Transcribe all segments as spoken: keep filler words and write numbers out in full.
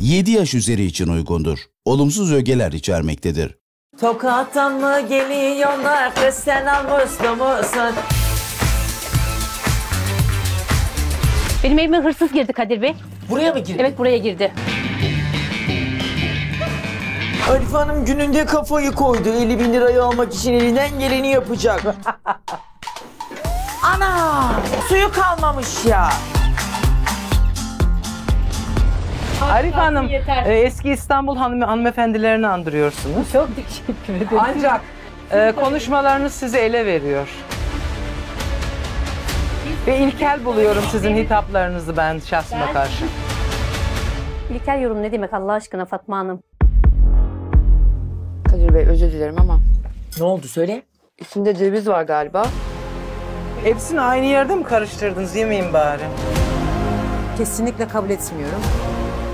yedi yaş üzeri için uygundur. Olumsuz ögeler içermektedir. Tokat'tan mı geliyorlar, kız sen almışlı mısın? Benim evime hırsız girdi Kadir Bey. Buraya mı girdi? Evet, buraya girdi. Arife Hanım gününde kafayı koydu. elli bin lirayı almak için elinden geleni yapacak. Ana! Suyu kalmamış ya. Arife Hanım, e, eski İstanbul hanım, hanımefendilerini andırıyorsunuz. Çok teşekkür ederim. Ancak e, konuşmalarınız sizi ele veriyor. Ve ilkel buluyorum sizin hitaplarınızı ben şahsıma karşı. İlkel yorum ne demek Allah aşkına Fatma Hanım? Kadir Bey özür dilerim ama. Ne oldu söyle? İçinde ceviz var galiba. Hepsini aynı yerde mi karıştırdınız? Yemeyin bari. Kesinlikle kabul etmiyorum.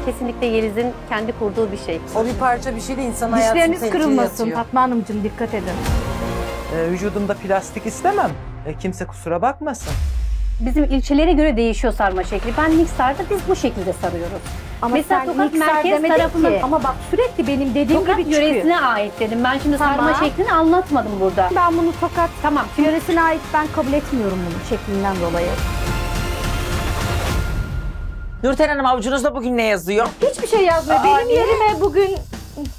Kesinlikle Yeliz'in kendi kurduğu bir şey. O bir parça bir şey de insan hayatını tehlikeye atıyor. Dişleriniz kırılmasın Fatma Hanımcığım, dikkat edin. Ee, vücudumda plastik istemem. E, kimse kusura bakmasın. Bizim ilçelere göre değişiyor sarma şekli. Ben Niksar'da biz bu şekilde sarıyoruz. Ama mesela Tokat merkez tarafından ki. Ama bak sürekli benim dediğim Tokat gibi çıkıyor. Yöresine ait dedim. Ben şimdi tamam. Sarma şeklini anlatmadım burada. Ben bunu Tokat tamam yöresine ait ben kabul etmiyorum bunu şeklinden dolayı. Nurten Hanım avucunuzda bugün ne yazıyor? Hiçbir şey yazmıyor. Aa, benim niye? Yerime bugün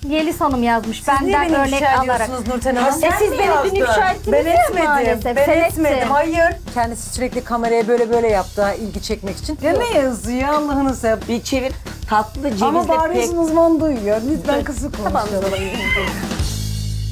Yeliz Hanım yazmış. Siz benden örnek ifşa alarak. Nurten Hanım? E siz beni dün ifşa ettiniz ya maalesef. Ben etmedim. Hayır. Kendisi sürekli kameraya böyle böyle yaptı ilgi çekmek için. Ne ne yazıyor Allah'ını sev. Bir çevir. Tatlı cevizle ama bariz uzman duyuyor. Lütfen kızı konuşalım.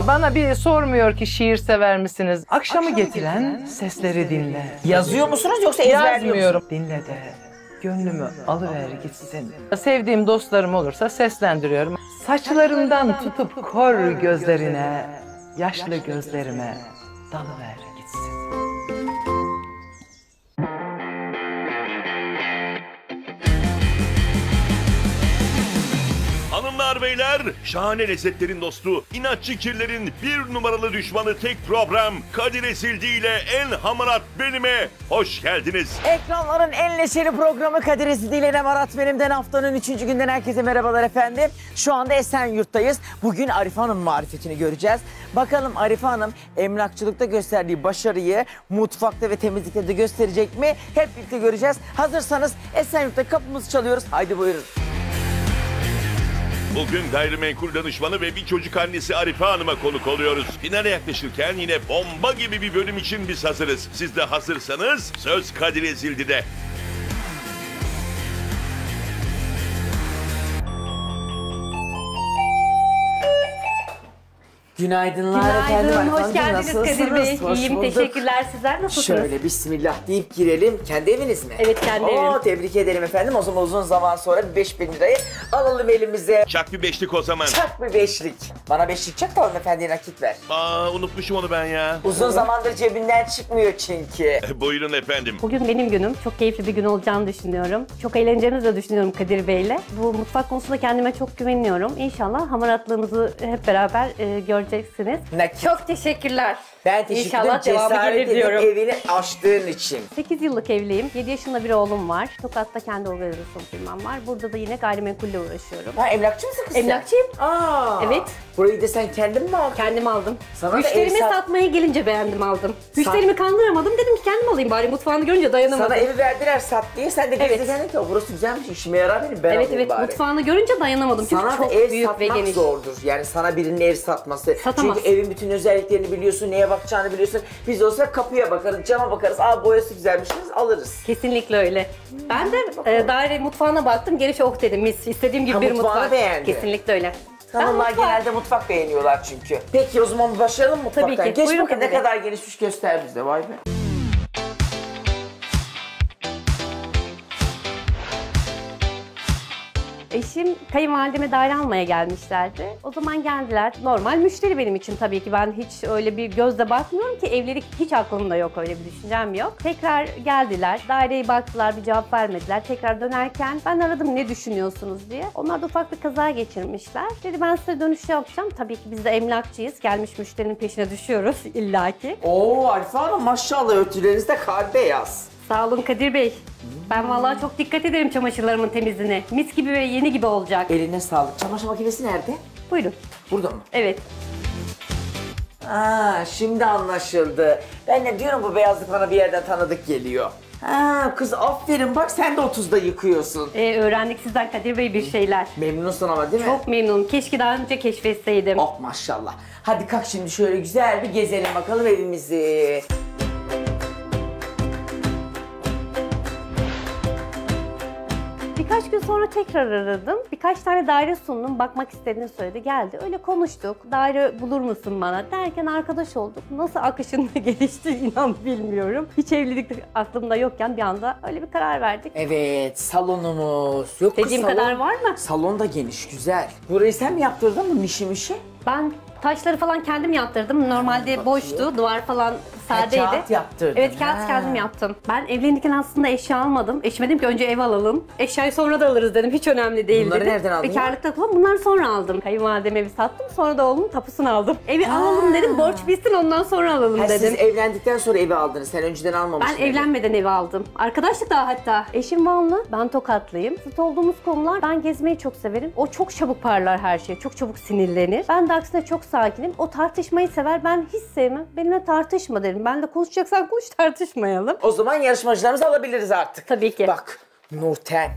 Bana bir sormuyor ki şiir sever misiniz? Akşamı, Akşamı getiren, getiren sesleri dinle. Yazıyor musunuz yoksa ezberliyor musunuz? Dinle de. Gönlümü alıver gitsin. Sevdiğim dostlarım olursa seslendiriyorum. Saçlarımdan tutup kor gözlerine, yaşlı gözlerime dalıver gitsin. Hanımlar beyler, şahane lezzetlerin dostu, inatçı kirlerin bir numaralı düşmanı tek program Kadir Ezildi ile en hamarat benime hoş geldiniz. Ekranların en leşeli programı Kadir Ezildi ile en hamarat benimden haftanın üçüncü günden herkese merhabalar efendim. Şu anda Esenyurt'tayız. Bugün Arife Hanım marifetini göreceğiz. Bakalım Arife Hanım emlakçılıkta gösterdiği başarıyı mutfakta ve temizlikte de gösterecek mi? Hep birlikte göreceğiz. Hazırsanız Esenyurt'ta kapımızı çalıyoruz. Haydi buyurun. Bugün gayrimenkul danışmanı ve bir çocuk annesi Arife Hanım'a konuk oluyoruz. Finale yaklaşırken yine bomba gibi bir bölüm için biz hazırız. Siz de hazırsanız söz Kadir Ezildi'de. Günaydınlar. Günaydın, efendim. Hoş geldiniz Kadir Bey. Hoş İyiyim, bulduk. Teşekkürler. Sizler nasılsınız? Şöyle bismillah deyip girelim. Kendi eviniz mi? Evet, kendi Oo, evim. Tebrik edelim efendim. O zaman uzun zaman sonra bir beş bin lirayı alalım elimize. Çak bir beşlik o zaman. Çak bir beşlik. Bana beşlik çak da hanımefendiye nakit ver. Aa, unutmuşum onu ben ya. Uzun zamandır cebinden çıkmıyor çünkü. E, buyurun efendim. Bugün benim günüm. Çok keyifli bir gün olacağını düşünüyorum. Çok eğleneceğimizi de düşünüyorum Kadir Bey'le. Bu mutfak konusunda kendime çok güveniyorum. İnşallah hamaratlığımızı hep beraber e, göreceğiz. Çok teşekkürler. Ben teşekkür ederim. Cesaret ediyorum. Evini açtığın için. sekiz yıllık evliyim. yedi yaşında bir oğlum var. Tokat'ta kendi organizasyon firmam var. Burada da yine gayrimenkulle uğraşıyorum. Ha, emlakçı mısın kız? Emlakçıyım. Aa, evet. Burayı da sen kendin mi aldın? Kendim aldım. Sana müşterime sat satmaya gelince beğendim aldım. Müşterimi kandıramadım dedim ki kendim alayım bari mutfağını görünce dayanamadım. Sana evi verdiler sat diye sen de gezdi kendin ki burası güzelmiş işime yarar benim ben evet, evet. Bari. Mutfağını görünce dayanamadım çünkü sana çok da ev büyük ve geniş. Sana ev zordur yani sana birinin ev satması. Satamaz. Çünkü evin bütün özelliklerini biliyorsun, neye bakacağını biliyorsun. Biz olsa kapıya bakarız, cama bakarız. Aa boyası güzelmiş, alırız. Kesinlikle öyle. Hmm. Ben de e, daire mutfağına baktım, geri şok dedim. Mis, istediğim gibi ha, bir mutfak. Beğendi. Kesinlikle öyle. Hanımlar mutfak... genelde mutfak beğeniyorlar çünkü. Peki o zaman başlayalım mı mutfaktan? Tabii ki. Geç bakın ne kadar gelişmiş göster bize, vay be. Eşim kayınvalideme daire almaya gelmişlerdi. O zaman geldiler. Normal müşteri benim için tabii ki. Ben hiç öyle bir gözle bakmıyorum ki evlilik hiç aklımda yok. Öyle bir düşüncem yok. Tekrar geldiler. Daireye baktılar. Bir cevap vermediler. Tekrar dönerken ben aradım ne düşünüyorsunuz diye. Onlar da ufak bir kaza geçirmişler. Dedi ben size dönüş yapacağım. Tabii ki biz de emlakçıyız. Gelmiş müşterinin peşine düşüyoruz illaki. Oo Arife Hanım maşallah örtülerinizde kar beyaz. Sağ olun Kadir Bey. Ben vallahi çok dikkat ederim çamaşırlarımın temizliğine. Mis gibi ve yeni gibi olacak. Eline sağlık. Çamaşır makinesi nerede? Buyurun. Burada mı? Evet. Aa, şimdi anlaşıldı. Ben de diyorum bu beyazlık bana bir yerden tanıdık geliyor. Ha, kız aferin bak sen de otuzda yıkıyorsun. Ee, öğrendik sizden Kadir Bey bir şeyler. Memnunsun ama değil mi? Çok memnunum. Keşke daha önce keşfetseydim. Oh maşallah. Hadi kalk şimdi şöyle güzel bir gezelim bakalım evimizi. Birkaç gün sonra tekrar aradım. Birkaç tane daire sundum. Bakmak istediğini söyledi. Geldi. Öyle konuştuk. Daire bulur musun bana derken arkadaş olduk. Nasıl akışında gelişti inan bilmiyorum. Hiç evlilik aklımda yokken bir anda öyle bir karar verdik. Evet salonumuz. Yok dediğim salon, kadar var mı? Salon da geniş güzel. Burayı sen mi yaptırdın mı mişi mişi? Ben taşları falan kendim yaptırdım. Normalde ha, boştu. Duvar falan sadeydi. Ha, kağıt yaptırdın. Evet kağıt ha. kendim yaptım. Ben evlenirken aslında eşya almadım. Eşime dedim ki önce ev alalım. Eşyayı sonra da alırız dedim. Hiç önemli değil bunları dedim. Bunları nereden aldın? Bekarlıkta kullan. Bunları sonra aldım. Kayınvalideme evi sattım. Sonra da oğlumun tapusunu aldım. Evi ha. alalım dedim. Borç bitsin ondan sonra alalım ha, dedim. Siz evlendikten sonra evi aldınız. Sen önceden almamıştın. Ben evi. evlenmeden evi aldım. Arkadaşlık daha hatta. Eşim Vanlı. Ben Tokatlıyım. Zıt olduğumuz konular. Ben gezmeyi çok severim. O çok çabuk parlar her şeye. Çok çabuk sinirlenir. Ben de aksine çok sakinim. O tartışmayı sever. Ben hiç sevmem. Benimle tartışma derim. Ben de konuşacaksan konuş tartışmayalım. O zaman yarışmacılarımızı alabiliriz artık. Tabii ki. Bak Nurten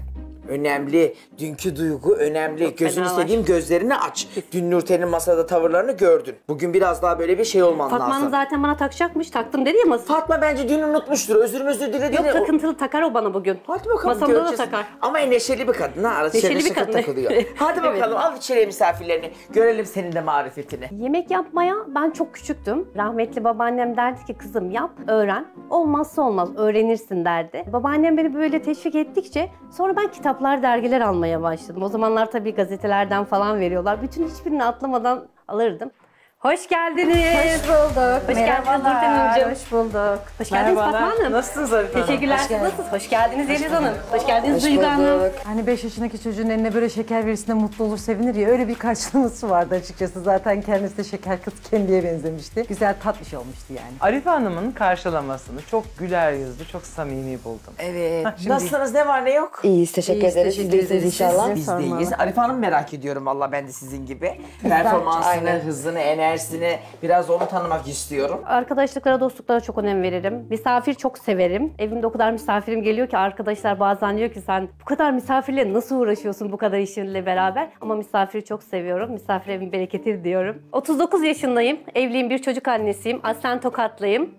önemli. Dünkü duygu önemli. Çok gözünü istediğim gözlerini aç. Dün Nurten'in masada tavırlarını gördün. Bugün biraz daha böyle bir şey olman Fatma lazım. Fatma'nın zaten bana takacakmış. Taktım dedi ya masada. Fatma bence dün unutmuştur. Özür özür diledi. Yok takıntılı o... takar o bana bugün. Hadi bakalım masamda göreceğiz. Da takar. Ama neşeli bir kadın ha. Arası neşeli bir kadın. Takılıyor. Hadi bakalım al içeriye misafirlerini. Görelim senin de marifetini. Yemek yapmaya ben çok küçüktüm. Rahmetli babaannem derdi ki kızım yap, öğren. Olmazsa olmaz öğrenirsin derdi. Babaannem beni böyle teşvik ettikçe sonra ben kitap dergiler almaya başladım. O zamanlar tabii gazetelerden falan veriyorlar. Bütün hiçbirini atlamadan alırdım. Hoş geldiniz. Hoş bulduk. Hoş geldiniz Nurten Hocam. Hoş bulduk. Hoş geldiniz Fatma Hanım. Nasılsınız Arife Hanım? Teşekkürler. Hoş nasılsınız? Hoş geldiniz Yeliz Hanım. Hoş geldiniz Duygu Hanım. Hani beş yaşındaki çocuğun eline böyle şeker verirse mutlu olur, sevinir ya. Öyle bir karşılaması vardı açıkçası. Zaten kendisi de şeker kız kendiye benzemişti. Güzel tatlış olmuştu yani. Arife Hanım'ın karşılamasını çok güler yüzlü, çok samimi buldum. Evet. Şimdi... Nasılsınız? Ne var ne yok? İyiyiz. Teşekkür ederiz. Bizdeyiz inşallah. Bizdeyiz. Arife Hanım merak ediyorum valla ben de sizin gibi. Performansını, hızını, enerjisini. Dersini biraz onu tanımak istiyorum. Arkadaşlıklara, dostluklara çok önem veririm. Misafir çok severim. Evimde o kadar misafirim geliyor ki arkadaşlar bazen diyor ki sen bu kadar misafirle nasıl uğraşıyorsun bu kadar işinle beraber? Ama misafiri çok seviyorum. Misafir evin bereketi diyorum. otuz dokuz yaşındayım. Evliyim, bir çocuk annesiyim. Aslen Tokatlıyım.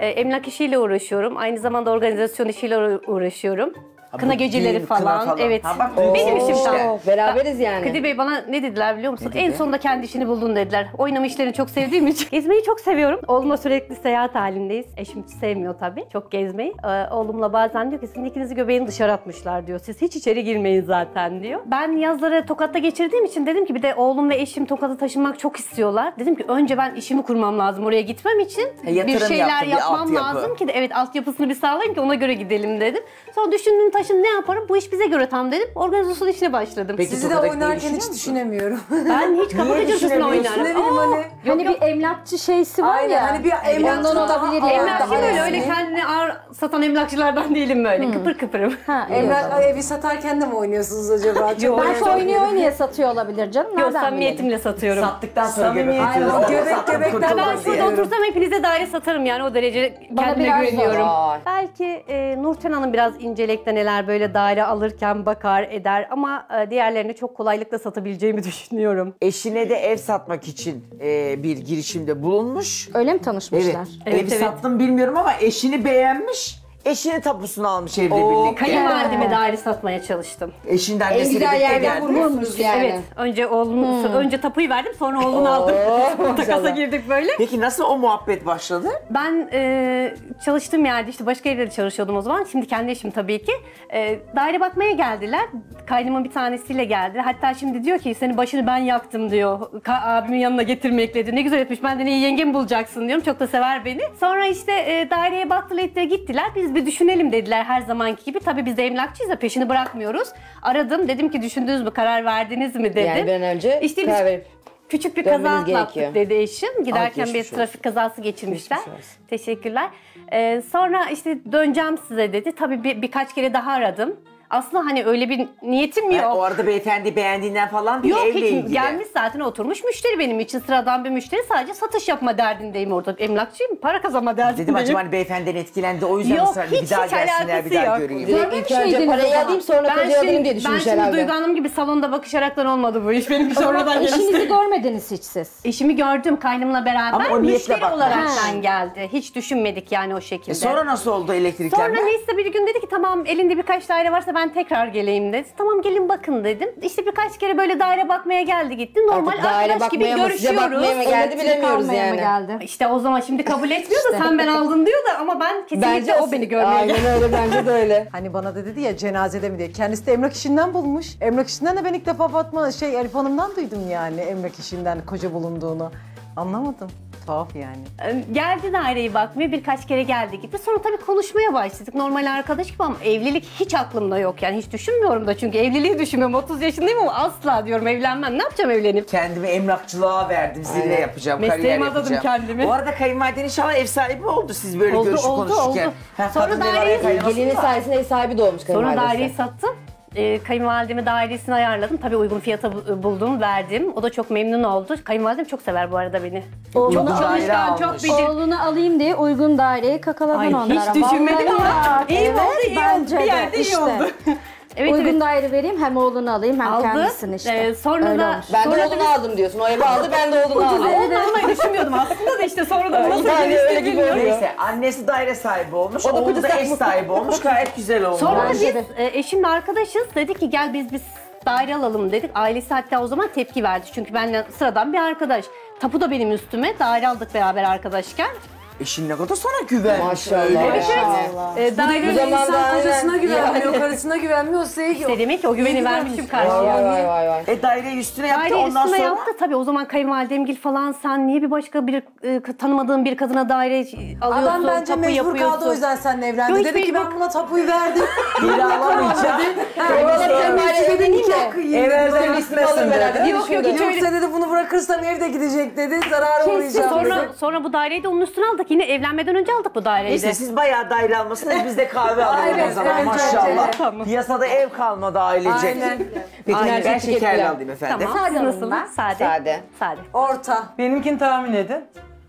E, emlak işiyle uğraşıyorum. Aynı zamanda organizasyon işiyle uğraşıyorum. Kına geceleri falan. Kına falan. Evet. Ha, bak, benim işim tam. Beraberiz yani. Kadir Bey bana ne dediler biliyor musun? En sonunda kendi işini buldun dediler. Oynama işlerini çok sevdiğim için. Gezmeyi çok seviyorum. Oğlumla sürekli seyahat halindeyiz. Eşim sevmiyor tabii. Çok gezmeyi. Ee, oğlumla bazen diyor ki sizin ikinizi göbeğini dışarı atmışlar diyor. Siz hiç içeri girmeyin zaten diyor. Ben yazları Tokat'ta geçirdiğim için dedim ki bir de oğlum ve eşim Tokat'a taşınmak çok istiyorlar. Dedim ki önce ben işimi kurmam lazım. Oraya gitmem için e, bir şeyler yaptım, yapmam bir lazım ki de evet altyapısını bir sağlayayım ki ona göre gidelim dedim. Sonra düşündüğüm taşındım. Şimdi ne yaparım? Bu iş bize göre tam dedim. Organizasyon işine başladım. Peki, sizi de oynarken hiç düşünemiyorum. Ben hiç kapatacağım oynarım. Ne bileyim hani. Hani bir emlakçı şeysi var ya. Hani bir emlakçı olabilir ya. Emlakçı böyle öyle kendini ağır satan emlakçılardan değilim böyle. Hmm. Kıpır kıpırım. Ha, emlak evi satarken de mi oynuyorsunuz acaba? Yok. Ben oynuyor oynaya satıyor olabilir canım. Yok samimiyetimle satıyorum. Sattıktan sonra samimiyetiyle. Göbek göbekten ben şurada otursam hepinize daire satarım yani o derece kendime güveniyorum. Belki Nurten Hanım biraz incelikten neler böyle daire alırken bakar eder ama diğerlerini çok kolaylıkla satabileceğimi düşünüyorum. Eşine de ev satmak için e, bir girişimde bulunmuş. Öyle mi tanışmışlar? Evet. Evet, evi evet. sattım bilmiyorum ama eşini beğenmiş. Eşini tapusunu almış evle Oo, birlikte. Kayınvalideme daire satmaya çalıştım. Eşinden de birlikte geldi. Vurmuş yani. Evet. Önce oğlunu, hmm. önce tapuyu verdim sonra oğlunu aldım. Takasa girdik böyle. Peki nasıl o muhabbet başladı? Ben e, çalıştığım yerde işte başka evlerde çalışıyordum o zaman. Şimdi kendi eşim tabii ki. E, daire bakmaya geldiler. Kaynımın bir tanesiyle geldi. Hatta şimdi diyor ki senin başını ben yaktım diyor. Ka abimin yanına getirmekle diyor. Ne güzel etmiş ben de neyi yengemi bulacaksın diyorum. Çok da sever beni. Sonra işte e, daireye baktılar ettiler gittiler. Biz bir düşünelim dediler her zamanki gibi. Tabii biz de emlakçıyız da peşini bırakmıyoruz. Aradım dedim ki düşündünüz mü karar verdiniz mi dedim. Yani ben önce işte biz... Küçük bir kaza atlattık dedi eşim. Giderken bir trafik kazası geçirmişler. Teşekkürler. Ee, sonra işte döneceğim size dedi. Tabii bir, birkaç kere daha aradım. Aslında hani öyle bir niyetim yok. Ha, o arada beyefendi beğendiğinden falan bir yok, evle ilgili. Yok hiç gelmiş zaten oturmuş müşteri benim için. Sıradan bir müşteri, sadece satış yapma derdindeyim orada. Emlakçıyım, para kazanma derdindeyim. Dedim acaba hani beyefendiden etkilendi o yüzden ısrarlı bir daha gelsinler, bir daha göreyim. Yok hiç alakası yok. Parayı alayım sonra kocayı alayım diye düşünmüş herhalde. Ben şimdi Duygu Hanım gibi salonda bakışaraktan olmadı bu iş. Benimki sonradan geldi. Eşinizi görmediniz hiç siz. Eşimi gördüm kaynımla beraber. Ama müşteri olaraktan geldi. Hiç düşünmedik yani o şekilde. E sonra nasıl oldu elektriklenme? Sonra neyse bir gün dedi ki tamam elinde birkaç daire varsa ben tekrar geleyim dedi. Tamam gelin bakın dedim. İşte birkaç kere böyle daire bakmaya geldi gitti. Normal arkadaş gibi görüşüyoruz. Daire geldi bilemiyoruz yani. Geldi. İşte o zaman şimdi kabul etmiyor da sen ben aldın diyor da ama ben kesinlikle bence o beni görmeye geldi. Aynen öyle, bence de öyle. Hani bana da dedi ya cenazede mi diye. Kendisi de emlak işinden bulmuş. Emlak işinden de ben ilk defa Fatma şey Arife Hanım'dan duydum yani emlak işinden koca bulunduğunu. Anlamadım. Tuhaf yani. Geldi daireye bakmaya, birkaç kere geldi gitti. Sonra tabii konuşmaya başladık. Normal arkadaş gibi ama evlilik hiç aklımda yok. Yani hiç düşünmüyorum da çünkü evliliği düşünmüyorum. otuz yaşındayım ama asla diyorum evlenmem. Ne yapacağım evlenip? Kendimi emlakçılığa verdim. Zirve yapacağım. Mesleğimi adadım kendimi. Bu arada kayınvaliden inşallah ev sahibi oldu siz böyle oldu, görüşüp oldu, konuşurken. Oldu. Ha, sonra daireyi... Gelinin sayesinde ev sahibi de olmuş kayınvalidesi. Sonra daireyi sattım. E, kayınvalidemi dairesini ayarladım. Tabii uygun fiyata buldum, verdim. O da çok memnun oldu. Kayınvalidem çok sever bu arada beni. Oğlunu çok çalışkan, çok bilir. Oğlunu alayım diye uygun daireye kakaladım onlara. Hiç düşünmedim ama iyi evet, oldu, iyi bence oldu. Bir yerde işte. iyi oldu. Evet, uygun evet. daire vereyim, hem oğlunu alayım hem aldı. Kendisini işte. Ee, sonra öyle da... Ben sonra de oğlunu da... aldım diyorsun, o evi aldı, ben de oğlunu aldım. Oğlunu almayı düşünmüyordum aslında da işte sonra da nasıl gelişti bilmiyorum. Neyse, annesi daire sahibi olmuş, o da oğlu da ev sahibi olmuş, gayet güzel olmuş. Sonra biz e, eşimle arkadaşız, dedik ki gel biz biz daire alalım dedik. Ailesi hatta o zaman tepki verdi çünkü benimle sıradan bir arkadaş. Tapu da benim üstüme, daire aldık beraber arkadaşken. Eşin ne kadar sana güvenmiş. Maşallah. Evet evet. Daireli insan kocasına güvenmiyor, karısına güvenmiyor. İşte demek ki o güveni vermişim karşıya. Vay vay vay. E daireyi üstüne yaptı ondan sonra. Yaptı tabii o zaman kayınvalidemgil falan sen niye bir başka bir e, tanımadığın bir kadına daire alıyorsun, tapu yapıyorsun. Adam bence mecbur kaldı o yüzden seninle evlendi. Yok, dedi ki ben buna tapuyu verdim. Geri alamayacağım. Kayınvalide dedi ki evden gitmesin dedi. Yok yok hiç öyle. Yoksa dedi bunu bırakırsam evde gidecek dedi, zarara uğrayacağım dedi. Sonra bu daireyi de onun üstüne aldık. Yine evlenmeden önce aldık bu daireyi. İşte siz bayağı daire almasınız, biz de kahve alalım o zaman evet, maşallah. Evet, evet. Piyasada ev kalmadı ailecek. Aynen. Peki Aynen. ben şekerli alayım efendim. Tamam. Sade nasıl? Sade. Sade. Sade. Orta. Benimkini tahmin edin.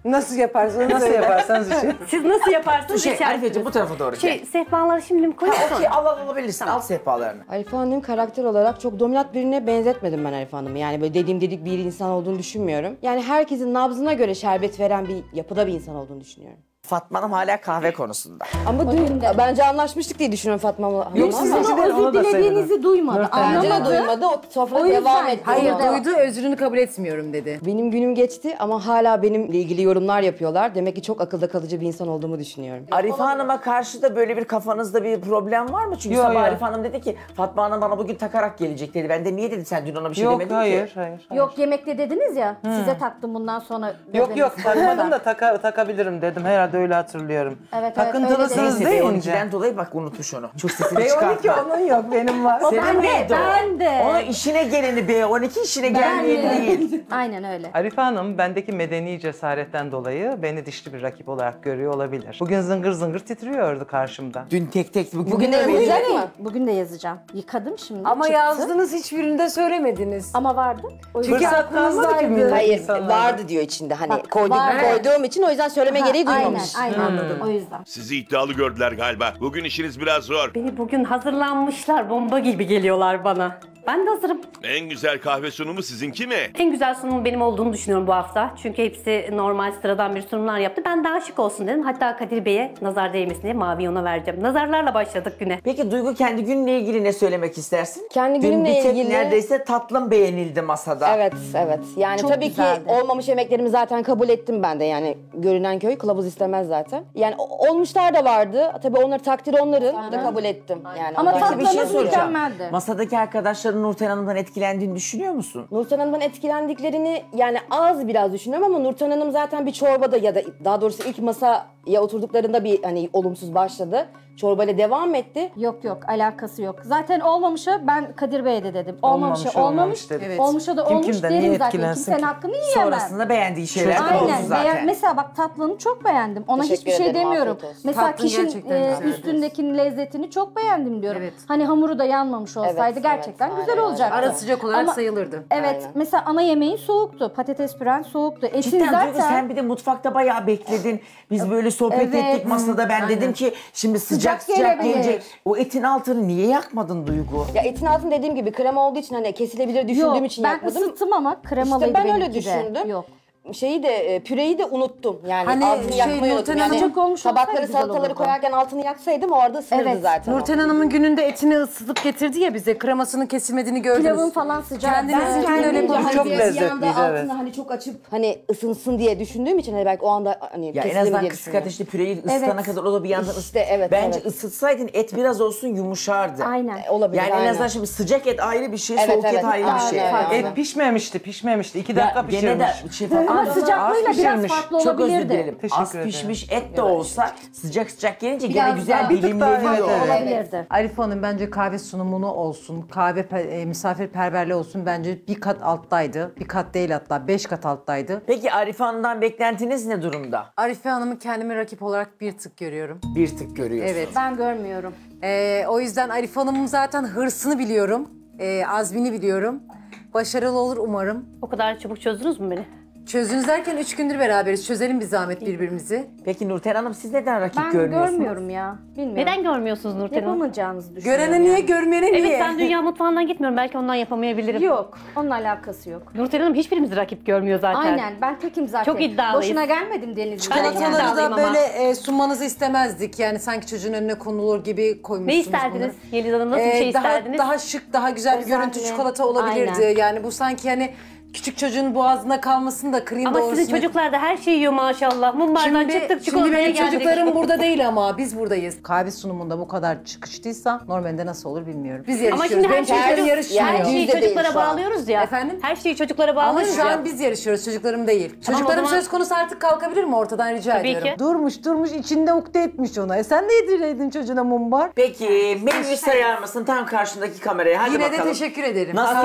Nasıl yaparsanız nasıl yaparsanız için. Siz nasıl yaparsanız şey, için. Arifeciğim bu tarafa doğru şey, gel. Sehpaları şimdi mi koyuyorsun? Okey al alabilirsin, tamam. Al sehpalarını. Arife Hanım karakter olarak çok dominant birine benzetmedim ben Arife Hanım'ı. Yani böyle dediğim dedik bir insan olduğunu düşünmüyorum. Yani herkesin nabzına göre şerbet veren bir yapıda bir insan olduğunu düşünüyorum. Fatma Hanım hala kahve konusunda. Ama dün bence anlaşmıştık diye düşünüyorum Fatma Hanım. Yok sizin için özür dilediğinizi duymadı. Bence de duymadı. O sofra devam etti. Hayır duydu, özrünü kabul etmiyorum dedi. Benim günüm geçti ama hala benimle ilgili yorumlar yapıyorlar. Demek ki çok akılda kalıcı bir insan olduğumu düşünüyorum. Arife Hanım'a karşı da böyle bir kafanızda bir problem var mı? Çünkü sabah Arife Hanım dedi ki Fatma Hanım bana bugün takarak gelecek dedi. Ben de niye dedi sen dün ona bir şey demedin ki? Yok hayır hayır. Yok yemekte dediniz ya size taktım bundan sonra. Yok yok Fatma Hanım da takabilirim dedim herhalde. Öyle hatırlıyorum. Evet, takıntılısınız evet, deyince. Dolayı bak unutmuş onu. Çok sesini çıkartma. B on iki onun yok benim var. Ben de, ben de. Onun işine geleni B on iki işine gelmeyeni değil. Aynen öyle. Arife Hanım bendeki medeni cesaretten dolayı beni dişli bir rakip olarak görüyor olabilir. Bugün zıngır zıngır titriyordu karşımda. Dün tek tek. Bugün, bugün de yazacak mı? Bugün de yazacağım. Yıkadım şimdi. Ama çıktı. Yazdınız hiçbirinde söylemediniz. Ama vardı. Çünkü aklınızdaydı. Hayır insanlara. Vardı diyor içinde hani bak, koydum, koyduğum için o yüzden söyleme aha, gereği duymamış. Aynen, aynen. Hmm. Anladım. O yüzden. Sizi iddialı gördüler galiba. Bugün işiniz biraz zor. Beni bugün hazırlanmışlar, bomba gibi geliyorlar bana. Ben de hazırım. En güzel kahve sunumu sizinki mi? En güzel sunumu benim olduğunu düşünüyorum bu hafta. Çünkü hepsi normal sıradan bir sunumlar yaptı. Ben daha şık olsun dedim. Hatta Kadir Bey'e nazar değmesin diye mavi ona vereceğim. Nazarlarla başladık güne. Peki Duygu kendi günle ilgili ne söylemek istersin? Kendi günümle ilgili... Neredeyse tatlım beğenildi masada. Evet, evet. Yani çok tabii güzeldi. Ki olmamış yemeklerimi zaten kabul ettim ben de. Yani görünen köy kılavuz istemez zaten. Yani olmuşlar da vardı. Tabii onları takdir onların aha. da kabul ettim. Yani ama tatlınız mükemmeldi. Masadaki arkadaşlar Nurten Hanım'dan etkilendiğini düşünüyor musun? Nurten Hanım'dan etkilendiklerini yani az biraz düşünüyorum ama Nurten Hanım zaten bir çorbada ya da daha doğrusu ilk masa ya oturduklarında bir hani olumsuz başladı. Çorbayla devam etti. Yok yok, alakası yok. Zaten olmamışa ben Kadir Bey'e de dedim. Olmamışa olmamış, olmamış, olmamış evet. Olmuşa da kim olmuş kimden, derim zaten. Kimsenin ki? Hakkını yiyemem. Sonrasında beğendiği şeyler de oldu zaten. Aynen. Mesela bak tatlını çok beğendim. Ona teşekkür hiçbir şey ederim, demiyorum. Mesela tatlı kişinin e, üstündekinin lezzetini çok beğendim diyorum. Evet. Hani hamuru da yanmamış olsaydı evet, gerçekten evet, güzel aynen, olacaktı. Ara sıcak olarak ama, sayılırdı. Evet. Aynen. Mesela ana yemeğin soğuktu. Patates püren soğuktu. Etin cidden zaten... Sen bir de mutfakta bayağı bekledin. Biz böyle sohbet ettik masada. Ben dedim ki şimdi sıcak sıcak gelecek. O etin altını niye yakmadın Duygu? Ya etin altını dediğim gibi krema olduğu için hani kesilebilir düşündüğüm yok, için yakmadım. Yok ben ısıttım ama kremalıydı işte ben öyle düşündüm. Yok. Şeyi de püreyi de unuttum yani hani altını şey, yakmıyordum yani tabakları salataları koyarken altını yaksaydım orada ısınırdı evet, zaten. Nurten Hanım'ın gününde etini ısıtıp getirdi ya bize kremasının kesilmediğini gördünüz. Pilavın falan sıcak. Kendiniz ben öyle bir çok lezzetli evet. Hani çok açıp hani ısınsın diye düşündüğüm için hani belki o anda hani ya en azından kısık ateşte püreyi ısıtana evet. Kadar o da bir yandan işte, evet, bence evet. Isıtsaydın et biraz olsun yumuşardı. Aynen. E, olabilir. Yani aynen. En azından şimdi sıcak et ayrı bir şey, evet, soğuk evet. Et ayrı bir şey. Et pişmemişti, pişmemişti. iki dakika pişirmiş. Ama sıcaklığıyla biraz farklı çok olabilirdi. Az pişmiş et de olsa sıcak sıcak gelince biraz gene güzel bilimleniyor. Evet. Arife Hanım bence kahve sunumunu olsun, kahve e, misafirperverliği olsun bence bir kat alttaydı. Bir kat değil hatta beş kat alttaydı. Peki Arife Hanım'dan beklentiniz ne durumda? Arife Hanım'ı kendimi rakip olarak bir tık görüyorum. Bir tık görüyorsun. Evet. Ben görmüyorum. Ee, o yüzden Arife Hanım'ın zaten hırsını biliyorum. E, azmini biliyorum. Başarılı olur umarım. O kadar çabuk çözdünüz mü beni? Çözdünüz derken üç gündür beraberiz. Çözelim biz zahmet birbirimizi. Peki Nurten Hanım siz neden rakip ben görmüyorsunuz? Ben görmüyorum ya. Bilmiyorum. Neden görmüyorsunuz Nurten Hanım? Yapamayacağınızı düşünüyorum. Görene niye, yani. Görmeyene niye? Evet ben dünya mutfağından gitmiyorum. Belki ondan yapamayabilirim. Yok. Onunla alakası yok. Nurten Hanım hiçbirimizi rakip görmüyor zaten. Aynen. Ben tekim zaten. Çok iddialıyız. Boşuna gelmedim Deniz'le. Çikolataları da böyle e, sunmanızı istemezdik. Yani sanki çocuğun önüne konulur gibi koymuşsunuz. Ne isterdiniz? Bunu. Yeliz Hanım nasıl bir şey daha, isterdiniz? Daha şık, daha güzel bir görüntü çikolata olabilirdi. Aynen. Yani bu sanki hani... Küçük çocuğun boğazına kalmasın da kırayım ama doğrusunu. Ama sizin çocuklar da her şeyi yiyor maşallah. Mumbardan çıktık çikolataya geldik. Şimdi çocuklarım burada değil ama biz buradayız. Kahve sunumunda bu kadar çıkıştıysa normalde nasıl olur bilmiyorum. Biz yarışıyoruz. Ama şimdi her, her, şey yarış, her şeyi çocuklara bağlıyoruz ya. Efendim? Her şeyi çocuklara bağlıyoruz ya. Ama şu an ya. Biz yarışıyoruz çocuklarım değil. Tamam, çocuklarım zaman... söz konusu artık kalkabilir mi ortadan rica tabii ediyorum. Ki. Durmuş durmuş içinde ukde etmiş ona. E sen de yedireydin çocuğuna mumbar. Peki menüyü sayar mısın tam karşındaki kameraya? Hadi yine bakalım. Yine de teşekkür ederim. Nasıl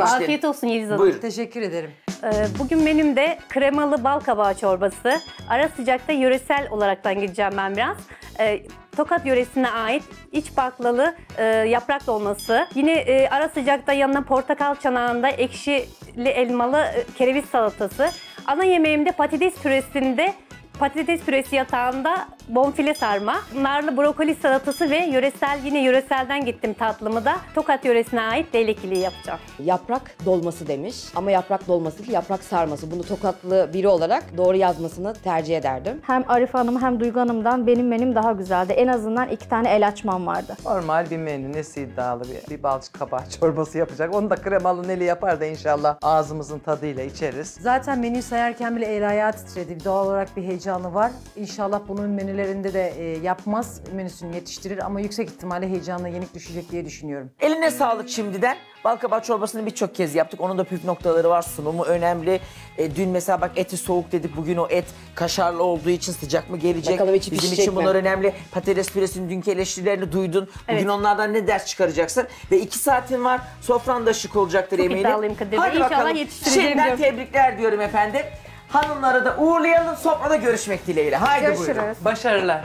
afiyet olsun. Buyurun. Teşekkür ederim. Ee, bugün menümde kremalı bal kabağı çorbası. Ara sıcakta yöresel olaraktan gideceğim ben biraz. Ee, Tokat yöresine ait iç baklalı e, yaprak dolması. Yine e, ara sıcakta yanına portakal çanağında ekşili elmalı e, kereviz salatası. Ana yemeğimde patates püresinde patates püresi yatağında bonfile sarma, narlı brokoli salatası ve yöresel yine yöreselden gittim tatlımı da Tokat yöresine ait leylekiliği yapacağım. Yaprak dolması demiş ama yaprak dolması değil yaprak sarması. Bunu Tokatlı biri olarak doğru yazmasını tercih ederdim. Hem Arife Hanım hem Duygu Hanım'dan benim menüm daha güzeldi. En azından iki tane el açmam vardı. Normal bir menü nesi iddialı bir, bir bal kabağı çorbası yapacak. Onu da kremalı neli yapar da inşallah ağzımızın tadıyla içeriz. Zaten menüyü sayarken bile el ayağı titredi. Doğal olarak bir heyecan heyecanı var. İnşallah bunun menülerinde de e, yapmaz, menüsünü yetiştirir ama yüksek ihtimalle heyecanla yenik düşecek diye düşünüyorum. Eline sağlık şimdiden. Balkabağ çorbasını birçok kez yaptık. Onun da püf noktaları var. Sunumu önemli. E, dün mesela bak eti soğuk dedik. Bugün o et kaşarlı olduğu için sıcak mı gelecek? Bakalım içi bizim için mi? Bunlar önemli. Patates püresinin dünkü eleştirilerini duydun. Evet. Bugün onlardan ne ders çıkaracaksın? Ve iki saatin var. Sofran da şık olacaktır eminim. Çok iddialıyım Kadir Bey. İnşallah yetiştireceğim. Şimdiden tebrikler diyorum efendim. Hanımlara da uğurlayalım, sofrada görüşmek dileğiyle. Haydi görüşürüz. Buyurun. Başarılar.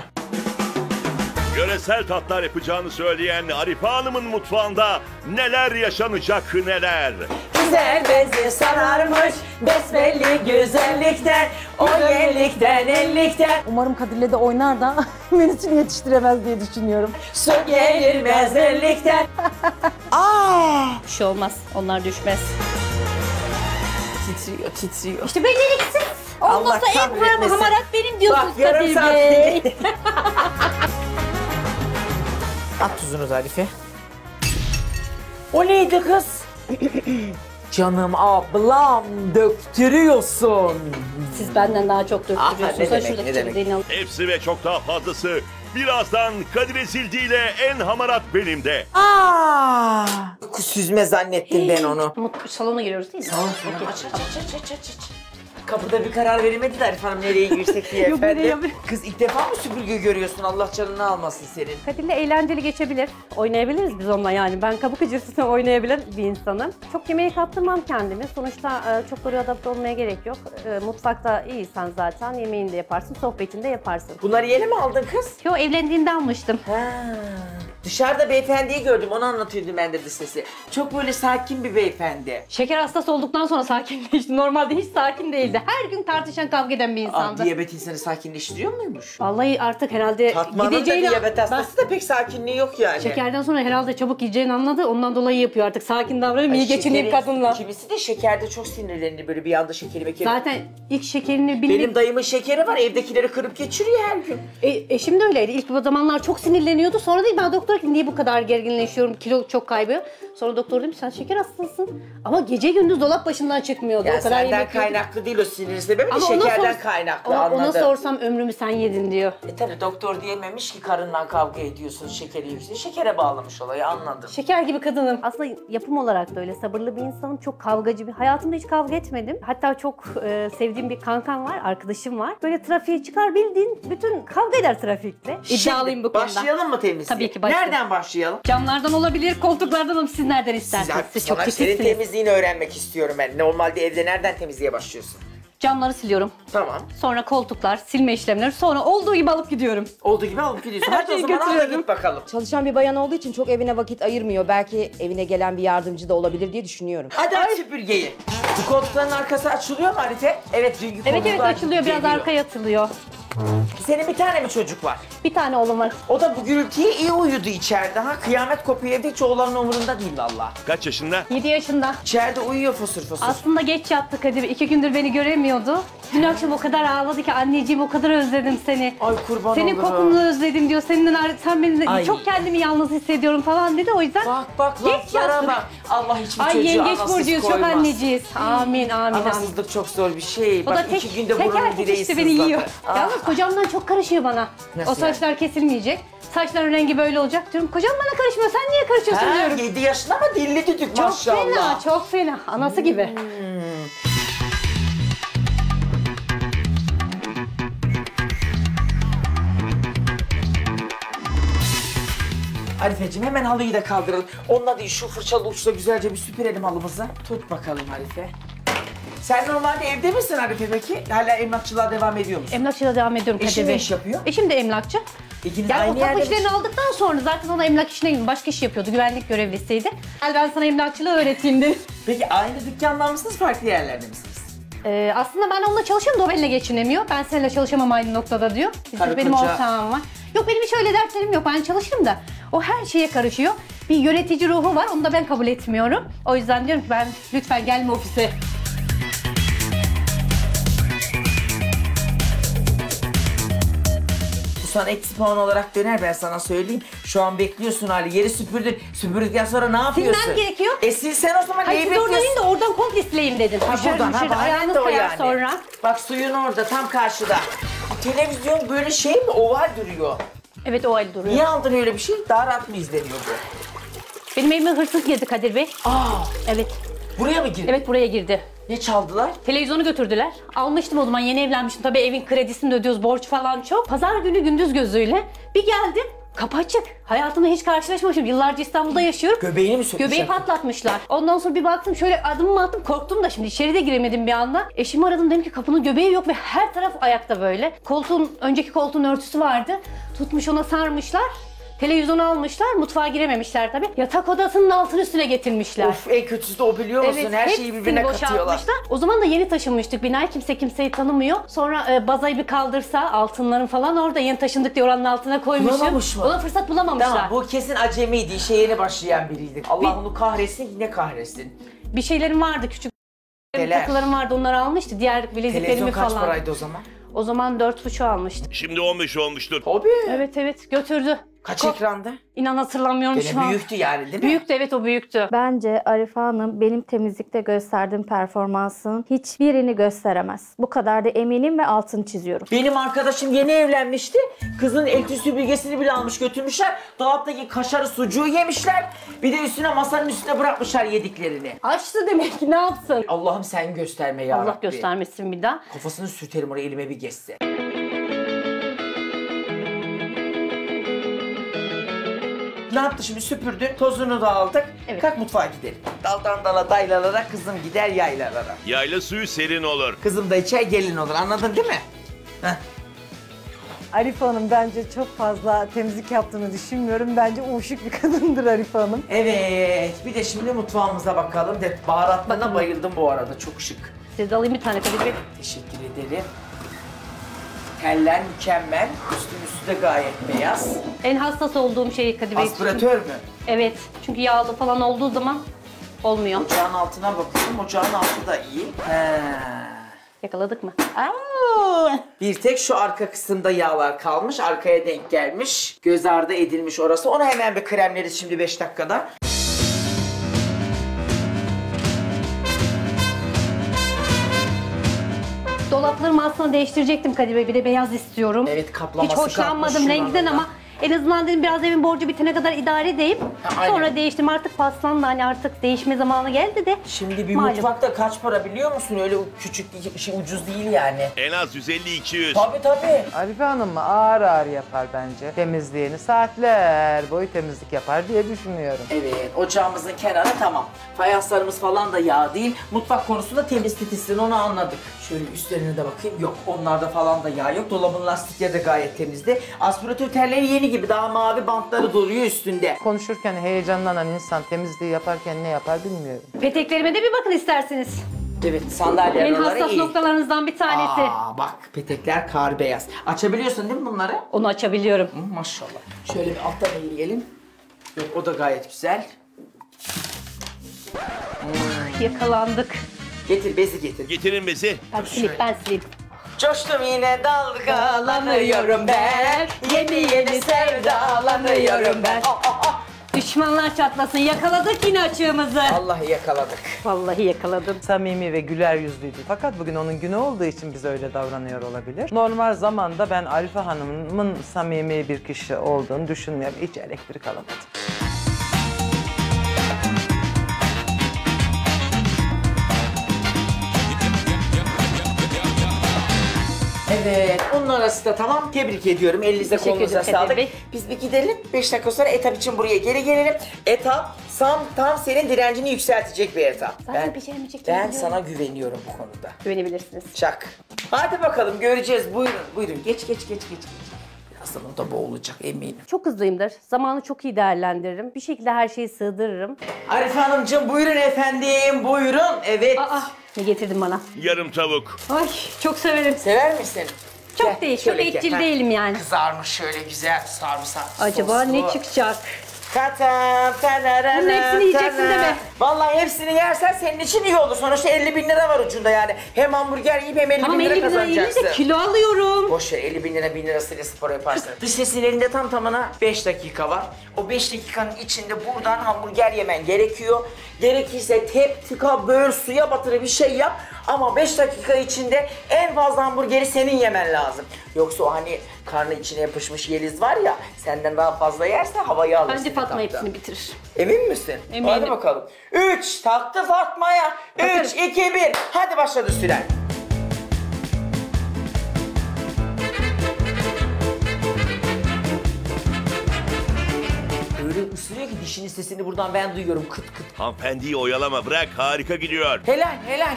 Yöresel tatlar yapacağını söyleyen Arife Hanım'ın mutfağında neler yaşanacak neler. Güzel bezi sararmış, besbelli güzellikten, o ellikten, ellikten. Umarım Kadir'le de oynar da menüsünü yetiştiremez diye düşünüyorum. Su gelir mezirlikten. Aa! Bir şey olmaz, onlar düşmez. Titriyor, titriyor. İşte beceriksiz. Olmasa en ham hamarat benim diyorsunuz Kadir Bey. At tuzunu Arife. O neydi kız? Canım ablam döktürüyorsun. Siz benden daha çok döktürüyorsunuz. Ah, ne demek, ne demek. Hepsi ve çok daha fazlası. Birazdan Kadir Ezildi ile en hamarat benimde. Aaa! Süzme zannettim ben onu. Salona giriyoruz değil mi? Salona. Aç aç aç aç aç aç. Kapıda bir karar veremedi de Arife Hanım nereye girsek diye efendim. Kız ilk defa mı süpürge görüyorsun? Allah canını almasın senin. Kadir'le eğlenceli geçebilir. Oynayabiliriz biz onunla yani. Ben kabuk acısını oynayabilir bir insanım. Çok yemeğe kaptırmam kendimi. Sonuçta çok oraya adapte olmaya gerek yok. Mutfakta iyiysen zaten yemeğini de yaparsın, sohbetini de yaparsın. Bunları yeni mi aldın kız? Yok, evlendiğimde almıştım. Ha. Dışarıda beyefendiyi gördüm, onu anlatıyordu ben de dış sesi. Çok böyle sakin bir beyefendi. Şeker hastası olduktan sonra sakinleşti. Normalde hiç sakin değildi. Her gün tartışan, kavga eden bir insandı. Aa, diyabet insanı sakinleştiriyor muymuş? Vallahi artık herhalde Fatma gideceğini... Fatma diyabet hastası ben... da pek sakinliği yok yani. Şekerden sonra herhalde çabuk gideceğini anladı. Ondan dolayı yapıyor artık. Sakin davranayım, iyi geçineyim kadınla. Kimisi de şekerde çok sinirlendi böyle bir anda şekeri mekeri. Zaten ilk şekerini bildi. Benim dayımın şekeri var, evdekileri kırıp geçiriyor her gün. E, eşim de öyleydi. İlk o zamanlar çok sinirleniyordu. Sonra değil ben doktora niye bu kadar gerginleşiyorum, kilo çok kaybıyor. Sonra doktor dedim sen şeker hastasısın. Ama gece gündüz dolap başından çıkmıyordu. Ya o kadar senden kaynaklı yedim. Değil o sinirin sebebi de şekerden sor... kaynaklı ama anladım. Ona sorsam ömrümü sen yedin diyor. E tabi doktor diyememiş ki karınla kavga ediyorsun şekeri yüksek. Şekere bağlamış olayı anladım. Şeker gibi kadınım. Aslında yapım olarak da öyle sabırlı bir insanım. Çok kavgacı bir. Hayatımda hiç kavga etmedim. Hatta çok e, sevdiğim bir kankam var, arkadaşım var. Böyle trafiğe çıkar bildiğin bütün kavga eder trafikte. İddialıyım bu konuda. Başlayalım mı temizliğe? Tabii ki başlayalım. Nereden başlayalım? Camlardan olabilir, koltuklardan olabilir. Siz nereden istersiniz? Siz çok titizsiniz. Senin temizliğini öğrenmek istiyorum ben. Normalde evde nereden temizliğe başlıyorsun? Camları siliyorum. Tamam. Sonra koltuklar, silme işlemleri. Sonra olduğu gibi alıp gidiyorum. Olduğu gibi alıp gidiyorsun. Hadi o zaman al da git bakalım. Çalışan bir bayan olduğu için çok evine vakit ayırmıyor. Belki evine gelen bir yardımcı da olabilir diye düşünüyorum. Hadi aç süpürgeyi. Bu koltukların arkası açılıyor mu Arife? Evet, dünkü koltuklar. Evet evet açılıyor. Biraz arkaya atılıyor. Senin bir tane mi çocuk var? Bir tane oğlum var. O da bu gürültüye iyi uyudu içeride ha. Kıyamet kopuyor evde, hiç oğlanın umurunda değil valla. Kaç yaşında? Yedi yaşında. İçeride uyuyor fosur fosur. Aslında geç yattı Kadir. İki gündür beni göremiyordu. Dün akşam o kadar ağladı ki anneciğim o kadar özledim seni. Ay kurban senin olurum. Senin kokunu özledim diyor. Senin sen beni ay. Çok kendimi yalnız hissediyorum falan dedi. O yüzden bak bak geç yattı. Bak. Allah hiçbir çocuğu anasız koymaz. Ay yengeç burcuyuz çok anneciyiz. Amin amin. Anasızlık amin. Çok zor bir şey. O bak da tek, iki günde burun direği sızladı. Yalnız kocamdan çok karışıyor bana. Nasıl o saçlar yani? Kesilmeyecek. Saçların rengi böyle olacak diyorum. Kocam bana karışmıyor. Sen niye karışıyorsun ha, diyorum. yedi yaşında ama dilli düdük çok maşallah. Çok fena, çok fena. Anası hmm. gibi. Arifeciğim hemen halıyı da kaldıralım. Onunla değil şu fırçalı uçla güzelce bir süpürelim halımızı. Tut bakalım Arife. Sen normalde evde misin Arife peki? Hala emlakçılığa devam ediyor musun? Emlakçılığa devam ediyorum Kadir Bey. Eşin ne iş yapıyor? Eşim de emlakçı. İkiniz yani aynı yerde işlerini aldıktan sonra zaten ona emlak işine girdim. Başka iş yapıyordu, güvenlik görevlisiydi. Yani ben sana emlakçılığı öğreteyim dedim. Peki aynı dükkandan mısınız, farklı yerlerde misiniz? Ee, aslında ben onunla çalışıyorum da o benimle geçinemiyor. Ben seninle çalışamam aynı noktada diyor. Bizim benim ortağım var. Yok benim hiç öyle dertlerim yok. Ben çalışırım da o her şeye karışıyor. Bir yönetici ruhu var, onu da ben kabul etmiyorum. O yüzden diyorum ki ben lütfen gelme ofise. Sana eksi puan olarak döner ben sana söyleyeyim. Şu an bekliyorsun hali. Yeri süpürdün. Süpürdükten sonra ne yapıyorsun? Silmem gerekiyor. E silsen o zaman neyi bekliyorsun? Hayır siz oradan da oradan komple sileyim dedim. Ha buradan ha ayağınız kayar yani. Sonra. Bak suyun orada tam karşıda. Televizyon böyle şey mi? Oval duruyor. Evet oval duruyor. Niye aldın öyle bir şey? Daha rahat mı izleniyor bu? Benim evime hırsız girdi Kadir Bey. Aa. Evet. Buraya mı girdi? Evet buraya girdi. Ne çaldılar? Televizyonu götürdüler. Almıştım o zaman yeni evlenmiştim. Tabii evin kredisini de ödüyoruz, borç falan çok. Pazar günü gündüz gözüyle bir geldim. Kapı açık. Hayatımda hiç karşılaşmamışım. Yıllarca İstanbul'da yaşıyorum. Göbeğini mi sökmüşler? Göbeği patlatmışlar. Ondan sonra bir baktım şöyle adımımı attım korktum da şimdi içeri de giremedim bir anda. Eşimi aradım dedim ki kapının göbeği yok ve her taraf ayakta böyle. Koltuğun, önceki koltuğun örtüsü vardı. Tutmuş ona sarmışlar. Televizyonu almışlar, mutfağa girememişler tabii. Yatak odasının altını üstüne getirmişler. Of en kötüsü de o biliyor musun? Evet, her şeyi birbirine katıyorlar. O zaman da yeni taşınmıştık. Binayı kimse kimseyi tanımıyor. Sonra e, bazayı bir kaldırsa altınların falan orada yeni taşındık diye oranın altına koymuşum. Bulamamış mı? Ona fırsat bulamamışlar. Tamam bu kesin acemiydi. İşe yeni başlayan biriydi. Allah onu kahretsin yine kahretsin. Bir şeylerim vardı küçük. Neler? Takılarım vardı onları almıştı. Diğer bileziklerimi falan. Televizyon kaç paraydı o zaman? O zaman dört buçuk almıştı. Şimdi on beş olmuştur. Tabii. Evet evet götürdü. Kaç Ko ekranda? İnan hatırlamıyorum gene şu an. Büyüktü yani değil mi? Büyüktü evet, o büyüktü. Bence Arife Hanım benim temizlikte gösterdiğim performansın hiçbirini gösteremez. Bu kadar da eminim ve altını çiziyorum. Benim arkadaşım yeni evlenmişti. Kızın eltü süpürgesini bile almış götürmüşler. Dolaptaki kaşarı sucuğu yemişler. Bir de üstüne masanın üstüne bırakmışlar yediklerini. Açtı demek ki, ne yapsın? Allah'ım sen gösterme ya. Allah göstermesin bir daha. Kafasını sürterim oraya, elime bir geçse. Ne yaptı şimdi? Süpürdün, tozunu da aldık. Evet. Kalk mutfağa gidelim. Daldan dala daylalara, kızım gider yaylalara. Yayla suyu serin olur. Kızım da içer gelin olur. Anladın değil mi? Heh. Arife Hanım bence çok fazla temizlik yaptığını düşünmüyorum. Bence uyuşuk bir kadındır Arife Hanım. Evet. Bir de şimdi mutfağımıza bakalım. De, baharatlarına bayıldım bu arada. Çok şık. Size de alayım bir tane Kadir Bey. Teşekkür ederim. Teller mükemmel. Üstün üstü de gayet beyaz. En hassas olduğum şey Kadir Bey. Aspiratör mü? Evet. Çünkü yağlı falan olduğu zaman olmuyor. Ocağın altına bakıyorum. Ocağın altı da iyi. He. Yakaladık mı? Aa! Bir tek şu arka kısımda yağlar kalmış. Arkaya denk gelmiş. Göz ardı edilmiş orası. Ona hemen bir kremleriz şimdi beş dakikada. Dolaplarımı aslında değiştirecektim Kadir Bey. Bir de beyaz istiyorum. Evet, kaplaması hiç hoşlanmadım renkten ama en azından dedim biraz evin borcu bitene kadar idare edeyim. Ha, sonra değiştim artık paslandı, hani artık değişme zamanı geldi de. Şimdi bir malum mutfakta kaç para biliyor musun? Öyle küçük şey, ucuz değil yani. En az yüz elli iki yüz. Tabii tabii. Arife Hanım mı ağır ağır yapar bence. Temizliğini saatler boyu temizlik yapar diye düşünüyorum. Evet, ocağımızın kenarı tamam. Fayanslarımız falan da yağ değil. Mutfak konusunda temiz titizsin, onu anladık. Şöyle üstlerine de bakayım. Yok, onlarda falan da yağ yok. Dolabın lastikleri de gayet temizdi. Aspiratör telleri yeni gibi, daha mavi bantları duruyor üstünde. Konuşurken heyecanlanan insan temizliği yaparken ne yapar bilmiyorum. Peteklerime de bir bakın isterseniz. Evet, sandalye araları iyi. En hassas noktalarınızdan bir tanesi. Aa, bak petekler kar beyaz. Açabiliyorsun değil mi bunları? Onu açabiliyorum. Hı, maşallah. Şöyle bir alttan eleyelim. O da gayet güzel. Hmm. Yakalandık. Getir bezi getir. Getirin bezi. Ben silip ben silip. Coştum yine dalgalanıyorum ben, yeni yeni sevdalanıyorum ben. Oh, oh, oh. Düşmanlar çatlasın, yakaladık yine açığımızı. Vallahi yakaladık. Vallahi yakaladım. Samimi ve güler yüzlüydü. Fakat bugün onun günü olduğu için biz öyle davranıyor olabilir. Normal zamanda ben Arife Hanım'ın samimi bir kişi olduğunu düşünmüyorum. Hiç elektrik alamadım. Evet, onun arası da tamam. Tebrik ediyorum. Elinize kolunuza sağlık. Biz bir gidelim. Beş dakika sonra etap için buraya geri gelelim. Etap tam, tam senin direncini yükseltecek bir etap. Zaten beceremeyecek. Ben sana güveniyorum bu konuda. Güvenebilirsiniz. Çak. Hadi bakalım göreceğiz. Buyurun, buyurun. Geç, geç, geç, geç. Birazdan o da boğulacak eminim. Çok hızlıyımdır. Zamanı çok iyi değerlendiririm. Bir şekilde her şeyi sığdırırım. Arife Hanımcığım buyurun efendim, buyurun. Evet. Aa, ne getirdin bana? Yarım tavuk. Ay çok severim. Sever misin? Çok gel, değil, şöyle etçil değilim yani. Kızarmış şöyle güzel sarımsak. Acaba soslu ne çıkacak? Tatam, tararara, bunun hepsini yiyeceksin de be. Vallahi hepsini yersen senin için iyi olur. Sonuçta elli bin lira var ucunda yani. Hem hamburger yiyip hem elli tamam, bin lira kazanacaksın. Tamam elli bin lira kilo alıyorum. Boş ver, elli bin lira bin lirasıyla spor yaparsın. Dış sesin elinde tam tamına beş dakika var. O beş dakikanın içinde buradan hamburger yemen gerekiyor. Gerekirse tep tıka böl suya batırı bir şey yap. Ama beş dakika içinde en fazla hamburgeri senin yemen lazım. Yoksa o hani karnı içine yapışmış Yeliz var ya, senden daha fazla yerse havayı alırsın. Bence Fatma hepsini bitirir. Emin misin? Eminim. Hadi bakalım. Üç, taktı Fatma'ya. Üç, iki, bir. Hadi başladı süren. Öyle ısırıyor ki dişinin sesini buradan ben duyuyorum. Kıt kıt. Hanımefendiyi oyalama, bırak. Harika gidiyor. Helal, helal.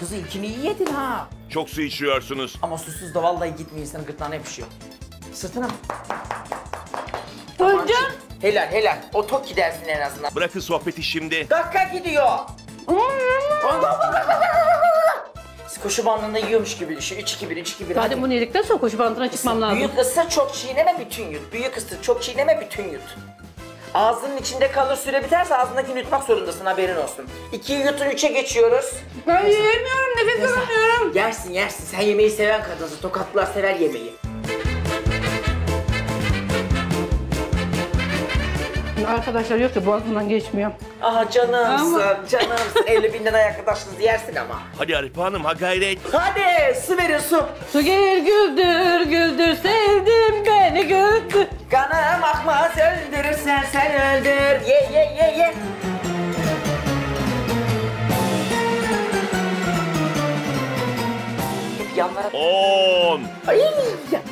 Kızı ikini iyi yedin ha. Çok su içiyorsunuz. Ama susuz da vallahi gitmiyor, insanın gırtlağına yapışıyor. Sırtına mı? Öldüm. Helal helal. O tok gidersin en azından. Bırakın sohbeti şimdi. Dakika gidiyor. Koşu bandında yiyormuş gibi düşün. üç iki bir, üç iki bir. Zaten bunu yedikten sonra koşu bandına çıkmam lazım. Büyük ısır çok çiğneme bütün yut. Büyük ısır çok çiğneme bütün yut. Ağzının içinde kalır, süre biterse ağzındakini yutmak zorundasın, haberin olsun. İkiyi yutun, üçe geçiyoruz. Ben yiyemiyorum, nefes alamıyorum. Yersin yersin, sen yemeği seven kadınsın. Tokatlılar sever yemeği. Arkadaşlar yok ya, boğazımdan geçmiyor. Aha canımsın, ama... canımsın. elli bin lira arkadaşınız yersin ama. Hadi Arife Hanım, ha gayret. Hadi su verin su. Su gel güldür, güldür, sevdim beni güldür. Kanım akmaz öldürürsen sen öldür. Ye ye ye ye. Yanlara... On. Ay.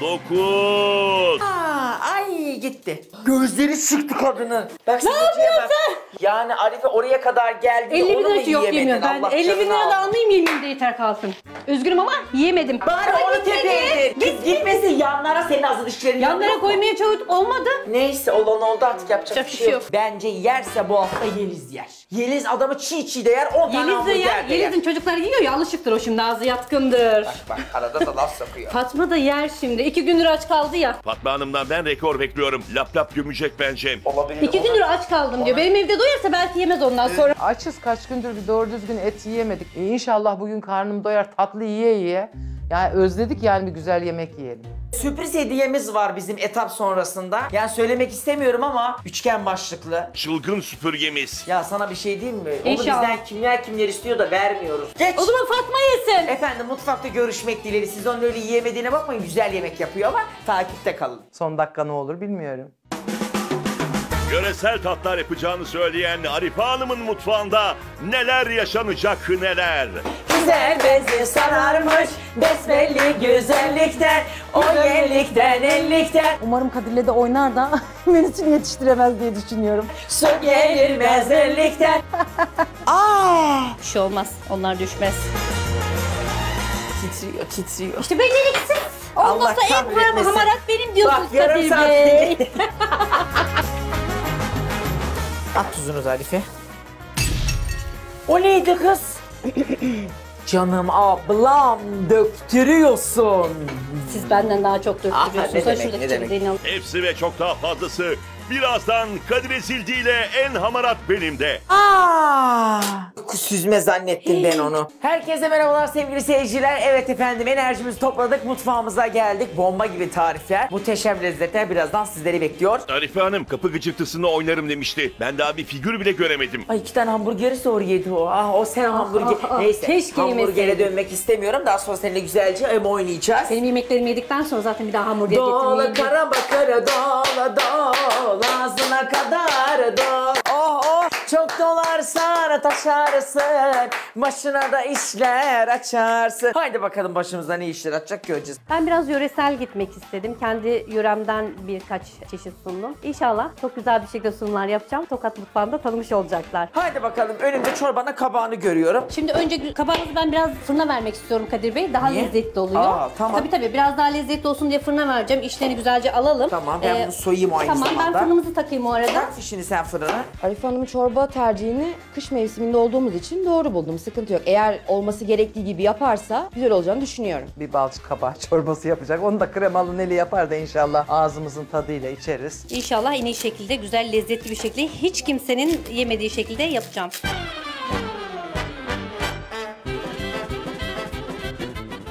Dokuz. Aa, ay gitti. Gözleri sıktı kadını. Bak, ne yapıyorsun sen? Yani Arife oraya kadar geldi. elli bin lira yok yemiyor. Ben elli bin lira da almayayım, yemeğimde yeter kalsın. Üzgünüm ama yiyemedim. Bari onu tepeye git, gitmesin yanlara, senin hazır işlerin. Yanlara koymaya çalıştık, olmadı. Neyse olan oldu artık, yapacak Çok bir şey yok. yok. Bence yerse bu hafta Yeliz yer. Yeliz adamı çiğ çiğ de yer, on tane hamur yer. Yeliz'in çocukları yiyor, yanlışlıktır o şimdi, ağzı yatkındır. Bak bak arada da laf sokuyor. Fatma da yer şimdi, iki gündür aç kaldı ya. Fatma Hanım'dan ben rekor bekliyorum. Lap lap gömecek bence. Olabilir. İki gündür aç kaldım diyor, benim evde doyarsa belki yemez ondan sonra. Açız, kaç gündür bir doğru düzgün et yiyemedik. E inşallah bugün karnım doyar, tatlı yiye yiye. Yani özledik yani, bir güzel yemek yiyelim. Sürpriz hediyemiz var bizim etap sonrasında. Yani söylemek istemiyorum ama üçgen başlıklı. Çılgın süpürgemiz. Ya sana bir şey diyeyim mi? İnşallah. Onu bizden kimler kimler istiyor da vermiyoruz. Geç. O zaman Fatma yesin. Efendim mutfakta görüşmek dileğiyle. Siz onun öyle yiyemediğine bakmayın. Güzel yemek yapıyor ama takipte kalın. Son dakika ne olur bilmiyorum. Yöresel tatlar yapacağını söyleyen Arife Hanım'ın mutfağında neler yaşanacak neler. Güzel bezi sararmış besbelli güzellikten, o yerlikten ellikten. Umarım Kadir'le de oynar da menüsünü yetiştiremez diye düşünüyorum. Su gelir mezirlikten. Aa! Bir şey olmaz, onlar düşmez. Titriyor, titriyor. İşte beceriksiz. Ondan sonra en koyamam hamarat benim diyorsunuz Kadir Bey. At tuzunu Arife. O neydi kız? Canım ablam, döktürüyorsun. Siz benden daha çok döktürüyorsunuz. Ah, ne demek, ne demek. Hepsi ve çok daha fazlası. Birazdan Kadir Ezildi ile en hamarat benimde. Aaa! Süzme zannettim ben onu. Herkese merhabalar sevgili seyirciler. Evet efendim, enerjimizi topladık, mutfağımıza geldik. Bomba gibi tarifler, muhteşem lezzetler birazdan sizleri bekliyor. Arife Hanım kapı gıcırtısını oynarım demişti. Ben daha bir figür bile göremedim. Ay iki tane hamburgeri zor yedi o. Ah o sen hamburger. Ah, ah, neyse keşke hamburgere yemesin. Dönmek istemiyorum. Daha sonra seninle güzelce hem oynayacağız. Benim yemeklerimi yedikten sonra zaten bir daha hamburger getirmeyeyim. Dağla karabakara dağla dağla. Ağzına kadar dol. Oh oh. Çok dolarsan taşarsın. Başına da işler açarsın. Haydi bakalım başımıza ne işler açacak göreceğiz. Ben biraz yöresel gitmek istedim. Kendi yöremden birkaç çeşit sundum. İnşallah çok güzel bir şekilde sunumlar yapacağım. Tokat mutfağında tanımış olacaklar. Haydi bakalım, önümde çorbana kabağını görüyorum. Şimdi önce kabağınızı ben biraz fırına vermek istiyorum Kadir Bey. Daha Niye? lezzetli oluyor. Aa, tamam. Tabii tabii biraz daha lezzetli olsun diye fırına vereceğim. İşlerini güzelce alalım. Tamam ben ee, bunu soyayım aynı tamam, zamanda. Tamam ben fırınımızı takayım o arada. Sen şimdi sen fırına. Arife Hanım'ın çorba tercihini kış mevsiminde olduğumuz için doğru buldum. Sıkıntı yok. Eğer olması gerektiği gibi yaparsa güzel olacağını düşünüyorum. Bir balçık kabak çorbası yapacak. Onu da kremalı neli yapar da inşallah ağzımızın tadıyla içeriz. İnşallah en iyi şekilde, güzel, lezzetli bir şekilde, hiç kimsenin yemediği şekilde yapacağım.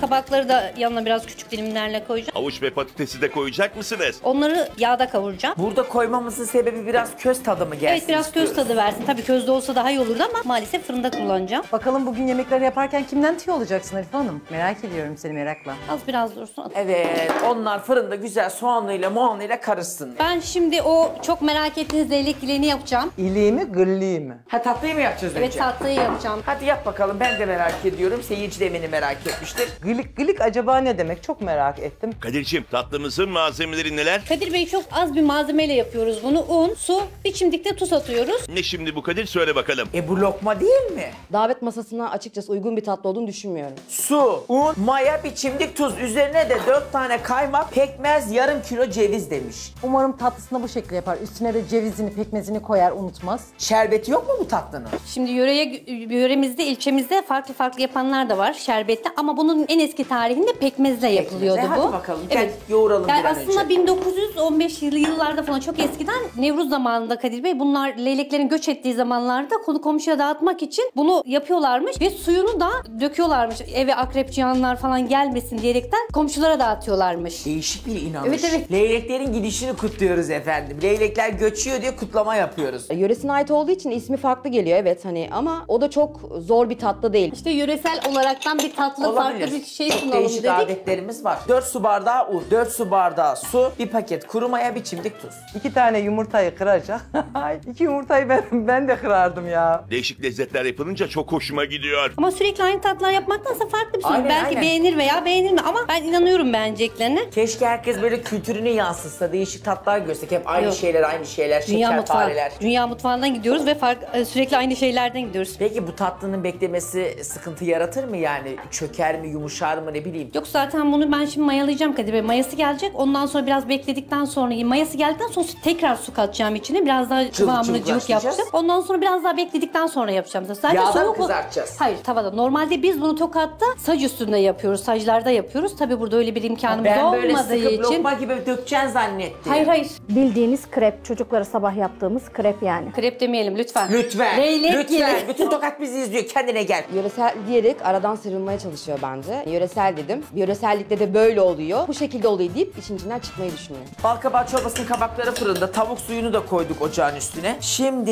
Kabakları da yanına biraz küçük dilimlerle koyacağım. Havuç ve patatesi de koyacak mısınız? Onları yağda kavuracağım. Burada koymamızın sebebi biraz köz tadı mı gelsin? Evet biraz istiyoruz. Köz tadı versin. Tabii közde olsa daha iyi olurdu ama maalesef fırında kullanacağım. Bakalım bugün yemekleri yaparken kimden tüy olacaksın Arife Hanım? Merak ediyorum seni, merakla. Az biraz dursun. At. Evet onlar fırında güzel soğanlıyla muanlıyla karışsın. Ben şimdi o çok merak ettiğiniz leylek ileğini yapacağım. İleği mi, gırliği mi? Ha tatlıyı mı yapacağız evet, önce? Evet tatlıyı yapacağım. Hadi yap bakalım, ben de merak ediyorum. Seyirci de beni merak etmiştir. Gılık gılık acaba ne demek? Çok merak ettim. Kadir'ciğim tatlımızın malzemeleri neler? Kadir Bey çok az bir malzemeyle yapıyoruz bunu. Un, su, bir çimdikte tuz atıyoruz. Ne şimdi bu Kadir? Söyle bakalım. E bu lokma değil mi? Davet masasına açıkçası uygun bir tatlı olduğunu düşünmüyorum. Su, un, maya, bir çimdik tuz. Üzerine de dört tane kaymak, pekmez, yarım kilo ceviz demiş. Umarım tatlısına bu şekilde yapar. Üstüne de cevizini, pekmezini koyar, unutmaz. Şerbeti yok mu bu tatlının? Şimdi yöreye, yöremizde, ilçemizde farklı farklı yapanlar da var şerbetli ama bunun en eski tarihinde pekmezle yapılıyordu pekmezle. Bu. Hadi bakalım. Evet. Gel yoğuralım yani bir an aslında önce. bin dokuz yüz on beş yıllarda falan çok eskiden Nevruz zamanında Kadir Bey bunlar leyleklerin göç ettiği zamanlarda konu komşuya dağıtmak için bunu yapıyorlarmış ve suyunu da döküyorlarmış eve akrep cihanlar falan gelmesin diyerekten komşulara dağıtıyorlarmış. Değişik bir inanış. Evet evet. Leyleklerin gidişini kutluyoruz efendim. Leylekler göçüyor diye kutlama yapıyoruz. Yöresine ait olduğu için ismi farklı geliyor evet hani ama o da çok zor bir tatlı değil. İşte yöresel olaraktan bir tatlı olabilir. Farklı bir şey sunalım dedik. Değişik adetlerimiz var. dört su bardağı un, dört su bardağı su, bir paket kuru maya, bir çimdik tuz. iki tane yumurtayı kıracak. iki yumurtayı ben, ben de kırardım ya. Değişik lezzetler yapılınca çok hoşuma gidiyor. Ama sürekli aynı tatlar yapmaktansa farklı bir şey. Aynen, belki aynen. Beğenir veya beğenilme ama ben inanıyorum beğeneceklerine. Keşke herkes böyle kültürünü yansıtsa, değişik tatlar görsek. Hep aynı Yok. şeyler, aynı şeyler, şekerpareler. Dünya, dünya mutfağından gidiyoruz ve fark, sürekli aynı şeylerden gidiyoruz. Peki bu tatlının beklemesi sıkıntı yaratır mı yani? Çöker mi, yumuşar mı ne bileyim? Yok zaten bunu ben şimdi mayalayacağım Kadir Bey. Mayası gelecek. Ondan sonra biraz bekledikten sonra mayası geldikten sonra tekrar su katacağım içine. Biraz daha kıvamlı cıvık yapacağım. Ondan sonra biraz daha bekledikten sonra yapacağım. Sadece yağda soğuk kızartacağız? Hayır tavada. Normalde biz bunu Tokat'ta sac üstünde yapıyoruz. Saclarda yapıyoruz. Tabii burada öyle bir imkanımız ben olmadığı için. Ben böyle sıkıp lokma gibi dökeceğiz zannettim. Hayır hayır. Bildiğiniz krep. Çocuklara sabah yaptığımız krep yani. Krep demeyelim lütfen. Lütfen. Leylek lütfen. Yeri. Bütün Tokat bizi izliyor. Kendine gel. Yöresel diyerek aradan sıyrılmaya çalışıyor bence. Yöresel dedim. Yöresellikte de böyle oluyor. Bu şekilde oluyor deyip işin içinden çıkmayı düşünüyor. Balkabağ çorbasının kabakları fırında. Tavuk suyunu da koyduk ocağın üstüne. Şimdi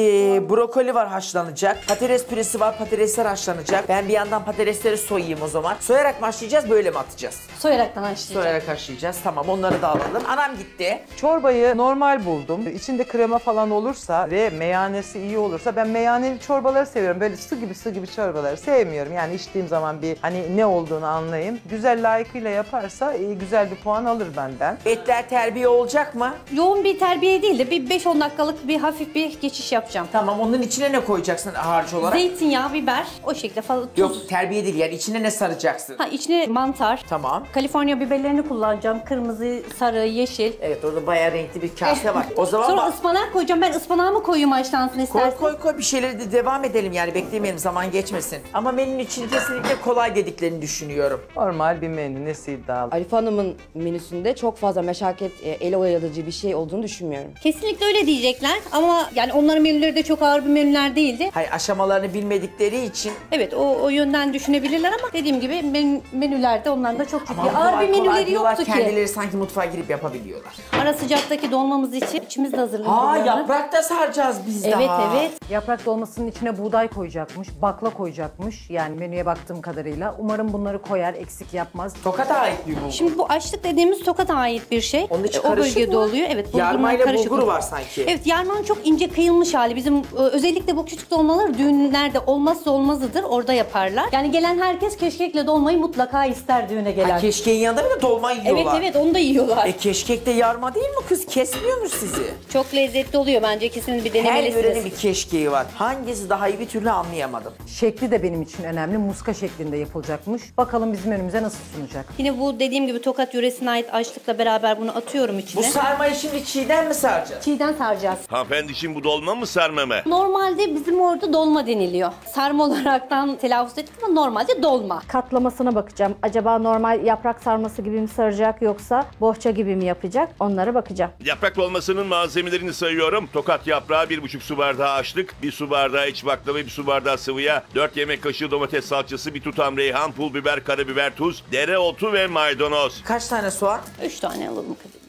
brokoli var haşlanacak. Patates püresi var. Patatesler haşlanacak. Ben bir yandan patatesleri soyayım o zaman. Soyarak mı haşlayacağız böyle mi atacağız? Soyaraktan haşlayacağız. Soyarak haşlayacağız. Tamam onları da alalım. Anam gitti. Çorbayı normal buldum. İçinde krema falan olursa ve meyanesi iyi olursa ben meyaneli çorbaları seviyorum. Böyle su gibi su gibi çorbaları sevmiyorum. Yani içtiğim zaman bir hani ne olduğunu anlayayım. Güzel layıkıyla yaparsa güzel bir puan alır benden. Etler terbiye olacak mı? Yoğun bir terbiye değil de bir beş on dakikalık bir hafif bir geçiş yapacağım. Tamam onun içine ne koyacaksın harç olarak? Zeytinyağı, biber o şekilde falan. Tuz. Yok terbiye değil yani içine ne saracaksın? Ha içine mantar. Tamam. Kaliforniya biberlerini kullanacağım. Kırmızı, sarı, yeşil. Evet orada bayağı renkli bir kase var. O zaman sonra ıspanak koyacağım. Ben ıspanağı mı koyayım haşlansın istersen? Koy koy koy bir şeyleri de devam edelim yani beklemeyelim zaman geçmesin. Ama menünün için kesinlikle kolay dediklerini düşünüyorum. Normal bir menü nesi iddialı? Arife Hanım'ın menüsünde çok fazla meşakkat ele oyalıcı bir şey olduğunu düşünmüyorum. Kesinlikle öyle diyecekler ama yani onların menüleri de çok ağır bir menüler değildi. Hayır aşamalarını bilmedikleri için. Evet o, o yönden düşünebilirler ama dediğim gibi men, menülerde onların da çok ciddi ağır kolay, bir menüleri yoktu ki. Kendileri sanki mutfağa girip yapabiliyorlar. Ara sıcaktaki dolmamız için içimiz de hazırlanıyor. Aa yaprak da saracağız biz evet, daha. Evet evet. Yaprak dolmasının içine buğday koyacakmış, bakla koyacakmış. Yani menüye baktığım kadarıyla. Umarım bunları koyar, eksik yapmaz. Tokat'a ait mi bu? Şimdi bu açlık dediğimiz Tokat'a ait bir şey. Onun için o bölgede oluyor. Evet. Yarmayla bulguru var sanki. Evet yarmanın çok ince kıyılmış hali. Bizim özellikle bu küçük dolmalar düğünlerde olmazsa olmazıdır. Orada yaparlar. Yani gelen herkes keşkekle dolmayı mutlaka ister düğüne gelen. Ha, keşkeğin yanında bir de dolma yiyorlar. Evet evet onu da yiyorlar. E keşkek de yarma değil mi kız? Kesmiyor mu sizi? Çok lezzetli oluyor bence ikisinin bir denemelisiniz. Her yörenin bir keşkeği var. Hangisi daha iyi bir türlü anlayamadım. Şekli de benim için önemli. Muska şeklinde yapılacakmış. Bakalım bizim önümüze nasıl sunacak. Yine bu dediğim gibi Tokat yöresine ait açlıkla beraber bunu atıyorum içine. Bu sarmayı şimdi çiğden mi saracağız? Çiğden saracağız. Hanımefendi için bu dolma mı sarma mı? Normalde bizim orada dolma deniliyor. Sarma olaraktan telaffuz ettik ama normalde dolma. Katlamasına bakacağım. Acaba normal yaprak sarması gibi mi saracak yoksa bohça gibi mi yapacak? Onlara bakacağım. Yaprak dolmasının malzemelerini sayıyorum. Tokat yaprağı bir buçuk su bardağı açlık, bir su bardağı iç baklava, bir su bardağı sıvıya, dört yemek kaşığı domates salçası, bir tutam reyhan, pul biber, karabiber, tuz, dereotu ve maydanoz. Kaç tane soğan? üç tane alalım kızım.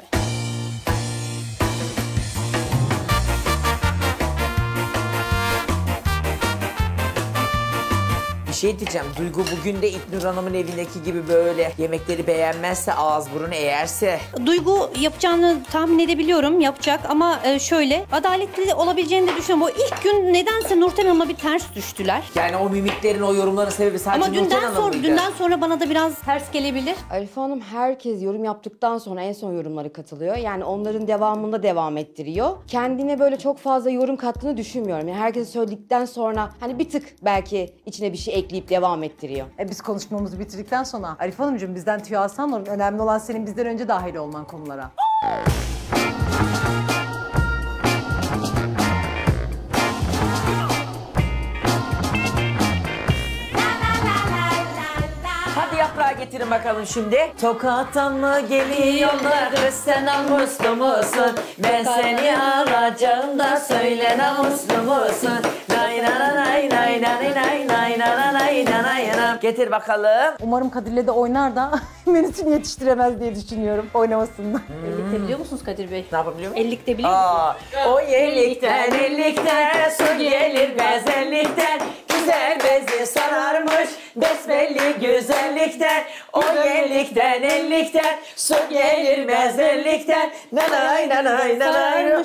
Şey diyeceğim, Duygu bugün de İlknur Hanım'ın evindeki gibi böyle yemekleri beğenmezse, ağız burnu eğerse. Duygu yapacağını tahmin edebiliyorum, yapacak ama şöyle, adaletli olabileceğini de düşünüyorum. O ilk gün nedense Nurten Hanım'a bir ters düştüler. Yani o mimiklerin, o yorumların sebebi sadece ama Nurten Hanım mıydı? Ama dünden sonra bana da biraz ters gelebilir. Arife Hanım herkes yorum yaptıktan sonra en son yorumlara katılıyor. Yani onların devamında devam ettiriyor. Kendine böyle çok fazla yorum kattığını düşünmüyorum. Yani herkes söyledikten sonra hani bir tık belki içine bir şey ekliyor. Deyip devam ettiriyor. E biz konuşmamızı bitirdikten sonra Arife Hanımcığım bizden tüy alsan olur. Önemli olan senin bizden önce dahil olman konulara. getirin bakalım şimdi. Tokat'tan mı geliyorlar kız, sen namuslu musun? Ben seni alacağım da söyle, namuslu musun? Nay nay nay nay nay nay nay nay nay nay. Getir bakalım. Umarım Kadir'le de oynar da menüsünü yetiştiremez diye düşünüyorum. Oynamasından. Ellikte biliyor musunuz Kadir Bey? Ne yapabiliyor musunuz? Ellikte biliyor musunuz? O ellikten ellikten su gelir bezellikten. Güzel bezi sararmış besbelli güzellikten. O ellikten ellikten su gelir bezellikten. Nanay nanay nanay.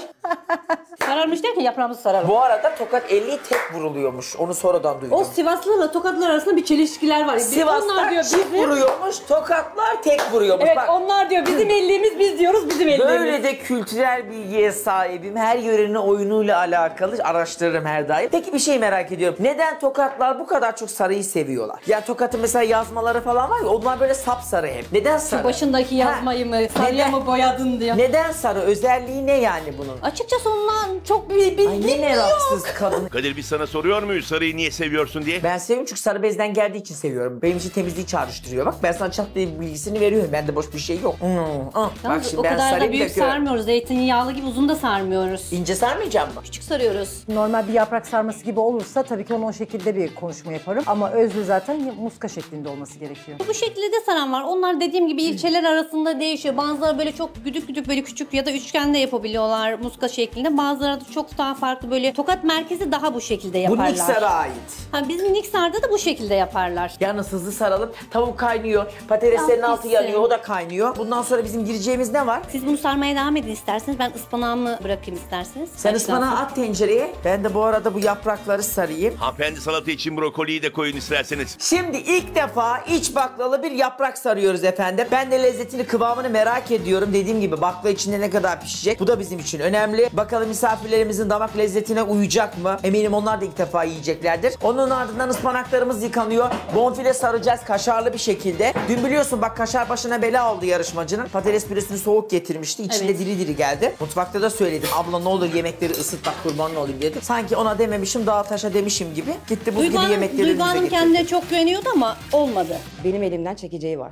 Sararmış derken yaprağımızı sararmış. Bu arada Tokat elliyi tek vuruluyormuş. Onu sonradan duydum. O Sivaslılarla Tokatlılar arasında bir çelişkiler var. Sivaslılar diyor çift bizim... vuruyormuş, Tokatlar tek vuruyormuş. Evet. Bak, onlar diyor bizim elliğimiz, biz diyoruz bizim elliğimiz. Böyle de kültürel bilgiye sahibim. Her yörenin oyunuyla alakalı araştırırım her daim. Peki bir şey merak ediyorum. Neden Tokatlar bu kadar çok sarıyı seviyorlar? Ya Tokat'ın mesela yazmaları falan var ya, onlar böyle sapsarı hep. Neden sarı? Şu başındaki yazmayı ha, mı sarıya neden, mı boyadın diyor. Neden sarı? Özelliği ne yani bunun? Açıkçası ondan çok bir bilgim yok. Rahatsız kadın. Kadir biz sana soruyor muyuz sarıyı niye seviyorsun diye? Ben seviyorum çünkü sarı bezden geldiği için seviyorum. Benim için temizliği çağrıştırıyor. Bak ben sana çat diye bilgisini veriyorum. Bende boş bir şey yok. Hmm, ah. Bak şimdi o ben kadar da büyük takıyorum. Sarmıyoruz. Zeytinyağlı gibi uzun da sarmıyoruz. İnce sarmayacağım mı? Küçük sarıyoruz. Normal bir yaprak sarması gibi olursa tabii ki onu o şekilde bir konuşma yaparım. Ama özlü zaten muska şeklinde olması gerekiyor. Bu şekilde de saran var. Onlar dediğim gibi ilçeler arasında değişiyor. Bazıları böyle çok güdük güdük böyle küçük ya da üçgende yapabiliyorlar muska şeklinde. Bazıları da çok daha farklı böyle. Tokat merkezi daha bu şekilde yaparlar. Bu Niksar'a ait. Ha, bizim Niksar'da da bu şekilde yaparlar. Yalnız hızlı saralım. Tavuk kaynıyor. Patateslerin altı yanıyor. O da kaynıyor. Bundan sonra bizim gireceğimiz ne var? Siz bunu sarmaya devam edin isterseniz. Ben ıspanağımı bırakayım isterseniz. Sen ıspanağı at tencereye. Ben de bu arada bu yaprakları sarayım. Hanımefendi salata için brokoliyi de koyun isterseniz. Şimdi ilk defa iç baklalı bir yaprak sarıyoruz efendim. Ben de lezzetini, kıvamını merak ediyorum. Dediğim gibi bakla içinde ne kadar pişecek? Bu da bizim için önemli. Bakalım misafirlerimizin damak lezzetine uyacak mı? Eminim onlar da ilk defa yiyeceklerdir. Onun ardından ıspanaklarımız yıkanıyor. Bonfile saracağız kaşarlı bir şekilde. Dün biliyorsun bak kaşar başına bela oldu yarışmacının. Patates püresini soğuk getirmişti. İçinde evet, diri diri geldi. Mutfakta da söyledim. Abla ne olur yemekleri ısıt bak kurbanın olayım dedim. Sanki ona dememişim daha taşa demişim gibi. Gitti bu gibi yemekleri. Duygu Hanım kendine çok güveniyordu ama olmadı. Benim elimden çekeceği var.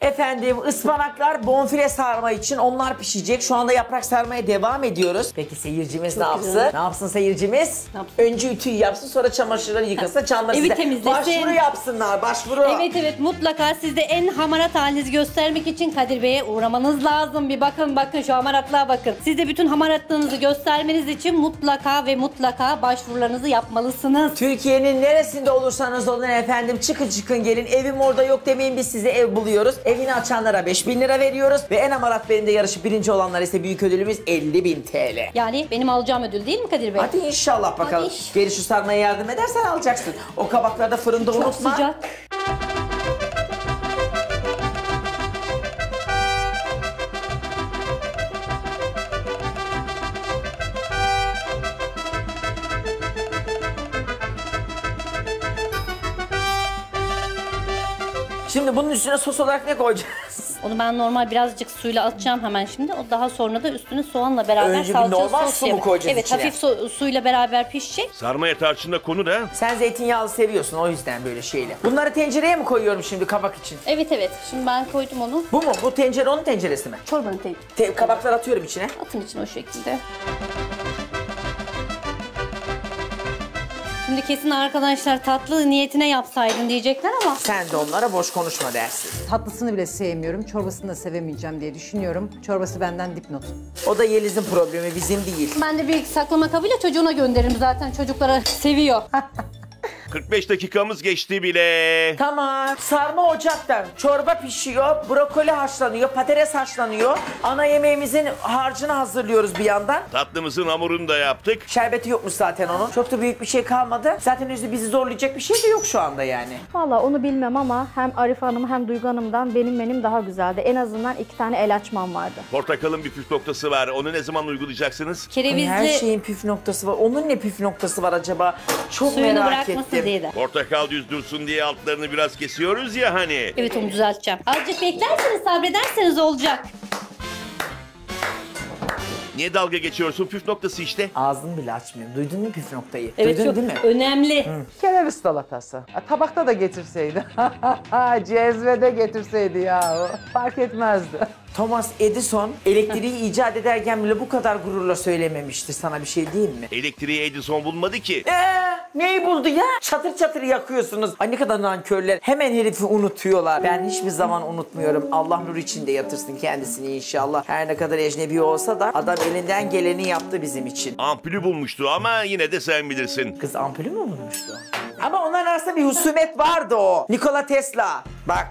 Efendim ıspanaklar bonfile sarma için onlar pişecek. Şu anda yaprak sarmaya devam ediyoruz. Peki seyircimiz çok ne yapsın? Güzel. Ne yapsın seyircimiz? Yapsın. Önce ütüyü yapsın, sonra çamaşırları yıkasın, çamları size temizlesin. Başvuru yapsınlar, başvuru. Evet evet mutlaka sizde en hamarat halinizi göstermek için Kadir Bey'e uğramanız lazım. Bir bakın bakın şu hamaratlığa bakın. Sizde bütün hamaratlığınızı göstermeniz için mutlaka ve mutlaka başvurularınızı yapmalısınız. Türkiye'nin neresinde olursanız olun efendim çıkın çıkın gelin. Evim orada yok demeyin, biz size ev buluyoruz. Evini açanlara beş bin lira veriyoruz ve en amaratlerinde yarışıp birinci olanlara ise büyük ödülümüz elli bin T L. Yani benim alacağım ödül değil mi Kadir Bey? Hadi inşallah bakalım. Hadi. Geri şu sarmaya yardım edersen alacaksın. O kabakları da fırında çok unutma. Sıcak. Şimdi bunun üstüne sos olarak ne koyacağız? Onu ben normal birazcık suyla atacağım hemen şimdi. O daha sonra da üstüne soğanla beraber önce salça sos. Önce normal su mu koyacağız evet, içine? Evet, hafif so suyla beraber pişecek. Sarmaya tarçınla konu da. Sen zeytinyağlı seviyorsun o yüzden böyle şeyle. Bunları tencereye mi koyuyorum şimdi kabak için? Evet evet. Şimdi ben koydum onu. Bu mu? Bu tencere onun tenceresi mi? Çorbanın tenceresi. Te kabaklar atıyorum içine. Atın için o şekilde. Şimdi kesin arkadaşlar tatlı niyetine yapsaydın diyecekler ama... Sen de onlara boş konuşma dersin. Tatlısını bile sevmiyorum, çorbasını da sevemeyeceğim diye düşünüyorum. Çorbası benden dipnot. O da Yeliz'in problemi, bizim değil. Ben de bir saklama kabıyla çocuğuna gönderirim zaten. Çocuklara seviyor. kırk beş dakikamız geçti bile. Tamam. Sarma ocaktan. Çorba pişiyor. Brokoli haşlanıyor. Patates haşlanıyor. Ana yemeğimizin harcını hazırlıyoruz bir yandan. Tatlımızın hamurunu da yaptık. Şerbeti yokmuş zaten onun. Çok da büyük bir şey kalmadı. Zaten özü bizi zorlayacak bir şey de yok şu anda yani. Vallahi onu bilmem ama hem Arife Hanım hem Duygu Hanım'dan benim menüm daha güzeldi. En azından iki tane el açmam vardı. Portakalın bir püf noktası var. Onu ne zaman uygulayacaksınız? Kerevizli. Her şeyin püf noktası var. Onun ne püf noktası var acaba? Çok suyunu merak ettim. Portakal düz dursun diye altlarını biraz kesiyoruz ya hani. Evet onu düzelteceğim. Azıcık beklerseniz, sabrederseniz olacak. Niye dalga geçiyorsun? Püf noktası işte. Ağzını bile açmıyorum. Duydun mu püf noktayı? Evet, duydun değil mi? Önemli. Hı. Kereviz salatası. Tabakta da getirseydi. Cezvede getirseydi ya. Fark etmezdi. Thomas Edison elektriği icat ederken bile bu kadar gururla söylememişti, sana bir şey diyeyim mi? Elektriği Edison bulmadı ki. Eee neyi buldu ya? Çatır çatır yakıyorsunuz. Ay ne kadar nankörler. Hemen herifi unutuyorlar. Ben hiçbir zaman unutmuyorum. Allah nur içinde yatırsın kendisini inşallah. Her ne kadar ecnebi olsa da adam elinden geleni yaptı bizim için. Ampulü bulmuştu ama yine de sen bilirsin. Kız ampulü mü bulmuştu? Ama onların arasında bir husumet vardı o. Nikola Tesla. Bak.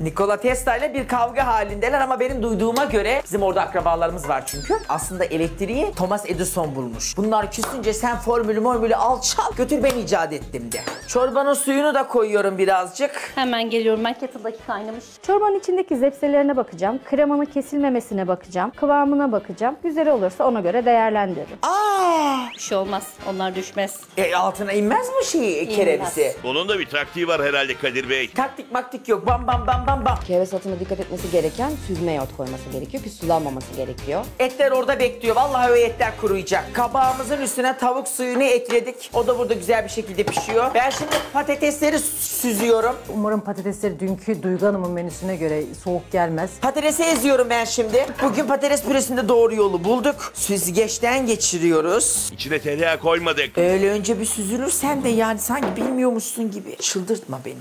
Nikola Tesla ile bir kavga halindeler ama benim duyduğuma göre, bizim orada akrabalarımız var çünkü, aslında elektriği Thomas Edison bulmuş. Bunlar küsünce sen formülü mormülü al çal götür, ben icat ettim de. Çorbanın suyunu da koyuyorum birazcık. Hemen geliyorum, ben kettle'daki kaynamış. Çorbanın içindeki zepselerine bakacağım, kremanın kesilmemesine bakacağım, kıvamına bakacağım. Güzel olursa ona göre değerlendiririm. Aa! Bir şey olmaz, onlar düşmez. E altına inmez mi şeyi, kerevizi? Bunun da bir taktiği var herhalde Kadir Bey. Taktik maktik yok, bam bam bam bam. Kereviz atına dikkat etmesi gereken süzme yoğurt koyması gerekiyor ki sulanmaması gerekiyor. Etler orada bekliyor. Vallahi o etler kuruyacak. Kabağımızın üstüne tavuk suyunu ekledik. O da burada güzel bir şekilde pişiyor. Ben şimdi patatesleri süzüyorum. Umarım patatesleri dünkü Duygu Hanım'ın menüsüne göre soğuk gelmez. Patatesi eziyorum ben şimdi. Bugün patates püresinde doğru yolu bulduk. Süzgeçten geçiriyoruz. İçine tereyağı koymadık. Öyle önce bir süzülürsen de yani sanki bilmiyormuşsun gibi. Çıldırtma beni.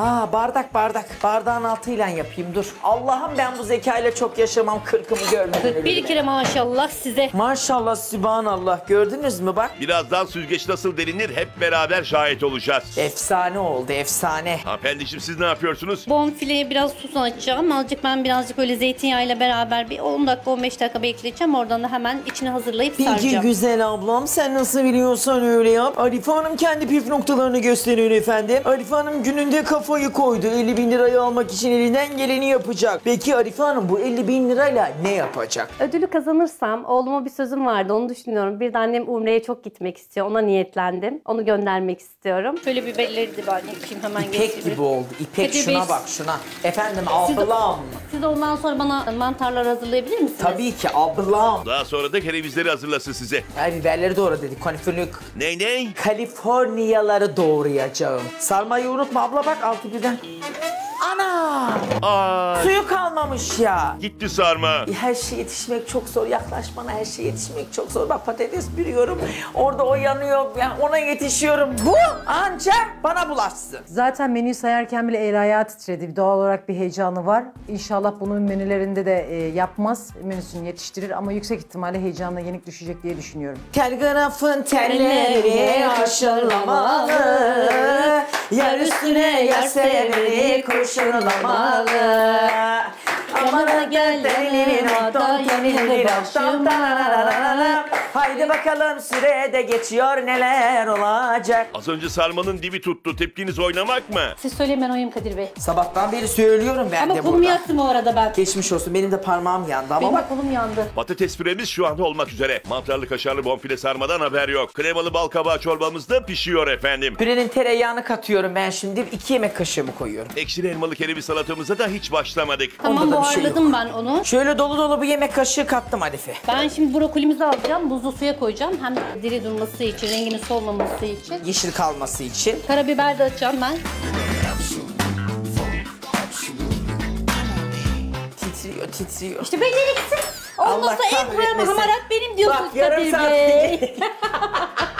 Aa bardak bardak. Bardağın altıyla yapayım dur. Allah'ım ben bu zekayla çok yaşamam, kırkımı görmedim. Bir kere maşallah size. Maşallah sübhanallah, gördünüz mü bak. Birazdan süzgeç nasıl delinir hep beraber şahit olacağız. Efsane oldu efsane. Hanımefendiciğim siz ne yapıyorsunuz? Bonfileye biraz susam açacağım. Azıcık ben birazcık öyle zeytinyağıyla beraber bir on dakika on beş dakika bekleyeceğim. Oradan da hemen içini hazırlayıp peki, saracağım. Peki güzel ablam, sen nasıl biliyorsan öyle yap. Arife Hanım kendi püf noktalarını gösteriyor efendim. Arife Hanım gününde kafa kafayı koydu. elli bin lirayı almak için elinden geleni yapacak. Peki Arife Hanım bu elli bin lirayla ne yapacak? Ödülü kazanırsam oğluma bir sözüm vardı, onu düşünüyorum. Bir de annem Umre'ye çok gitmek istiyor. Ona niyetlendim. Onu göndermek istiyorum. Şöyle bir belleri de ben yapayım hemen. İpek geçireyim. Gibi oldu. İpek Hadi şuna beş. Bak şuna. Efendim siz ablam. De, siz ondan sonra bana mantarlar hazırlayabilir misiniz? Tabii ki ablam. Daha sonra da kerevizleri hazırlasın size. Ay biberleri doğru dedik. Kalifornik. Ney ney? Kaliforniyaları doğrayacağım. Sarmayı unutma abla bak. Altı birden. Ana! Ay. Suyu kalmamış ya. Gitti sarma. Her şey yetişmek çok zor. Yaklaş bana, her şey yetişmek çok zor. Bak patates pürüyorum. Orada o yanıyor. Yani ona yetişiyorum. Bu ancak bana bulaşsın. Zaten menüyü sayarken bile el ayağı titredi. Doğal olarak bir heyecanı var. İnşallah bunun menülerinde de yapmaz. Menüsünü yetiştirir ama yüksek ihtimalle heyecanla yenik düşecek diye düşünüyorum. Telgrafın telleri aşılamalı. Yer üstüne yer severi koşu. Şırlamalı. Amana gel delinin orta yenildi başımda. Haydi bakalım sürede geçiyor, neler olacak. Az önce sarmanın dibi tuttu, tepkiniz oynamak mı? Siz söyleyin, ben oyum Kadir Bey. Sabahtan beri söylüyorum ben ama de burada. Ama kolum yaktım o arada ben. Geçmiş olsun, benim de parmağım yandı ama. Benim bak, kolum yandı. Patates püremiz şu anda olmak üzere. Mantarlı kaşarlı bonfile sarmadan haber yok. Kremalı bal kabağı çorbamız da pişiyor efendim. Pürenin tereyağını katıyorum ben şimdi, iki yemek kaşığı mı koyuyorum? Ekşili elmalı kereviz salatamıza da hiç başlamadık. Tamam, buharladım şey ben onu. Şöyle dolu dolu bir yemek kaşığı kattım Arife. Ben şimdi brokolimizi alacağım, buzlu suya koyacağım. Hem diri durması için, rengini solmaması için. Yeşil kalması için. Karabiber de atacağım ben. Titriyor, titriyor. İşte beceriksiz. Ondan sonra et koyamam, hamarat benim diyorsunuz Kadir Bey.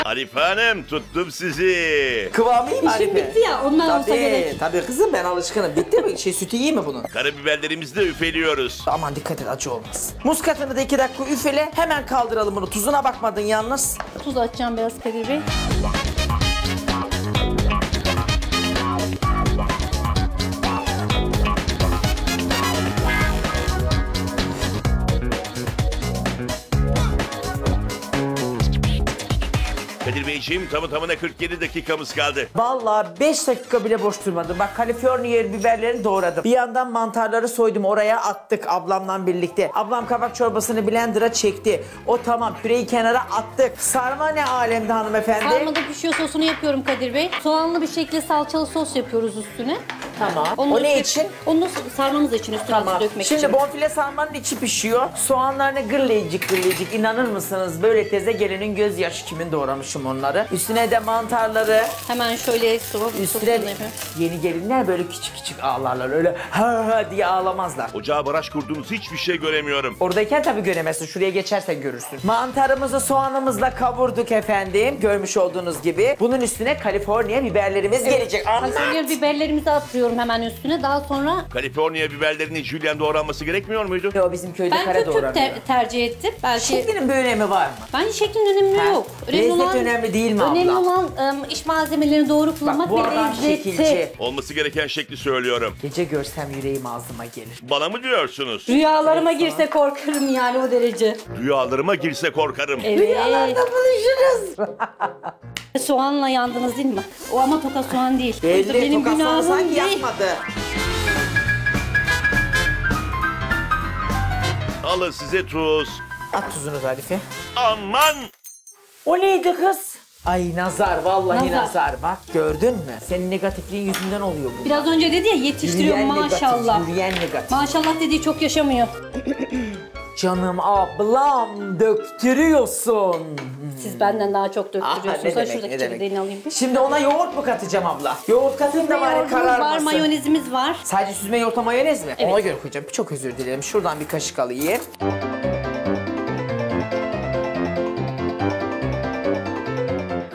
Arife Hanım, tuttum sizi. Kıvamı iyi mi Arife? İşim bitti ya, ondan tabii, olsa gerek. Tabii kızım, ben alışkınım. Bitti mi? Şey, sütü iyi mi bunun? Karabiberlerimizi de üfeliyoruz. Aman dikkat et, acı olmaz. Muskatını da iki dakika üfele, hemen kaldıralım bunu. Tuzuna bakmadın yalnız. Tuz atacağım biraz Kadir Bey. Kadir Beyciğim, tamı tamına kırk yedi dakikamız kaldı. Vallahi beş dakika bile boş durmadım. Bak Kaliforniya biberlerini doğradım. Bir yandan mantarları soydum, oraya attık ablamla birlikte. Ablam kabak çorbasını blender'a çekti. O tamam, püreyi kenara attık. Sarma ne alemde hanımefendi? Sarmada pişiyor sosunu yapıyorum Kadir Bey. Soğanlı bir şekilde salçalı sos yapıyoruz üstüne. Tamam. Onun o ne için? Onu sarmamız için, üstüne tamam. dökmek Şimdi için. Şimdi bonfile sarmanın içi pişiyor. Soğanlarını gırlayıcık gırlayıcık. İnanır mısınız? Böyle teze gelinin gözyaşı kimin doğramışım onları. Üstüne de mantarları. Hemen şöyle su. Üstüne yeni gelinler böyle küçük küçük ağlarlar. Öyle ha ha diye ağlamazlar. Ocağa baraj kurduğunuz hiçbir şey göremiyorum. Oradayken tabii göremezsin. Şuraya geçersen görürsün. Mantarımızı soğanımızla kavurduk efendim. Görmüş olduğunuz gibi. Bunun üstüne Kaliforniya biberlerimiz evet. gelecek. Kaliforniya biberlerimizi atıyorum hemen üstüne. Daha sonra... Kaliforniya biberlerinin jülyen doğranması gerekmiyor muydu? Yok bizim köyde ben kare doğranıyor. Ben ter tercih ettim. Belki... Şeklinin bir önemi var mı? Bence şeklin önemli ha. yok. Önemli lezzet olan, önemli değil mi önemli abla? Önemli olan ım, iş malzemelerini doğru kullanmak ve lezzeti. Olması gereken şekli söylüyorum. Gece görsem yüreğim ağzıma gelir. Bana mı diyorsunuz? Rüyalarıma evet, girse korkarım yani o derece. Rüyalarıma girse korkarım. Evet. Rüyalarda buluşuruz. Soğanla yandınız değil mi? O ama tokat soğan değil. Belli, benim tokat soğan sanki yakmadı. Alın size tuz. At tuzunu Arife. Aman! O neydi kız? Ay nazar, vallahi nazar. nazar. Bak gördün mü? Senin negatifliğin yüzünden oluyor bu. Biraz önce dedi ya yetiştiriyorum maşallah. Negatif, yürüyen negatif. Maşallah dediği çok yaşamıyor. Canım ablam döktürüyorsun. Siz benden daha çok döktürüyorsunuz. Aha, şuradaki çekirdeğini alayım. Şimdi ona yoğurt mu katacağım abla? Yoğurt katayım da bari kararmasın. Var, mayonezimiz var. Sadece süzme yoğurta mayonez mi? Evet. Ona göre koyacağım. Çok özür dilerim. Şuradan bir kaşık alayım.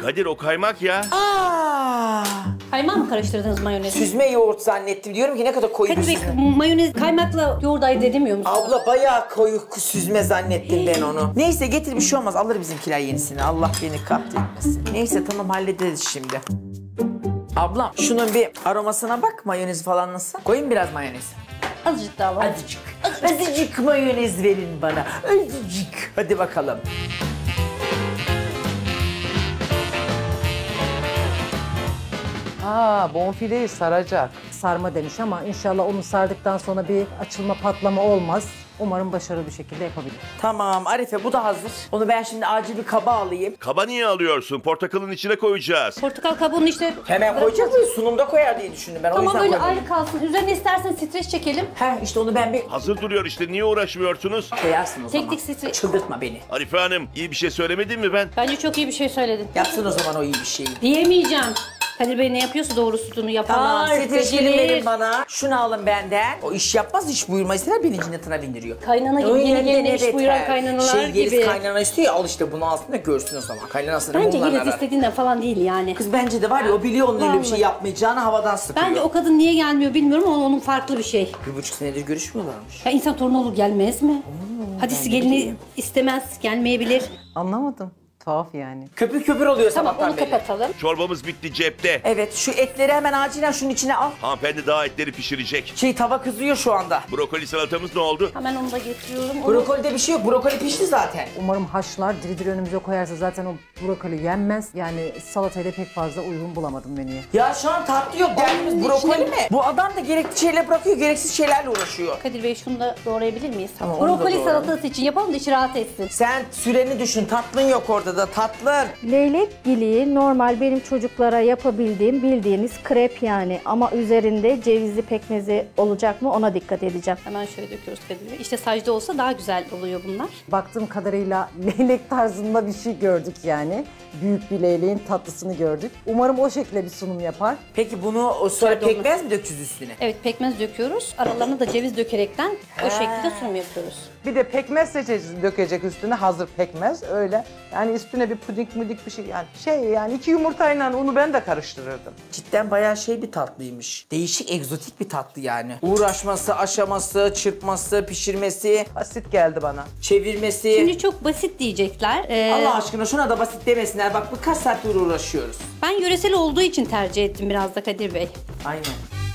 Kadir o kaymak ya. Aa! Kaymağı mı karıştırdınız mayonezi? Süzme yoğurt zannettim. Diyorum ki ne kadar koyu bir süzme. Mayonez kaymakla yoğurt ayırt edemiyor musun? Abla bayağı koyu süzme zannettim ben onu. Neyse getir bir şey olmaz. Alır bizimkiler yenisini. Allah beni kahretmesin. Neyse tamam hallederiz şimdi. Ablam şunun bir aromasına bak. Mayonez falan nasıl? Koyun biraz mayonez. Azıcık daha var. Azıcık. Azıcık. Azıcık mayonez verin bana. Azıcık. Hadi bakalım. Aa, bonfileyi saracak. Sarma demiş ama inşallah onu sardıktan sonra bir açılma patlama olmaz. Umarım başarılı bir şekilde yapabilir. Tamam Arife bu da hazır. Onu ben şimdi acil bir kaba alayım. Kaba niye alıyorsun? Portakalın içine koyacağız. Portakal kabuğunu işte... Hemen koyacağız mı? Sunumda koyar diye düşündüm ben. Tamam böyle ayrı kalsın. Üzerine istersen stres çekelim. Heh işte onu ben bir... Hazır duruyor işte. Niye uğraşmıyorsunuz? Koyarsın o zaman. Tek tek stres... Çıldırtma beni. Arife Hanım iyi bir şey söylemedin mi ben? Bence çok iyi bir şey söyledin. Yapsın o zaman o iyi bir şeyi. Diyemeyeceğim. Kadir Bey ne yapıyorsa doğrusunu yapanlar. Aa, streçini verin bana. Şunu alın benden. O iş yapmaz, iş buyurma ister, bilincine tıra bindiriyor. Kaynana gibi, yeni gelene iş buyuran kaynanalar şey, gibi. Yeliz kaynana istiyor ya, al işte bunu aslında görsün o zaman. Kaynanasını bunlarla arar. Bence Yeliz istediğinden falan değil yani. Kız bence de var ya, o biliyor onun öyle bir şey yapmayacağını, havadan sıkıyor. Bence o kadın niye gelmiyor bilmiyorum, o onun farklı bir şey. Bir buçuk senedir görüşmüyorlarmış. Ya insan torun olur gelmez mi? Hmm, hadisi gelini istemez, gelmeyebilir. Anlamadım. Tuhaf yani. Köpür köpür oluyor tamam, sabahtan beri. Kapatalım. Çorbamız bitti cepte. Evet şu etleri hemen acilen şunun içine al. Hanımefendi daha etleri pişirecek. Şey tava kızıyor şu anda. Brokoli salatamız ne oldu? Hemen onu da getiriyorum. Brokolide bir şey yok. Brokoli pişti zaten. Umarım haşlar diri diri önümüze koyarsa zaten o brokoli yenmez. Yani salatayla pek fazla uygun bulamadım menüye. Ya şu an tatlı yok. Derdimiz brokoli mi? Bu adam da gerekli şeyler bırakıyor, gereksiz şeylerle uğraşıyor. Kadir Bey şunu da doğrayabilir miyiz? Tamam, brokoli salatası için yapalım da içi rahat etsin. Sen süreni düşün. Tatlın yok orada da tatlı. Leylek giliği normal benim çocuklara yapabildiğim bildiğiniz krep yani ama üzerinde cevizli pekmezi olacak mı ona dikkat edeceğim. Hemen şöyle döküyoruz Kadir'e. İşte sacda olsa daha güzel oluyor bunlar. Baktığım kadarıyla leylek tarzında bir şey gördük yani. Büyük bir leyleğin tatlısını gördük. Umarım o şekilde bir sunum yapar. Peki bunu sonra pekmez mi dökeceğiz üstüne? Evet pekmez döküyoruz. Aralarına da ceviz dökerekten He. o şekilde sunum yapıyoruz. Bir de pekmez seçeceğiz, dökecek üstüne hazır pekmez öyle. Yani üstüne bir puding mudik bir şey yani şey yani iki yumurtayla unu ben de karıştırırdım. Cidden bayağı şey bir tatlıymış. Değişik egzotik bir tatlı yani. Uğraşması, aşaması, çırpması, pişirmesi. Basit geldi bana. Çevirmesi. Şimdi çok basit diyecekler. Ee... Allah aşkına şuna da basit demesinler. Bak bu kaç saattir uğraşıyoruz. Ben yöresel olduğu için tercih ettim biraz da Kadir Bey. Aynen.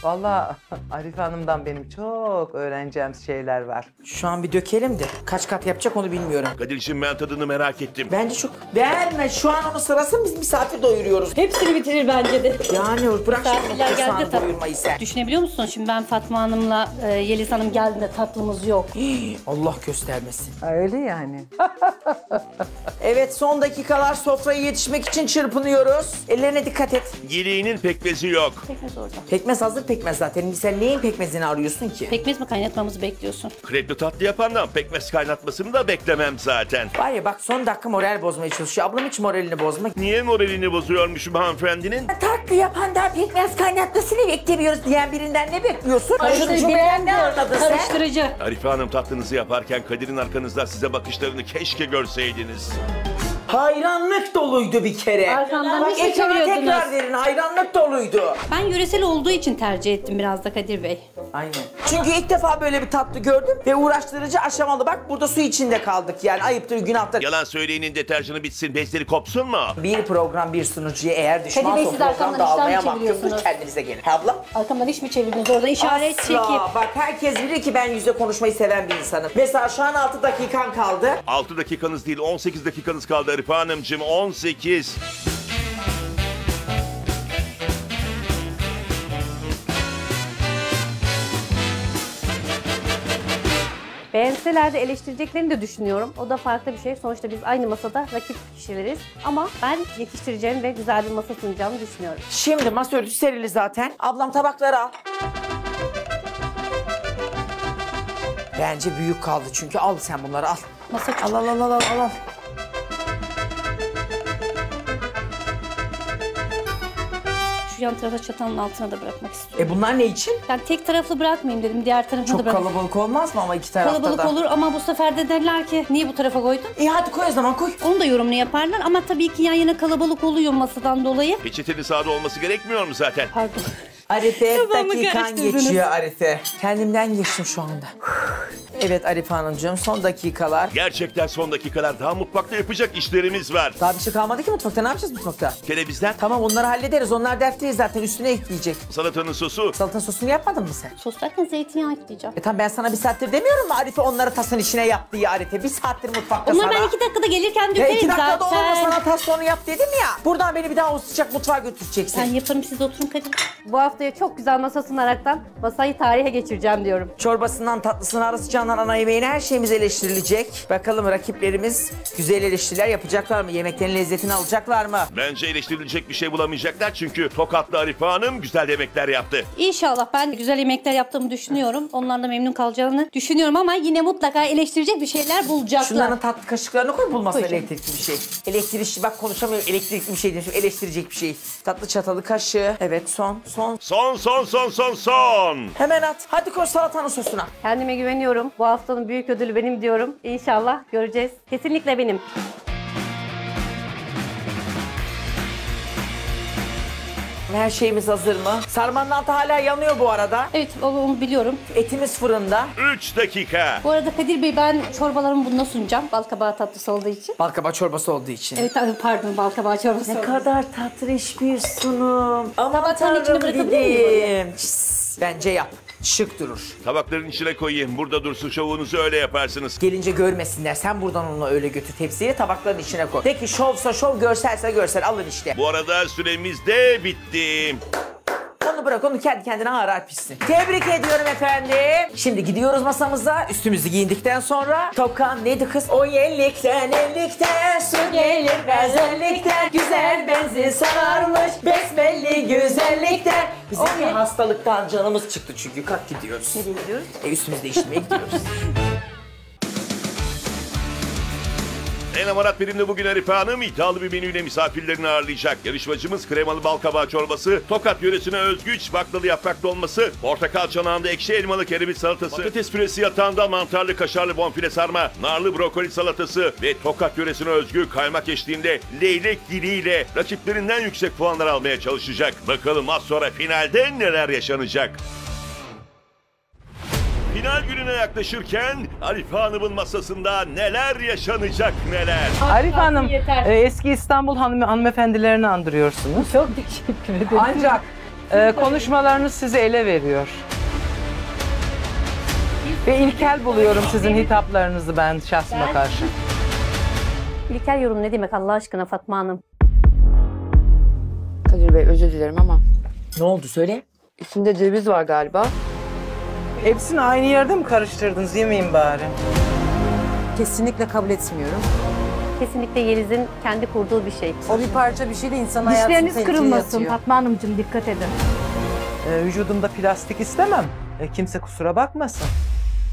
Vallahi Arife Hanım'dan benim çok öğreneceğim şeyler var. Şu an bir dökelim de kaç kat yapacak onu bilmiyorum. Kadir'cim ben tadını merak ettim. Bence çok verme şu an onu sırasın biz misafir doyuruyoruz. Hepsini bitirir bence de. Yani bırak şimdi geldi doyurmayı sen. Düşünebiliyor musun şimdi ben Fatma Hanım'la e, Yeliz Hanım geldiğinde tatlımız yok. Hii, Allah göstermesin. Öyle yani. Evet, son dakikalar, sofraya yetişmek için çırpınıyoruz. Ellerine dikkat et. Yeleğinin pekmezi yok. Pekmez orada. Pekmez hazır pekmez zaten. Sen neyin pekmezini arıyorsun ki? Pekmez mi kaynatmamızı bekliyorsun? Krepli tatlı yapandan pekmez kaynatmasını da beklemem zaten. Var ya bak, son dakika moral bozmaya çalışıyor. Ablam hiç moralini bozmak. Niye moralini bozuyormuşum hanımefendinin? Tatlı yapandan pekmez kaynatmasını beklemiyoruz diyen birinden ne bekliyorsun? Karıştırıcı beğenmiyor. Karıştırıcı. Arife Hanım, tatlınızı yaparken Kadir'in arkanızda size bakışlarını keşke görseydiniz. Hayranlık doluydu bir kere. Arkamdan bak, ekranı tekrar verin, hayranlık doluydu. Ben yöresel olduğu için tercih ettim biraz da Kadir Bey. Aynen. Çünkü ilk defa böyle bir tatlı gördüm ve uğraştırıcı, aşamalı. Bak burada su içinde kaldık yani, ayıptır, günahtır. Yalan söyleyenin deterjanı bitsin, bezleri kopsun mu? Bir program, bir sunucuya eğer düşman topluluğundan dağılmaya mahkumdur, kendinize gelin. Abla? Arkamdan iş mi çevirdiniz orada işaret çekip? Bak herkes bilir ki ben yüzde konuşmayı seven bir insanım. Mesela şu an altı dakikan kaldı. altı dakikanız değil, on sekiz dakikanız kaldı Arife Hanımcığım, on sekiz. Beğenseler de eleştireceklerini de düşünüyorum. O da farklı bir şey. Sonuçta biz aynı masada rakip kişileriz. Ama ben yetiştireceğim ve güzel bir masa sunacağımı düşünüyorum. Şimdi masa örtüsü serili zaten. Ablam tabakları al. Bence büyük kaldı çünkü. Al sen bunları al. Masa al al al al al al. Yan tarafa çatanın altına da bırakmak istiyorum. E bunlar ne için? Yani tek taraflı bırakmayayım dedim, diğer tarafı da bırakayım. Çok kalabalık olmaz mı ama iki tarafta kalabalık da? Kalabalık olur ama bu sefer de derler ki niye bu tarafa koydun? İyi e hadi koy o zaman, koy. Onu da yorumlu yaparlar ama tabii ki yan yana kalabalık oluyor masadan dolayı. Peçetenin sağda olması gerekmiyor mu zaten? Pardon. Arife, dakikan geçiyor Arife. Kendimden geçtim şu anda. Evet Arife Hanımcığım, son dakikalar. Gerçekten son dakikalar. Daha mutfakta yapacak işlerimiz var. Daha bir şey kalmadı ki mutfakta. Ne yapacağız mutfakta? Kerevizden. Tamam, onları hallederiz. Onlar dert değil zaten. Üstüne ekleyecek. Salatanın sosu. Salatanın sosunu yapmadın mı sen? Sos derken zeytinyağı ekleyeceğim. E tamam, ben sana bir saattir demiyorum mu Arife onları tasın içine yap diye Arife? Bir saattir mutfakta onlar sana. Onlar ben iki dakikada gelirken dökerim zaten. Ya iki dakikada olma, sana tasını yap dedim ya. Buradan beni bir daha o sıcak mutfağa götüreceksin. Ben yaparım, siz oturun Kadir. Bu hafta çok güzel masa sunaraktan masayı tarihe geçireceğim diyorum. Çorbasından tatlısına, arası candan ana yemeğine her şeyimiz eleştirilecek. Bakalım rakiplerimiz güzel eleştiriler yapacaklar mı? Yemeklerin lezzetini alacaklar mı? Bence eleştirilecek bir şey bulamayacaklar çünkü Tokatlı Arife Hanım güzel yemekler yaptı. İnşallah ben güzel yemekler yaptığımı düşünüyorum. Onların da memnun kalacağını düşünüyorum ama yine mutlaka eleştirecek bir şeyler bulacaklar. Şunların tatlı kaşıklarını koy, bulmasın elektrikli bir şey. Elektrikli, bak konuşamıyorum, elektrikli bir şey diyorum. Eleştirecek bir şey. Tatlı çatalı kaşığı. Evet, son son. Son, son, son, son, son. Hemen at. Hadi koş salatanın sosuna. Kendime güveniyorum. Bu haftanın büyük ödülü benim diyorum. İnşallah göreceğiz. Kesinlikle benim. Her şeyimiz hazır mı? Sarmanın altı hala yanıyor bu arada. Evet, onu biliyorum. Etimiz fırında. üç dakika. Bu arada Kadir Bey, ben çorbalarımı bununla sunacağım. Balkabağı tatlısı olduğu için. Balkabağı çorbası olduğu için. Evet, pardon, balkabağı çorbası. Ne kadar tatlış bir sunum. Ama tanrım dedim. Bence yap. Şık durur. Tabakların içine koyayım. Burada dursun, şovunuzu öyle yaparsınız. Gelince görmesinler. Sen buradan onunla öyle götür tepsiye, tabakların içine koy. De ki şovsa şov, görselse görsel. Alın işte. Bu arada süremiz de bitti. Onu bırak, onu kendi kendine harar pişsin. Tebrik ediyorum efendim. Şimdi gidiyoruz masamıza. Üstümüzü giyindikten sonra Tokan neydi kız? O yellikten, ellikten su gelir bezellikten. Güzel benzin sararmış besbelli güzellikten. Bizim o bir hastalıktan canımız çıktı çünkü. Kalk gidiyoruz. Nereye gidiyoruz? E, üstümüzü değiştirmeye gidiyoruz. En amarat benimle bugün Arife Hanım iddialı bir menüyle misafirlerini ağırlayacak. Yarışmacımız kremalı balkabağı çorbası, Tokat yöresine özgü iç baklalı yaprak dolması, portakal çanağında ekşi elmalı kereviz salatası, patates püresi yatağında mantarlı kaşarlı bonfile sarma, narlı brokoli salatası ve Tokat yöresine özgü kaymak eşliğinde leylek diliyle rakiplerinden yüksek puanlar almaya çalışacak. Bakalım az sonra finalde neler yaşanacak? Final gününe yaklaşırken Arife Hanım'ın masasında neler yaşanacak, neler? Arife Hanım, e, eski İstanbul hanım, hanımefendilerini andırıyorsunuz. Çok teşekkür ederim. Ancak e, konuşmalarınız sizi ele veriyor. Ve ilkel buluyorum sizin hitaplarınızı ben şahsıma karşı. İlkel yorum ne demek Allah aşkına Fatma Hanım? Kadir Bey, özür dilerim ama. Ne oldu söyle? İçinde ceviz var galiba. Hepsini aynı yerde mi karıştırdınız? Yemeyin bari. Kesinlikle kabul etmiyorum. kesinlikle Yeliz'in kendi kurduğu bir şey. O bir parça bir şey de insan hayatını tehlikeye atıyor. Dişleriniz kırılmasın Fatma Hanımcığım, dikkat edin. Ee, vücudumda plastik istemem. E, kimse kusura bakmasın.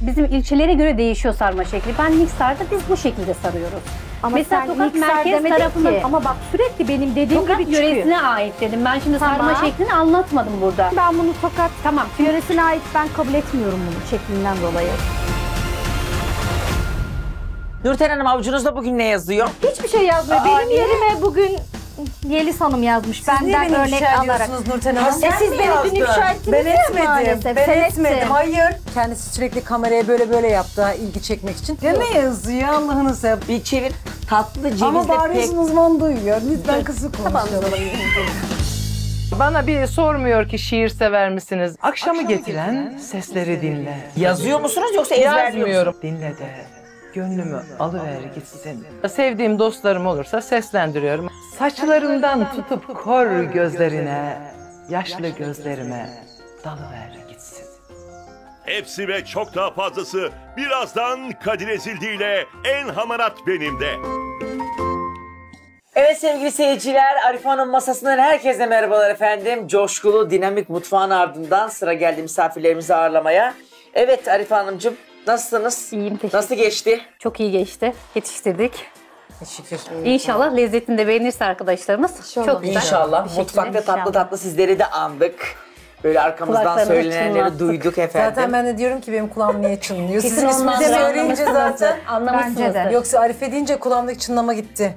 Bizim ilçelere göre değişiyor sarma şekli. Ben Niksar'da biz bu şekilde sarıyoruz. Ama mesela Tokat merkez tarafından ki. Ama bak sürekli benim dediğim Tokat gibi çıkıyor. Tokat yöresine ait dedim. Ben şimdi tamam. Sarma şeklini anlatmadım burada. Ben bunu Tokat tamam yöresine ait ben kabul etmiyorum bunu şeklinden dolayı. Nurten Hanım avucunuzda bugün ne yazıyor? Hiçbir şey yazmıyor. Aa, benim niye? Yerime bugün Yeliz Hanım yazmış. Siz benden örnek ifşa alarak. Nurten Hanım? E, siz beni dün ifşa ettiniz ya maalesef. Ben etmedim. Hayır. Kendisi sürekli kameraya böyle böyle yaptı ilgi çekmek için. Ne mi yazıyor Allah'ını sev. Bir çevir. Tatlı cevizle ama bağırıyorsun pek... uzman duyuyor. Lütfen kızı konuşuyor. Bana biri sormuyor ki şiir sever misiniz? Akşamı, Akşamı getiren, getiren sesleri dinle. Yazıyor musunuz yoksa ezberliyor musunuz? Dinle de. Gönlümü alıver gitsin. Sevdiğim dostlarım olursa seslendiriyorum. Saçlarımdan tutup kor gözlerine, yaşlı gözlerime dalıver gitsin. Hepsi ve çok daha fazlası birazdan Kadir Ezildi ile En Hamarat Benim'de. Evet sevgili seyirciler, Arife Hanım masasından herkese merhabalar efendim. Coşkulu, dinamik mutfağın ardından sıra geldi misafirlerimizi ağırlamaya. Evet Arife Hanımcığım. Nasılsınız? İyiyim, teşekkür. Nasıl geçti? Çok iyi geçti. Yetiştirdik. Teşekkür. İnşallah lezzetini de beğenirse arkadaşlarımız. İnşallah. Çok güzel. İnşallah. Mutfakta tatlı inşallah. Tatlı sizleri de andık. Böyle arkamızdan söylenenleri duyduk efendim. Zaten ben de diyorum ki benim kulağım niye çınlıyor? Sizin isminizi söyleyince zaten anlamışsınızdır. Yoksa Arife deyince kulağımdaki çınlama gitti.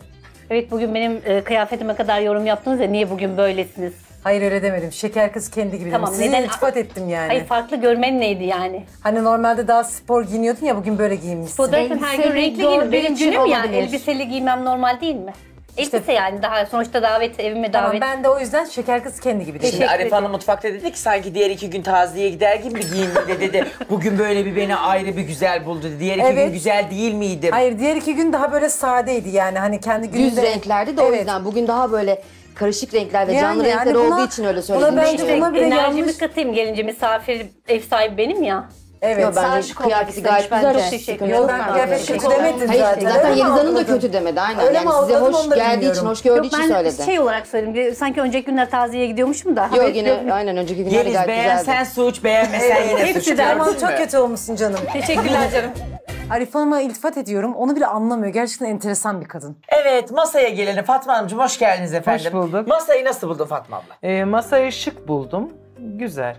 Evet bugün benim e, kıyafetime kadar yorum yaptınız ya niye bugün böylesiniz? Hayır öyle demedim. Şeker kız kendi gibi. Tamam, sizi iltifat ettim yani. Hayır farklı görmen neydi yani? Hani normalde daha spor giyiniyordun ya bugün böyle giyinmişsin. Spordan her gün renkli giyinir. Benim günüm ya yani. Elbiseli giymem normal değil mi? İşte, elbise yani daha sonuçta davet evime davet. Tamam, ben de o yüzden şeker kız kendi gibi. Şimdi Arife Hanım mutfakta dedi ki sanki diğer iki gün taziyeye gider gibi giyindi dedi. Bugün böyle bir beni ayrı bir güzel buldu dedi. Diğer iki evet. gün güzel değil miydim? Hayır diğer iki gün daha böyle sadeydi yani hani kendi gününde. Düz renklerdi de evet. O yüzden bugün daha böyle karışık renkler ve yani, canlı renkler yani buna, olduğu için öyle söyledim. Buna bence buna bile enerjimi yanlış... katayım gelince misafir ev sahibi benim ya. Evet. Yo, bence kıyafeti gayet güzel. Çok teşekkür ederim. Yok ben kıyafeti kötü demedim zaten. Zaten Yeliz Hanım da kötü demedi aynen. Öyle yani size hoş geldiği için, hoş gördüğü için söyledi. Yok ben şey olarak söyledim. Sanki önceki günler taziyeye gidiyormuşum da. Yok yine aynen önceki günler gayet güzeldi. Yeliz beğensen suç, beğenmesen yine suç. Hepsi de ama çok kötü olmuşsun canım. Teşekkürler canım. Arife Hanım'a iltifat ediyorum. Onu bile anlamıyor. Gerçekten enteresan bir kadın. Evet, masaya gelelim. Fatma Hanımcığım hoş geldiniz efendim. Hoş bulduk. Masayı nasıl buldun Fatma abla? E, masayı şık buldum. Güzel.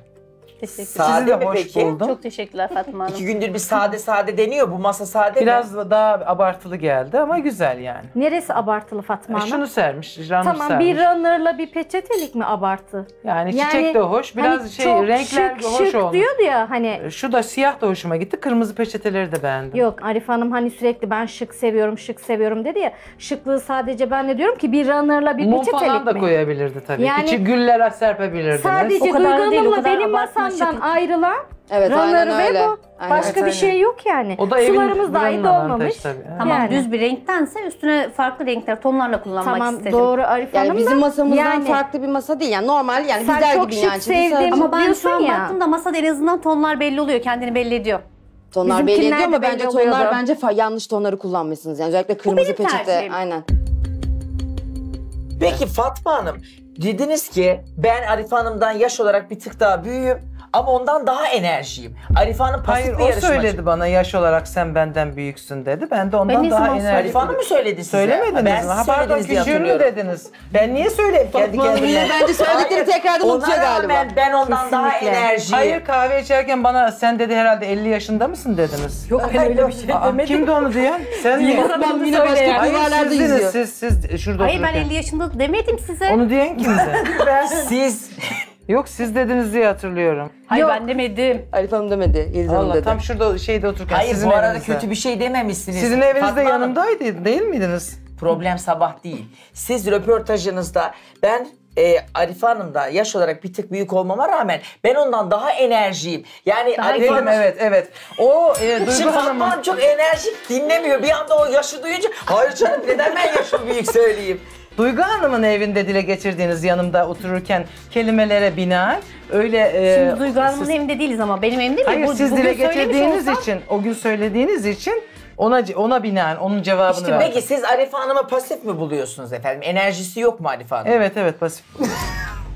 Teşekkür ederim. Sizi de hoş peki? buldum. Çok teşekkürler Fatma Hanım. İki gündür bir sade sade deniyor. Bu masa sade biraz mi? Biraz daha abartılı geldi ama güzel yani. Neresi abartılı Fatma Hanım? E, şunu sermiş, runner tamam, sermiş. Tamam bir runner'la bir peçetelik mi abartı? Yani, yani çiçek de hoş, biraz hani şey renkler şık, de hoş olmuş. Diyordu ya hani. Şu da siyah da hoşuma gitti, kırmızı peçeteleri de beğendim. Yok Arife Hanım hani sürekli ben şık seviyorum, şık seviyorum dedi ya. Şıklığı sadece ben de diyorum ki bir runner'la bir mum peçetelik mi? Mum falan da mi? Koyabilirdi tabii. Yani, İçi güller serpebilirdiniz. Sadece Duygu Hanım'la benim masam ondan ayrılan evet, runner'ı ve bu. Aynen, başka evet, bir aynen. şey yok yani. O da sularımız dahi dolmamış. Tabii, yani. Tamam yani. Düz bir renktense üstüne farklı renkler tonlarla kullanmak tamam, istedim. Tamam doğru Arife Hanım yani bizim masamızdan yani, farklı bir masa değil yani normal yani bizler gibi yani. Sen çok şık ama ben şu an ya. Baktığımda masada en azından tonlar belli oluyor kendini belli ediyor. Tonlar belli ediyor ama bence tonlar bence yanlış tonları kullanmışsınız yani özellikle kırmızı peçete aynen. Peki Fatma Hanım dediniz ki ben Arife Hanım'dan yaş olarak bir tık daha büyüğüm. Ama ondan daha enerjiyim. Arife Hanım pasif hayır, bir yarışmacı. Hayır o söyledi bana yaş olarak sen benden büyüksün dedi. Ben de ondan ben daha enerjiyim. Arife Hanım mı söyledi size? Söylemediniz ben mi? Ha pardon küçüğünü dediniz. Ben niye söyleyip kendi kendime? Bence söyledikleri tekrardan unutuyor galiba. Ben, ben ondan kesinlikle. Daha enerjiyim. Hayır kahve içerken bana sen dedi herhalde elli yaşında mısın dediniz. Yok ben öyle bir şey aa, demedim. Kimdi onu diyen? Sen mi? Ben yine başka kumarlarda izliyorum. Siz, siz şurada hayır ben elli yaşında demedim size. Onu diyen kimdi? Siz... Yok siz dediniz diye hatırlıyorum. Hayır yok. Ben demedim. Arife Hanım demedi. Yeliz Hanım dedi. Tam şurada şeyde otururken hayır, sizin bu arada evinizde. Kötü bir şey dememişsiniz. Sizin evinizde Fatma yanımdaydı değil miydiniz? Problem sabah değil. Siz röportajınızda ben e, Arife Hanım'da yaş olarak bir tık büyük olmama rağmen ben ondan daha enerjiyim. Yani daha Arife Hanım... Evet evet. O e, Duygu Hanım'ın... çok enerjik dinlemiyor. Bir anda o yaşı duyunca hayır canım neden ben yaşım büyük söyleyeyim. Duygu Hanım'ın evinde dile getirdiğiniz yanımda otururken kelimelere binaen öyle... Şimdi e, Duygu Hanım'ın siz... evinde değiliz ama benim evimde mi? Hayır bu, siz dile getirdiğiniz olsam... için, o gün söylediğiniz için Ona ona binen onun cevabını işte verdim. Peki siz Arife Hanım'a pasif mi buluyorsunuz efendim? Enerjisi yok mu Arife Hanım? Evet evet pasif.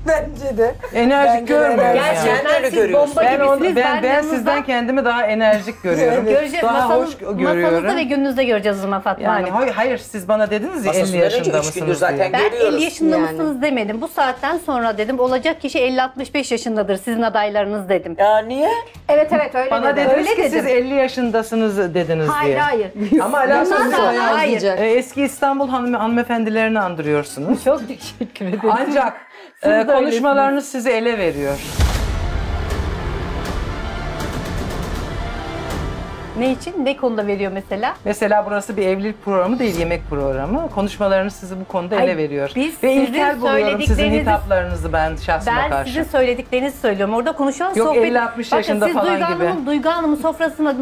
Bence de. Enerjik görmüyorum. Gerçekten öyle görüyorsunuz. Ben, ben, ben, ben, ben sizden kendimi daha enerjik görüyorum. Göreceğiz. Daha Masanın, hoş görüyorum. Masanızda ve gününüzde göreceğiz o zaman Fatma Hanım. Yani, hayır, hayır siz bana dediniz ya elli yaşında mısınız zaten. Ben elli yaşında yani. Mısınız demedim. Bu saatten sonra dedim olacak kişi elli altmış beş yaşındadır sizin adaylarınız dedim. Ya niye? Evet evet öyle bana dedim. Bana dediniz ki dedim. Siz elli yaşındasınız dediniz hayır, diye. Hayır hayır. Ama alakasız hayır. Eski İstanbul hanımefendilerini andırıyorsunuz. Çok teşekkür ederim. Ancak Ee, konuşmalarınız sizi ele veriyor. Ne için? Ne konuda veriyor mesela? Mesela burası bir evlilik programı değil, yemek programı. Konuşmalarınız sizi bu konuda Ay, ele veriyor. Ve ilkel buluyorum sizin hitaplarınızı ben şahsıma ben karşı. Ben sizin söylediklerinizi söylüyorum. Orada konuşuyoruz. Yok sohbet... elli altmış yaşında bakın, falan Duygu gibi. Bakın siz Duygu Hanım'ın sofrasına,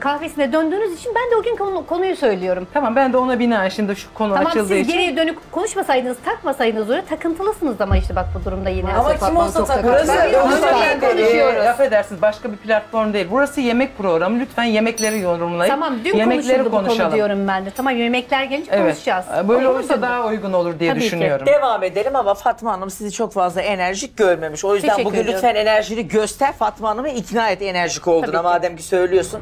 kahvesine döndüğünüz için ben de o gün konu, konuyu söylüyorum. Tamam ben de ona binaen şimdi şu konu tamam, açıldığı için. Tamam siz geriye dönüp konuşmasaydınız, takmasaydınız oraya takıntılısınız ama işte bak bu durumda yine. Ama Sofatman, kim olsa takıntılı. Laf edersiniz başka bir platform değil. Burası yemek programı. Lütfen yemek yorumlayıp tamam, dün yemekleri konuşalım diyorum ben de. Tamam yemekler gelince evet. konuşacağız. Böyle olur olursa daha uygun olur diye Tabii düşünüyorum. Ki. Devam edelim ama Fatma Hanım sizi çok fazla enerjik görmemiş. O yüzden Teşekkür bugün ediyorum. Lütfen enerjini göster. Fatma Hanım'ı ikna et enerjik olduğuna Tabii madem ki söylüyorsun.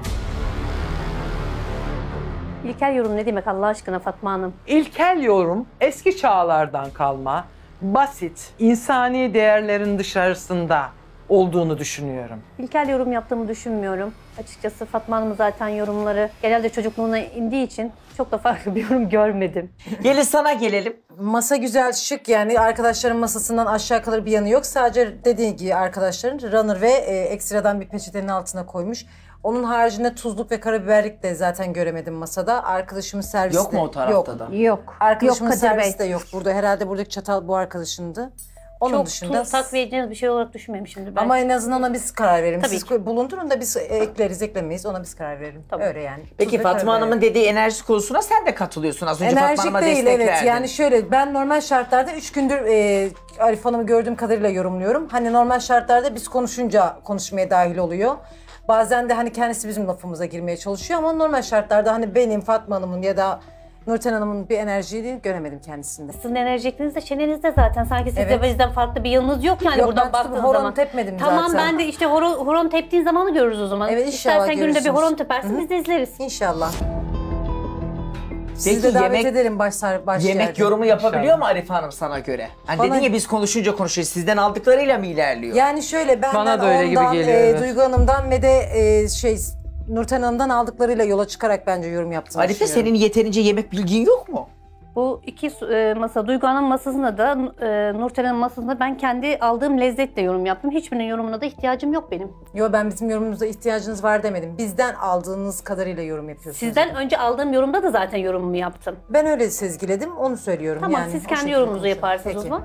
İlkel yorum ne demek Allah aşkına Fatma Hanım? İlkel yorum eski çağlardan kalma, basit, insani değerlerin dışarısında olduğunu düşünüyorum. İlkel yorum yaptığımı düşünmüyorum. Açıkçası Fatma Hanım zaten yorumları genelde çocukluğuna indiği için çok da farklı bir yorum görmedim. Yeliz sana gelelim. Masa güzel şık yani arkadaşların masasından aşağı kalır bir yanı yok. Sadece dediği gibi arkadaşların runner ve e, ekstradan bir peçetenin altına koymuş. Onun haricinde tuzluk ve karabiberlik de zaten göremedim masada. Arkadaşımın servisi yok de, mu o tarafta yok. Da? Yok. Arkadaşımın yok, servisi de yok burada. Herhalde buradaki çatal bu arkadaşındı. Onun çok dışında tuz takviyeceğiniz bir şey olarak düşünmemişimdir ben. Ama en azından ona biz karar verelim. Tabii Siz ki. bulundurun da biz ekleriz eklemeyiz ona biz karar verelim. Tabii. Öyle yani. Peki Fatma karar Hanım'ın verelim. dediği enerji konusuna sen de katılıyorsun az önce Enerjik Fatma Hanım'a destek verdin. Evet yani şöyle ben normal şartlarda üç gündür e, Arife Hanım'ı gördüğüm kadarıyla yorumluyorum. Hani normal şartlarda biz konuşunca konuşmaya dahil oluyor. Bazen de hani kendisi bizim lafımıza girmeye çalışıyor ama normal şartlarda hani benim Fatma Hanım'ın ya da Nurten Hanım'ın bir enerjiyi göremedim kendisinde. Sizin enerjikliğiniz de çenenizde zaten. Sanki sizde evet. bizden farklı bir yanınız yok yani yok, buradan baktığınız zaman. Horon tepmedim tamam, zaten. Tamam ben de işte horon, horon teptiğin zamanı görürüz o zaman. Evet inşallah İstersen görürsünüz. İstersen gününde bir horon tepersin Hı -hı. biz de izleriz. İnşallah. Sizi de davet edelim baş, baş Yemek yerden. yorumu yapabiliyor İnşallah. mu Arife Hanım sana göre? Hani Bana... dedin ya biz konuşunca konuşuyoruz. Sizden aldıklarıyla mı ilerliyor? Yani şöyle benden Bana da öyle ondan, gibi geliyor, e, Duygu Hanım'dan ve de e, şey... Nurten Hanım'dan aldıklarıyla yola çıkarak bence yorum yaptım. Arife senin yeterince yemek bilgin yok mu? Bu iki masa, Duygu Hanım masasında da Nurten Hanım masasında ben kendi aldığım lezzetle yorum yaptım. Hiçbirinin yorumuna da ihtiyacım yok benim. Yo ben bizim yorumumuza ihtiyacınız var demedim. Bizden aldığınız kadarıyla yorum yapıyorsunuz. Sizden yani. önce aldığım yorumda da zaten yorumumu yaptım. Ben öyle sezgiledim onu söylüyorum. Tamam yani, siz kendi yorumunuzu yaparsınız o zaman.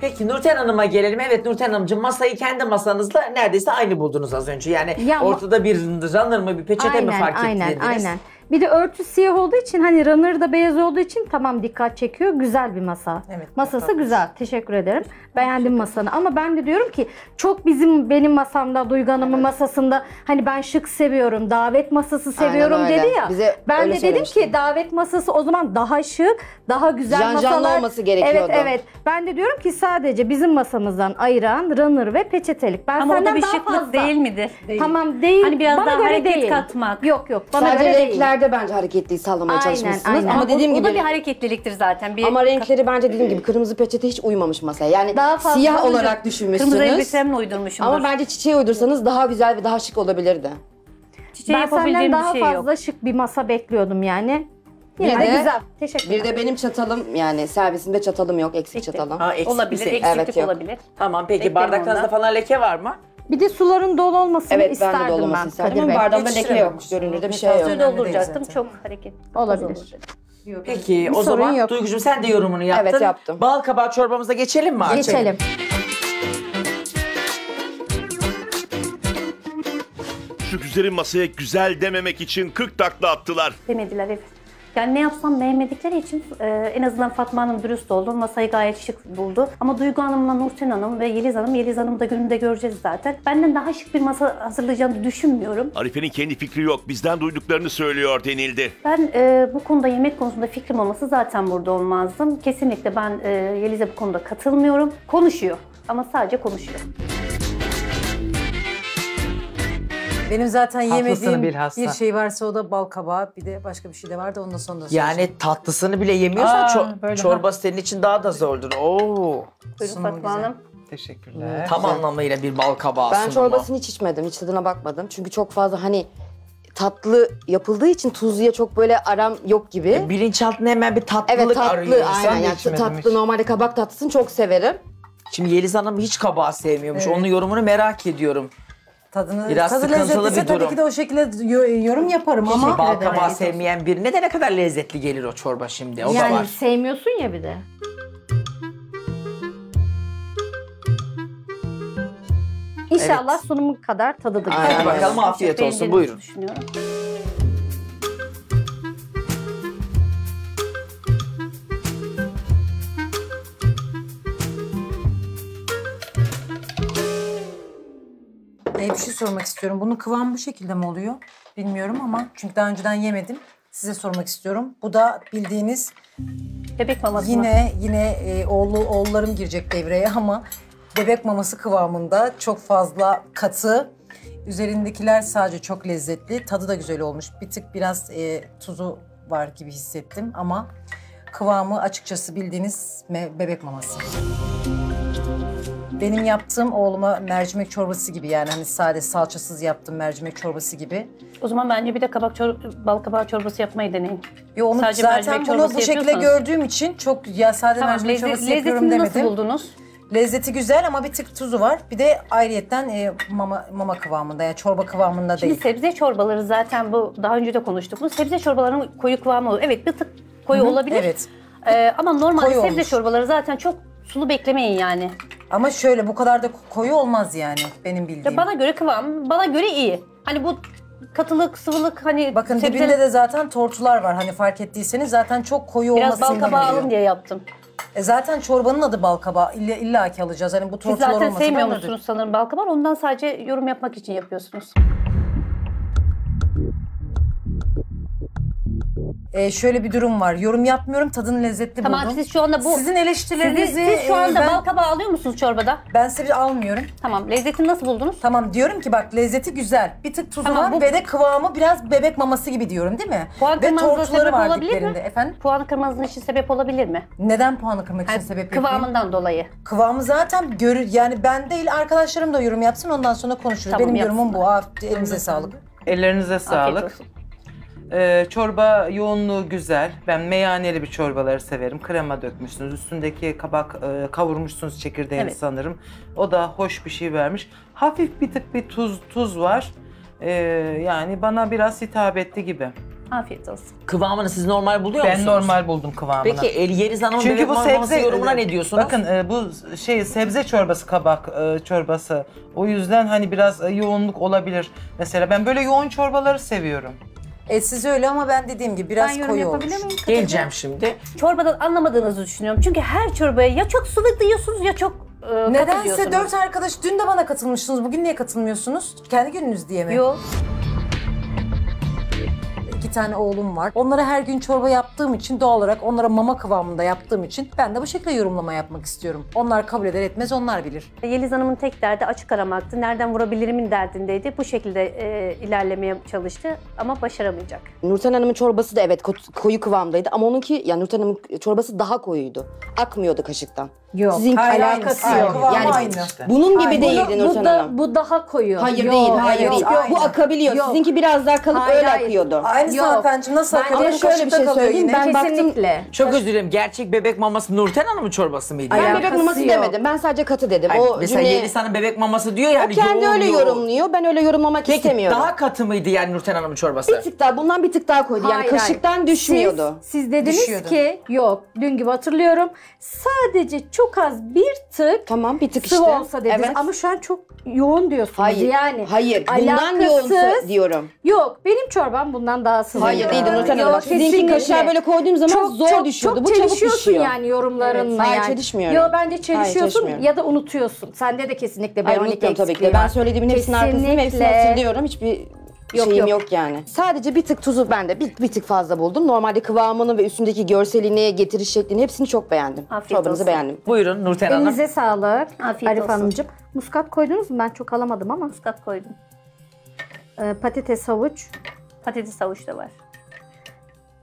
Peki Nurten Hanım'a gelelim. Evet Nurten Hanımcığım masayı kendi masanızla neredeyse aynı buldunuz az önce. Yani ya, ortada bir runner mı bir peçete aynen, mi fark ettiniz? Aynen aynen aynen. Bir de örtü siyah olduğu için hani runner da beyaz olduğu için tamam dikkat çekiyor. Güzel bir masa. Evet, Masası tamam. güzel. Teşekkür ederim. Beğendim masanı ama ben de diyorum ki çok bizim benim masamda Duygu Hanım'ın evet. masasında hani ben şık seviyorum, davet masası seviyorum dedi ya. Bize ben de dedim ki davet masası o zaman daha şık, daha güzel Can masalar. Canlı olması gerekiyordu. Evet evet. Ben de diyorum ki sadece bizim masamızdan ayıran runner ve peçetelik. Ben ama senden o da bir daha şıklık fazla. değil midir? Değil. Tamam değil. Hani biraz bana daha hareket değil. katmak. Yok yok. Bana sadece renkler de bence hareketliği sağlamaya aynen, çalışmışsınız. Aynen. Ama o, dediğim o gibi da bir hareketliliktir zaten. Bir ama renkleri bence dediğim gibi kırmızı peçete hiç uymamış masaya. Yani daha fazla siyah uydur. olarak düşünmüşsünüz. Kırmızı elbisemle uydurmuşum. Ama bence çiçeği uydursanız daha güzel ve daha şık olabilirdi. Çiçeği ben senden daha şey fazla yok. şık bir masa bekliyordum yani. Yine yani de güzel. Teşekkürler. Bir de benim çatalım yani servisinde çatalım yok. Eksik Ekti. çatalım. Ha, eksik olabilir, eksik. eksiklik evet, olabilir. Tamam peki Beklerim bardaklarınızda ondan. falan leke var mı? Bir de suların dolu olmasını evet, isterdim ben. Evet ben de dolu olmasını isterdim. Ama bardağımda leke yok. Görünürde bir şey yok. Suyla dolduracaktım çok hareket. Olabilir. Peki bir o zaman yok. Duygucuğum sen de yorumunu yaptın. Evet yaptım. Bal kabağı çorbamıza geçelim mi? Geçelim. Şu güzeli masaya güzel dememek için kırk takla attılar. Demediler evet. Yani ne yapsam beğenmedikleri için e, en azından Fatma Hanım dürüst oldu. Masayı gayet şık buldu. Ama Duygu Hanım'la Nurten Hanım ve Yeliz Hanım, Yeliz Hanım'ı da gününde göreceğiz zaten. Benden daha şık bir masa hazırlayacağını düşünmüyorum. Arife'nin kendi fikri yok. Bizden duyduklarını söylüyor denildi. Ben e, bu konuda, yemek konusunda fikrim olması zaten burada olmazdım. Kesinlikle ben e, Yeliz'e bu konuda katılmıyorum. Konuşuyor ama sadece konuşuyor. Benim zaten yemediğim bir şey varsa o da bal kabağı, bir de başka bir şey de vardı, ondan sonra da yani söyleyeyim. Tatlısını bile yemiyorsan Aa, ço çorba ha. senin için daha da zordur. Oo. Buyurun Fatma Hanım. Teşekkürler. Tam güzel. Anlamıyla bir bal kabağı. Ben çorbasını hiç içmedim, hiç tadına bakmadım. Çünkü çok fazla hani tatlı yapıldığı için tuzluya çok böyle aram yok gibi. E, bilinçaltına hemen bir tatlılık evet, tatlı, arıyor. Aynen yani tatlı, hiç. Normalde kabak tatlısını çok severim. Şimdi Yeliz Hanım hiç kabağı sevmiyormuş, evet. Onun yorumunu merak ediyorum. Tadını, Biraz tadı lezzetliyse tabii ki de o şekilde yorum yaparım ama... Şey, bal kabağı sevmeyen birine de ne kadar lezzetli gelir o çorba şimdi, o yani, da var. Yani sevmiyorsun ya bir de. İnşallah evet. Sunumun kadar tadıdır. Aynen, evet. Bakalım afiyet olsun, buyurun. Bir şey sormak istiyorum. Bunun kıvamı bu şekilde mi oluyor? Bilmiyorum ama çünkü daha önceden yemedim. Size sormak istiyorum. Bu da bildiğiniz bebek maması. Yine yine e, oğlu oğullarım girecek devreye ama bebek maması kıvamında, çok fazla katı. Üzerindekiler sadece çok lezzetli. Tadı da güzel olmuş. Bir tık biraz e, tuzu var gibi hissettim ama kıvamı açıkçası bildiğiniz bebek maması. Benim yaptığım oğluma mercimek çorbası gibi, yani hani sade salçasız yaptım mercimek çorbası gibi. O zaman bence bir de kabak çor bal kabağı çorbası yapmayı deneyin. Yo, onu sadece zaten bunu bu şekilde gördüğüm için çok ya sade tamam, mercimek çorbası yapıyorum demedim. Lezzetini nasıl buldunuz? Lezzeti güzel ama bir tık tuzu var. Bir de ayrıyeten e, mama, mama kıvamında, yani çorba kıvamında Şimdi değil. Sebze çorbaları zaten bu daha önce de konuştuk. Bu sebze çorbalarının koyu kıvamı olur. Evet, bir tık koyu Hı -hı, olabilir. Evet. Ee, ama normalde sebze olmuş. Çorbaları zaten çok sulu beklemeyin yani. Ama şöyle bu kadar da koyu olmaz yani benim bildiğim. Ya bana göre kıvam, bana göre iyi. Hani bu katılık, sıvılık hani... Bakın sebze... dibinde de zaten tortular var, hani fark ettiyseniz zaten çok koyu olmasını biliyor. Biraz bal kabağı alın diye yaptım. E zaten çorbanın adı bal kabağı, İlla, illa ki alacağız. Hani bu tortular olmasını... Siz zaten sevmiyor musunuz sanırım bal kabağı, ondan sadece yorum yapmak için yapıyorsunuz. Ee, şöyle bir durum var. Yorum yapmıyorum, tadını lezzetli tamam, buldum. Tamam, siz şu anda bu... Sizin eleştirilerinizi... Siz, siz şu anda e, ben, bal kabağı alıyor musunuz çorbada? Ben size almıyorum. Tamam, lezzetini nasıl buldunuz? Tamam, diyorum ki bak lezzeti güzel. Bir tık tuzu tamam, var bu... ve de kıvamı biraz bebek maması gibi diyorum değil mi? Puan kırmanızın sebep olabilir mi? Efendim? Puanı kırmanızın için sebep olabilir mi? Neden puanı kırmak yani, için sebep kıvamından yapayım? Dolayı. Kıvamı zaten görür... Yani ben değil, arkadaşlarım da yorum yapsın, ondan sonra konuşuruz. Tamam, benim yapsınlar. Yorumum bu. Ah, elinize sağlık. Ellerinize sağlık. Ee, çorba yoğunluğu güzel. Ben meyaneli bir çorbaları severim. Krema dökmüşsünüz. Üstündeki kabak e, kavurmuşsunuz çekirdeğini evet. sanırım. O da hoş bir şey vermiş. Hafif bir tık bir tuz tuz var. Ee, yani bana biraz hitap etti gibi. Afiyet olsun. Kıvamını siz normal buluyor ben musunuz? Ben normal buldum kıvamını. Peki Yeliz Hanım'ın bebek maması yorumuna ne diyorsunuz? Bakın e, bu şey sebze çorbası, kabak e, çorbası. O yüzden hani biraz e, yoğunluk olabilir. Mesela ben böyle yoğun çorbaları seviyorum. E siz öyle ama ben dediğim gibi biraz ben koyu olmuş. Geleceğim şimdi. Çorbadan anlamadığınızı düşünüyorum. Çünkü her çorbaya ya çok sıvı diyorsunuz ya çok e, nedense dört arkadaş dün de bana katılmışsınız. Bugün niye katılmıyorsunuz? Kendi gününüz diye mi? Yok. İki tane oğlum var. Onlara her gün çorba yaptığım için doğal olarak onlara mama kıvamında yaptığım için ben de bu şekilde yorumlama yapmak istiyorum. Onlar kabul eder etmez onlar bilir. Yeliz Hanım'ın tek derdi açık aramaktı. Nereden vurabilirimin derdindeydi. Bu şekilde e, ilerlemeye çalıştı ama başaramayacak. Nurten Hanım'ın çorbası da evet koyu kıvamdaydı ama onunki yani Nurten Hanım'ın çorbası daha koyuydu. Akmıyordu kaşıktan. Yok. Sizinki alakası yok. Yani aynı. Bunun gibi aynı. Değildi Nurten bu da, Hanım. Bu daha koyu. Hayır yok, değil, hayır değil. Bu akabiliyor. Yok. Sizinki biraz daha kalıp hayır, öyle hayır. akıyordu. Aynı hanımefendiciğim nasıl akıyor? Ben şöyle bir şey söyleyeyim. Yine. Ben kesinlikle. Baktım, çok özür dilerim. Gerçek bebek maması Nurten Hanım'ın çorbası mıydı? Hayır, yani? Bebek maması yok. Demedim. Ben sadece katı dedim. Hayır, o mesela cümle... Yeliz Hanım bebek maması diyor yani. O kendi öyle yorumluyor. Ben öyle yorumlamak istemiyorum. Daha katı mıydı yani Nurten Hanım'ın çorbası? Bir tık daha. Bundan bir tık daha koydu. Yani kaşıktan düşmüyordu. Siz dediniz ki yok. Dün gibi hatırlıyorum. Sadece çok az bir tık, tamam, bir tık sıvı işte olsa dediniz. Evet. Ama şu an çok yoğun diyorsunuz. Hayır, yani. Hayır. Bundan alakasız yoğunsa diyorum. Yok. Benim çorbam bundan daha sıvı. Hayır değildi Nurten Hanım. Sizinki kaşar böyle koyduğum zaman çok, zor çok, düşüyordu. Çok bu çabuk düşüyor. Çok çelişiyorsun yani yorumlarınla. Evet, yani. Hayır çelişmiyorum. Yok bence çelişiyorsun hayır, ya da unutuyorsun. Sende de kesinlikle bir on iki eksikliği tabii ki de. Ben söylediğimin hepsinin arkasındayım. Hepsini hatırlıyorum. Hiçbir... Yok, şeyim yok. yok yani. Sadece bir tık tuzu ben de bir, bir tık fazla buldum. Normalde kıvamını ve üstündeki görselini, getiriş şeklini hepsini çok beğendim. Çorbanızı beğendim. Buyurun Nurten Hanım. Elinize sağlık. Afiyet Arife Hanımcığım. Muskat koydunuz mu? Ben çok alamadım ama. Muskat koydum. Ee, patates havuç. Patates havuç da var.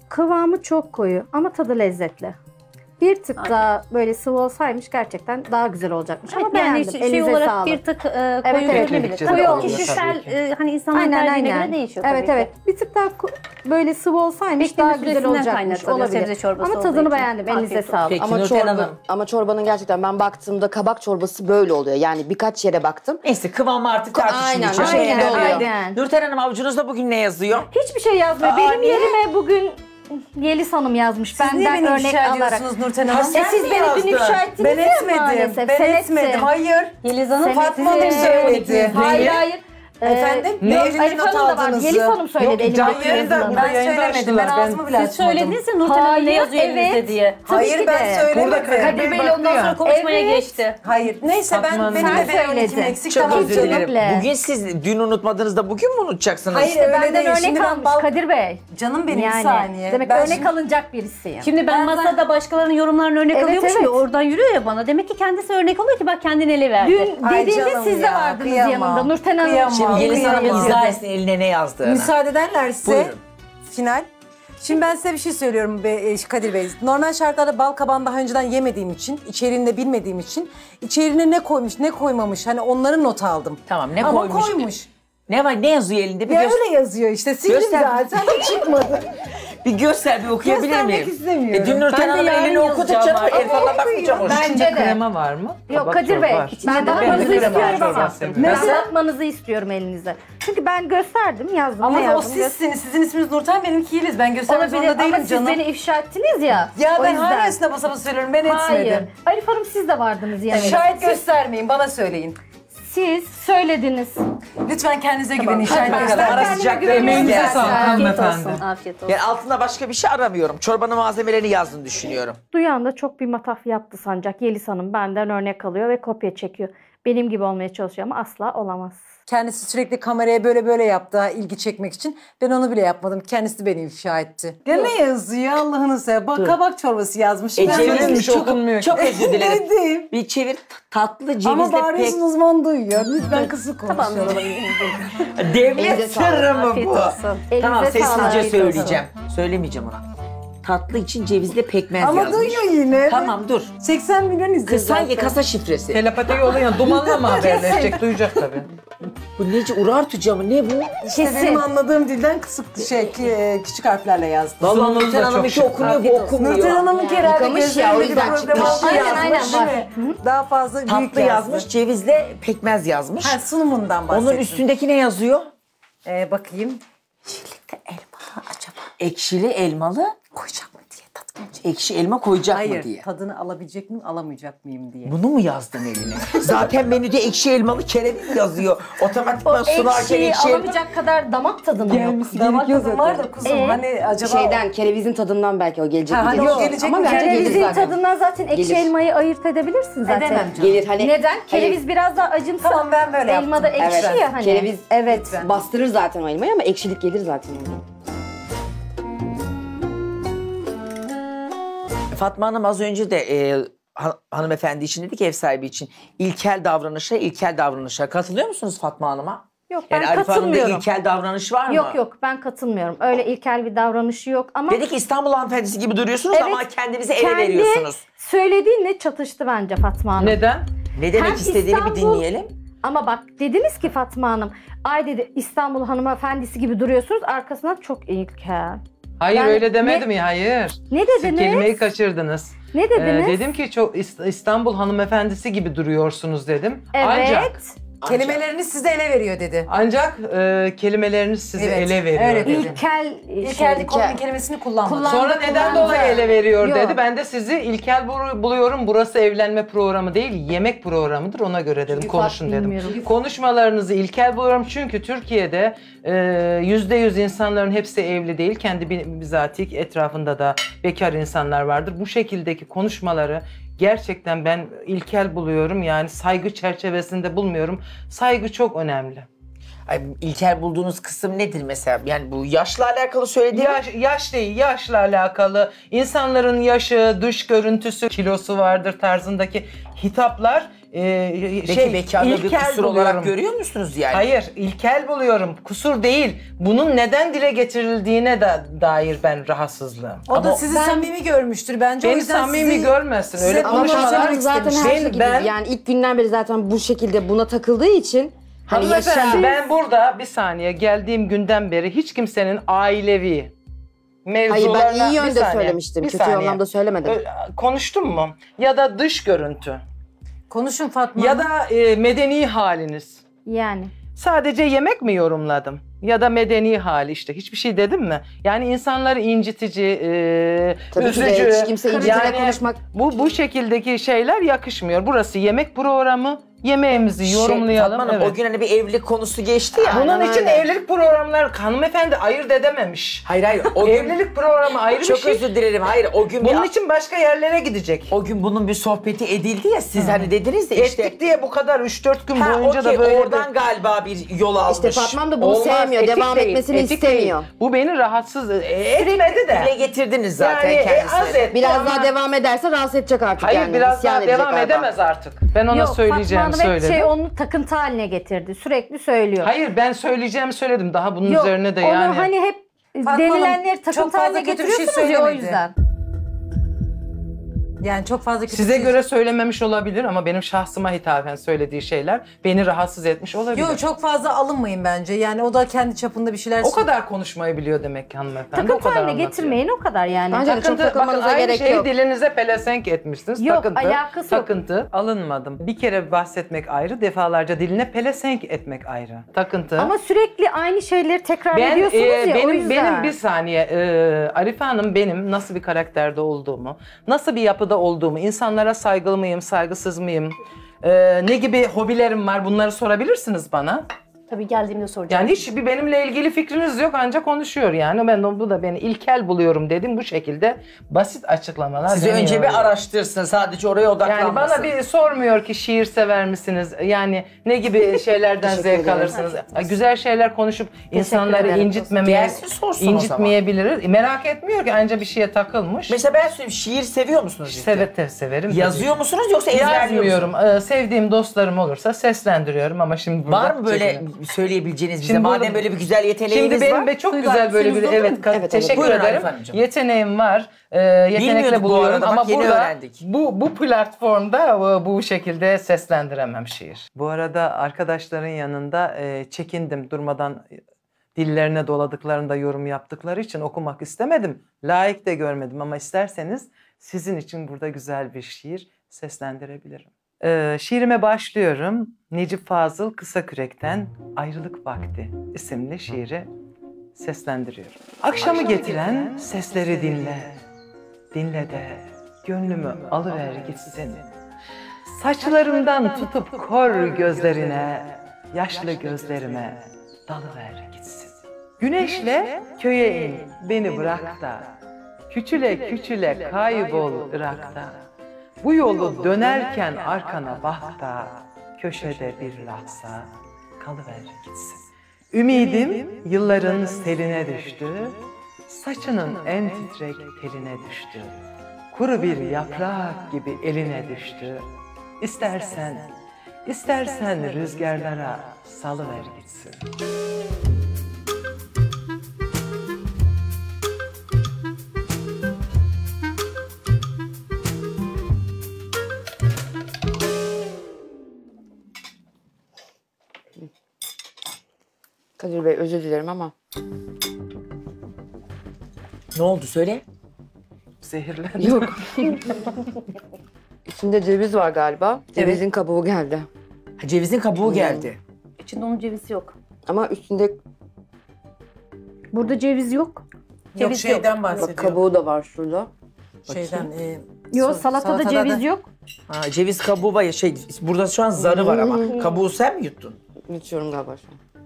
Kıvamı çok koyu ama tadı lezzetli. Bir tık Aynen. daha böyle sıvı olsaymış gerçekten daha güzel olacakmış. Evet, ama ben yani şey elinize olarak sağlık. Bir tık e, koyu evet, evet. Koyu kişisel e, hani insanların aynen, tercihine aynen. göre değişiyor. Evet evet. Ki. Bir tık daha böyle sıvı olsaymış Peki, daha güzel olacakmış olabilir. Ama tadını beğendim. Elinize sağlık. Ama çorba, ama çorbanın gerçekten ben baktığımda kabak çorbası böyle oluyor. Yani birkaç yere baktım. Neyse kıvamı artık tartışmayacağız. Aynen aynen. Nurten Hanım avucunuzda bugün ne yazıyor? Hiçbir şey yazmıyor. Benim yerime bugün Yeliz Hanım yazmış. Siz benden örnek ifşa alarak. Nurten Hanım? E siz beni dün ifşa ettiniz ben ya etmedim, maalesef. Ben sen etmedim. Hayır. Yeliz Hanım Fatma Hanım söyledi. Hayır hayır. Efendim? Ee, Arife Hanım da var. Yeliz Hanım söyledi. Yok, canlı yayında. Ben söylemedim. Ben ağzımı bile açmadım. Siz söylediniz ya Nurten Hanım ne yazıyor elinizde diye. Hayır ben söylemedim. Kadir Bey'le ondan sonra konuşmaya geçti. Hayır. Neyse ben benim de eksik tamam. Çok özür dilerim. Bugün siz dün unutmadınız da bugün mü unutacaksınız? Hayır öyle değil. Şimdi ben bal... Kadir Bey. Canım benim bir saniye. Demek örnek alınacak birisiyim. Şimdi ben masada başkalarının yorumlarını örnek alıyormuş ya oradan yürüyor ya bana. Demek ki kendisi örnek alıyor ki bak kendini ele verdi. Dün dediğinde siz de vardınız yanında Nurten Hanım. Yeliz Hanım'ın izah etsin eline ne yazdığını. Müsaade ederlerse Buyurun. final. Şimdi ben size bir şey söylüyorum Kadir Bey. Normal şartlarda bal kabağını daha önceden yemediğim için, içeriğini de bilmediğim için içeriğine ne koymuş ne koymamış hani onların not aldım. Tamam ne Ama koymuş. koymuş. Ne var ne yazıyor elinde bir ya öyle yazıyor işte sildim zaten çıkmadı. Bir göster bir okuyabilir Göstermek miyim? Göstermek istemiyorum. E, dün Nurten Hanım'ın elini okutacak. El falan bakmayacak hoş. Bence de. Krema var mı? Yok Kabak Kadir Bey. Ben de bakmanızı istiyorum ama. Ben bakmanızı istiyorum elinize. Çünkü ben gösterdim yazdım. Ama yazdım, o sizsiniz. Sizin isminiz Nurten benimki Yeliz. Ben göstermek zorunda değilim canım. Ama siz beni ifşa ettiniz ya. Ya ben hala üstüne basa basa söylüyorum. Ben etmedim. Hayır. Arife Hanım siz de vardınız yani. Şahit göstermeyin bana söyleyin. Siz söylediniz. Lütfen kendinize tamam, güvenin. Şahit ara sıcaklığı emeğinize sağlık hanımefendi. Afiyet olsun. Yani altında başka bir şey aramıyorum. Çorbanın malzemelerini yazdım düşünüyorum. Duyan da çok bir mataf yaptı sancak. Yeliz Hanım benden örnek alıyor ve kopya çekiyor. Benim gibi olmaya çalışıyor ama asla olamaz. Kendisi sürekli kameraya böyle böyle yaptı ilgi çekmek için. Ben onu bile yapmadım. Kendisi beni ifşa etti. Ya ne yazıyor Allah'ını seversen. Bak kabak çorbası yazmış. E çevirilmiş çok, okunmuyor. Çok özür dilerim. Bir çevir tatlı cevizle pek. Ama bağırıyorsun uzman duyuyor. Lütfen kısık konuşuyorum. Devlet sırrı mı bu? Tamam sessizce söyleyeceğim. Söylemeyeceğim ona. Tatlı için cevizle pekmez Ama yazmış. Ama duyuyor yine. Tamam dur. seksen milyon izleyeceğiz. Sanki kasa şifresi. Telepatiye olan ya dumanlama haberleşecek duyacak tabii. Bu nece urartıcı mı ne bu? İşte Kesin. Benim anladığım dilden kısık şey küçük harflerle yazdım. Vallahi Nurten Hanım'ınki okunuyor bu okumuyor. Nurten Hanım'ınki herhalde gözlerinde bir problem olmuş. Aynen aynen var. Daha fazla büyük yazmış. Tatlı yazmış cevizle pekmez yazmış. Ha sunumundan bahsettim. Onun üstündeki ne yazıyor? Ee, bakayım. Çilekli elma acaba? Ekşili elmalı. Koyacak mı diye tat gelecek. Ekşi elma koyacak Hayır, mı diye. Hayır tadını alabilecek miyim alamayacak mıyım diye. Bunu mu yazdın eline? Zaten menüde ekşi elmalı kereviz yazıyor. Otomatikman sunarken ekşi alamayacak kadar damak tadını mı yok? Damak tadım var da kuzum. Ee, hani acaba şeyden o... kerevizin tadından belki o gelecek. Ha, hani o gelecek Ama mi? Kerevizin zaten. tadından zaten ekşi gelir. elmayı ayırt edebilirsin zaten. Edemem canım. Gelir hani. Neden? Kereviz hani... biraz daha acımsı. Tamam ben böyle yaptım. Elmada ekşi evet. ya hani. Kereviz evet bastırır zaten o elmayı ama ekşilik gelir zaten. Fatma Hanım az önce de e, hanımefendi için dedi ki ev sahibi için ilkel davranışa, ilkel davranışa. Katılıyor musunuz Fatma Hanım'a? Yok ben yani katılmıyorum. Yani Arife Hanım'da ilkel davranış var mı? Yok yok ben katılmıyorum. Öyle ilkel bir davranışı yok ama... Dedi ki İstanbul hanımefendisi gibi duruyorsunuz evet, ama kendinizi ele kendi veriyorsunuz. Söylediğinle çatıştı bence Fatma Hanım. Neden? Ne demek Hem istediğini İstanbul... bir dinleyelim. Ama bak dediniz ki Fatma Hanım, ay dedi İstanbul hanımefendisi gibi duruyorsunuz arkasından çok ilkel. Hayır yani öyle demedim ne, ya hayır. Ne dediniz? Siz kelimeyi kaçırdınız. Ne dediniz? Ee, dedim ki çok İstanbul hanımefendisi gibi duruyorsunuz dedim. Evet. Ancak Ancak, kelimeleriniz size ele veriyor dedi. Ancak e, kelimeleriniz size evet, ele veriyor öyle dedi. İlkel, ilkel şey, kelimesini kullanmadı. Kullandı, Sonra kullandı. neden dolayı ele veriyor Yok. dedi. Ben de sizi ilkel buluyorum. Burası evlenme programı değil, yemek programıdır. Ona göre dedim, konuşun dedim. Bilmiyorum. Konuşmalarınızı ilkel buluyorum. Çünkü Türkiye'de yüzde yüz insanların hepsi evli değil. Kendi bizatihi etrafında da bekar insanlar vardır. Bu şekildeki konuşmaları gerçekten ben ilkel buluyorum, yani saygı çerçevesinde bulmuyorum. Saygı çok önemli. Ay, ilkel bulduğunuz kısım nedir mesela? Yani bu yaşla alakalı söylediğim... Yaş, yaş değil, yaşla alakalı. İnsanların yaşı, dış görüntüsü, kilosu vardır tarzındaki hitaplar... Ee, Peki şey, bekarda bir kusur buluyorum. olarak görüyor musunuz yani? Hayır, ilkel buluyorum. Kusur değil. Bunun neden dile getirildiğine da dair ben rahatsızlığım. O Ama da sizi ben, samimi görmüştür bence. Beni o yüzden samimi sizi, görmesin. Öyle konuşmalar zaten her şey gibi. Ben, yani ilk günden beri zaten bu şekilde buna takıldığı için... Hani yaşam... Ben burada bir saniye geldiğim günden beri hiç kimsenin ailevi... Hayır, ben iyi yönde saniye, söylemiştim. Kötü saniye. anlamda söylemedim. Konuştum mu? Ya da dış görüntü. Konuşun Fatma. Ya da e, medeni haliniz. Yani. Sadece yemek mi yorumladım? Ya da medeni hali işte. Hiçbir şey dedim mi? Yani insanları incitici, e, Tabii üzücü. Ki de hiç kimse yani konuşmak... bu, bu şekildeki şeyler yakışmıyor. Burası yemek programı. Yemeğimizi şey, yorumlayalım. Fatma Hanım, evet. O gün hani bir evlilik konusu geçti ya. Bunun Aynen için öyle. evlilik programları hanımefendi ayırt edememiş. Hayır hayır. O gün... Evlilik programı ayrı Çok bir şey. Çok özür dilerim. Hayır o gün... Bunun bir... için başka yerlere gidecek. O gün bunun bir sohbeti edildi ya. Siz hmm. hani dediniz de işte... Ettik diye bu kadar üç dört gün ha, boyunca okay, da böyle... Oradan bir... galiba bir yol almış. İşte Fatma Hanım da bunu Olmaz, sevmiyor. Devam değil, etmesini istemiyor. Değil. Bu beni rahatsız etmedi de. Bile getirdiniz zaten yani, kendisine. E, biraz daha devam ederse rahatsız edecek artık. Hayır yani, biraz daha devam edemez artık. Ben ona söyleyeceğim. Hep şey onu takıntı haline getirdi. Sürekli söylüyor. Hayır ben söyleyeceğimi söyledim. Daha bunun Yok, üzerine de yani. Onu hani hep Fatma denilenleri takıntı haline getiriyorsunuz şey ya o yüzden. Yani çok fazla kötü Size şey... göre söylememiş olabilir ama benim şahsıma hitaben söylediği şeyler beni rahatsız etmiş olabilir. Yok çok fazla alınmayın bence. Yani o da kendi çapında bir şeyler... O kadar söylüyor. Konuşmayı biliyor demek ki hanımefendi. Takıntı haline getirmeyin o kadar yani. Bence takıntı, çok takılmanıza bakın, gerek şeyi yok. Dilinize pelesenk etmişsiniz. Yok takıntı, alakası takıntı, yok. Takıntı alınmadım. Bir kere bahsetmek ayrı, defalarca diline pelesenk etmek ayrı. Takıntı. Ama sürekli aynı şeyleri tekrar ben, ediyorsunuz e, ya benim, o yüzden. Benim bir saniye e, Arife Hanım benim nasıl bir karakterde olduğumu, nasıl bir yapıda olduğumu, insanlara saygılı mıyım, saygısız mıyım, ee, ne gibi hobilerim var bunları sorabilirsiniz bana. Tabii geldiğimde soracağım. Yani hiç bir benimle ilgili fikriniz yok ancak konuşuyor yani. Ben bu da beni ilkel buluyorum dedim bu şekilde basit açıklamalar. Sizi önce bir araştırsın sadece oraya odaklanmasın. Yani bana bir sormuyor ki şiir sever misiniz? Yani ne gibi şeylerden zevk alırsınız? Güzel şeyler konuşup insanları incitmemeye, incitmeyebiliriz. Merak etmiyor ki ancak bir şeye takılmış. Mesela ben söyleyeyim şiir seviyor musunuz? Seve, severim. Yazıyor tabii. musunuz yoksa ezberliyor musunuz? Ee, sevdiğim dostlarım olursa seslendiriyorum ama şimdi burada var mı böyle söyleyebileceğiniz bize. Şimdi madem burada, böyle bir güzel yeteneğiniz var. Şimdi benim de çok Duygu güzel böyle bir evet, evet teşekkür Buyurun ederim. Yeteneğim var. Ee, yetenekle buluyorum bu ama bak, burada bu bu platformda bu şekilde seslendiremem şiir. Bu arada arkadaşların yanında e, çekindim durmadan dillerine doladıklarında yorum yaptıkları için okumak istemedim. Layık da görmedim ama isterseniz sizin için burada güzel bir şiir seslendirebilirim. Ee, şiirime başlıyorum. Necip Fazıl Kısakürek'ten Ayrılık Vakti isimli şiiri seslendiriyorum. Akşamı getiren sesleri dinle, dinle de gönlümü alıver gitsin. Saçlarımdan tutup kor gözlerine, yaşlı gözlerime dalıver gitsin. Güneşle köye in, beni bırak da, küçüle küçüle kaybol Irak'ta. Bu yolu dönerken arkana bak da, köşede bir lahza kalıver gitsin. Ümidim yılların seline düştü, saçının en titrek teline düştü. Kuru bir yaprak gibi eline düştü. İstersen, istersen rüzgarlara salıver gitsin. Kadir Bey özür dilerim ama. Ne oldu söyle? Zehirlendim. Yok. İçinde ceviz var galiba. Cevizin evet. kabuğu geldi. Ha, cevizin kabuğu geldi. İçinde onun cevizi yok. Ama üstünde... Burada ceviz yok. Ceviz yok, şeyden yok. Bahsediyorum. Bak, kabuğu da var şurada. Şeyden... E, yok, salatada, salatada ceviz da... yok. Ha, ceviz kabuğu var ya, şey, burada şu an zarı var ama. Kabuğu sen mi yuttun? Yutuyorum galiba şu an.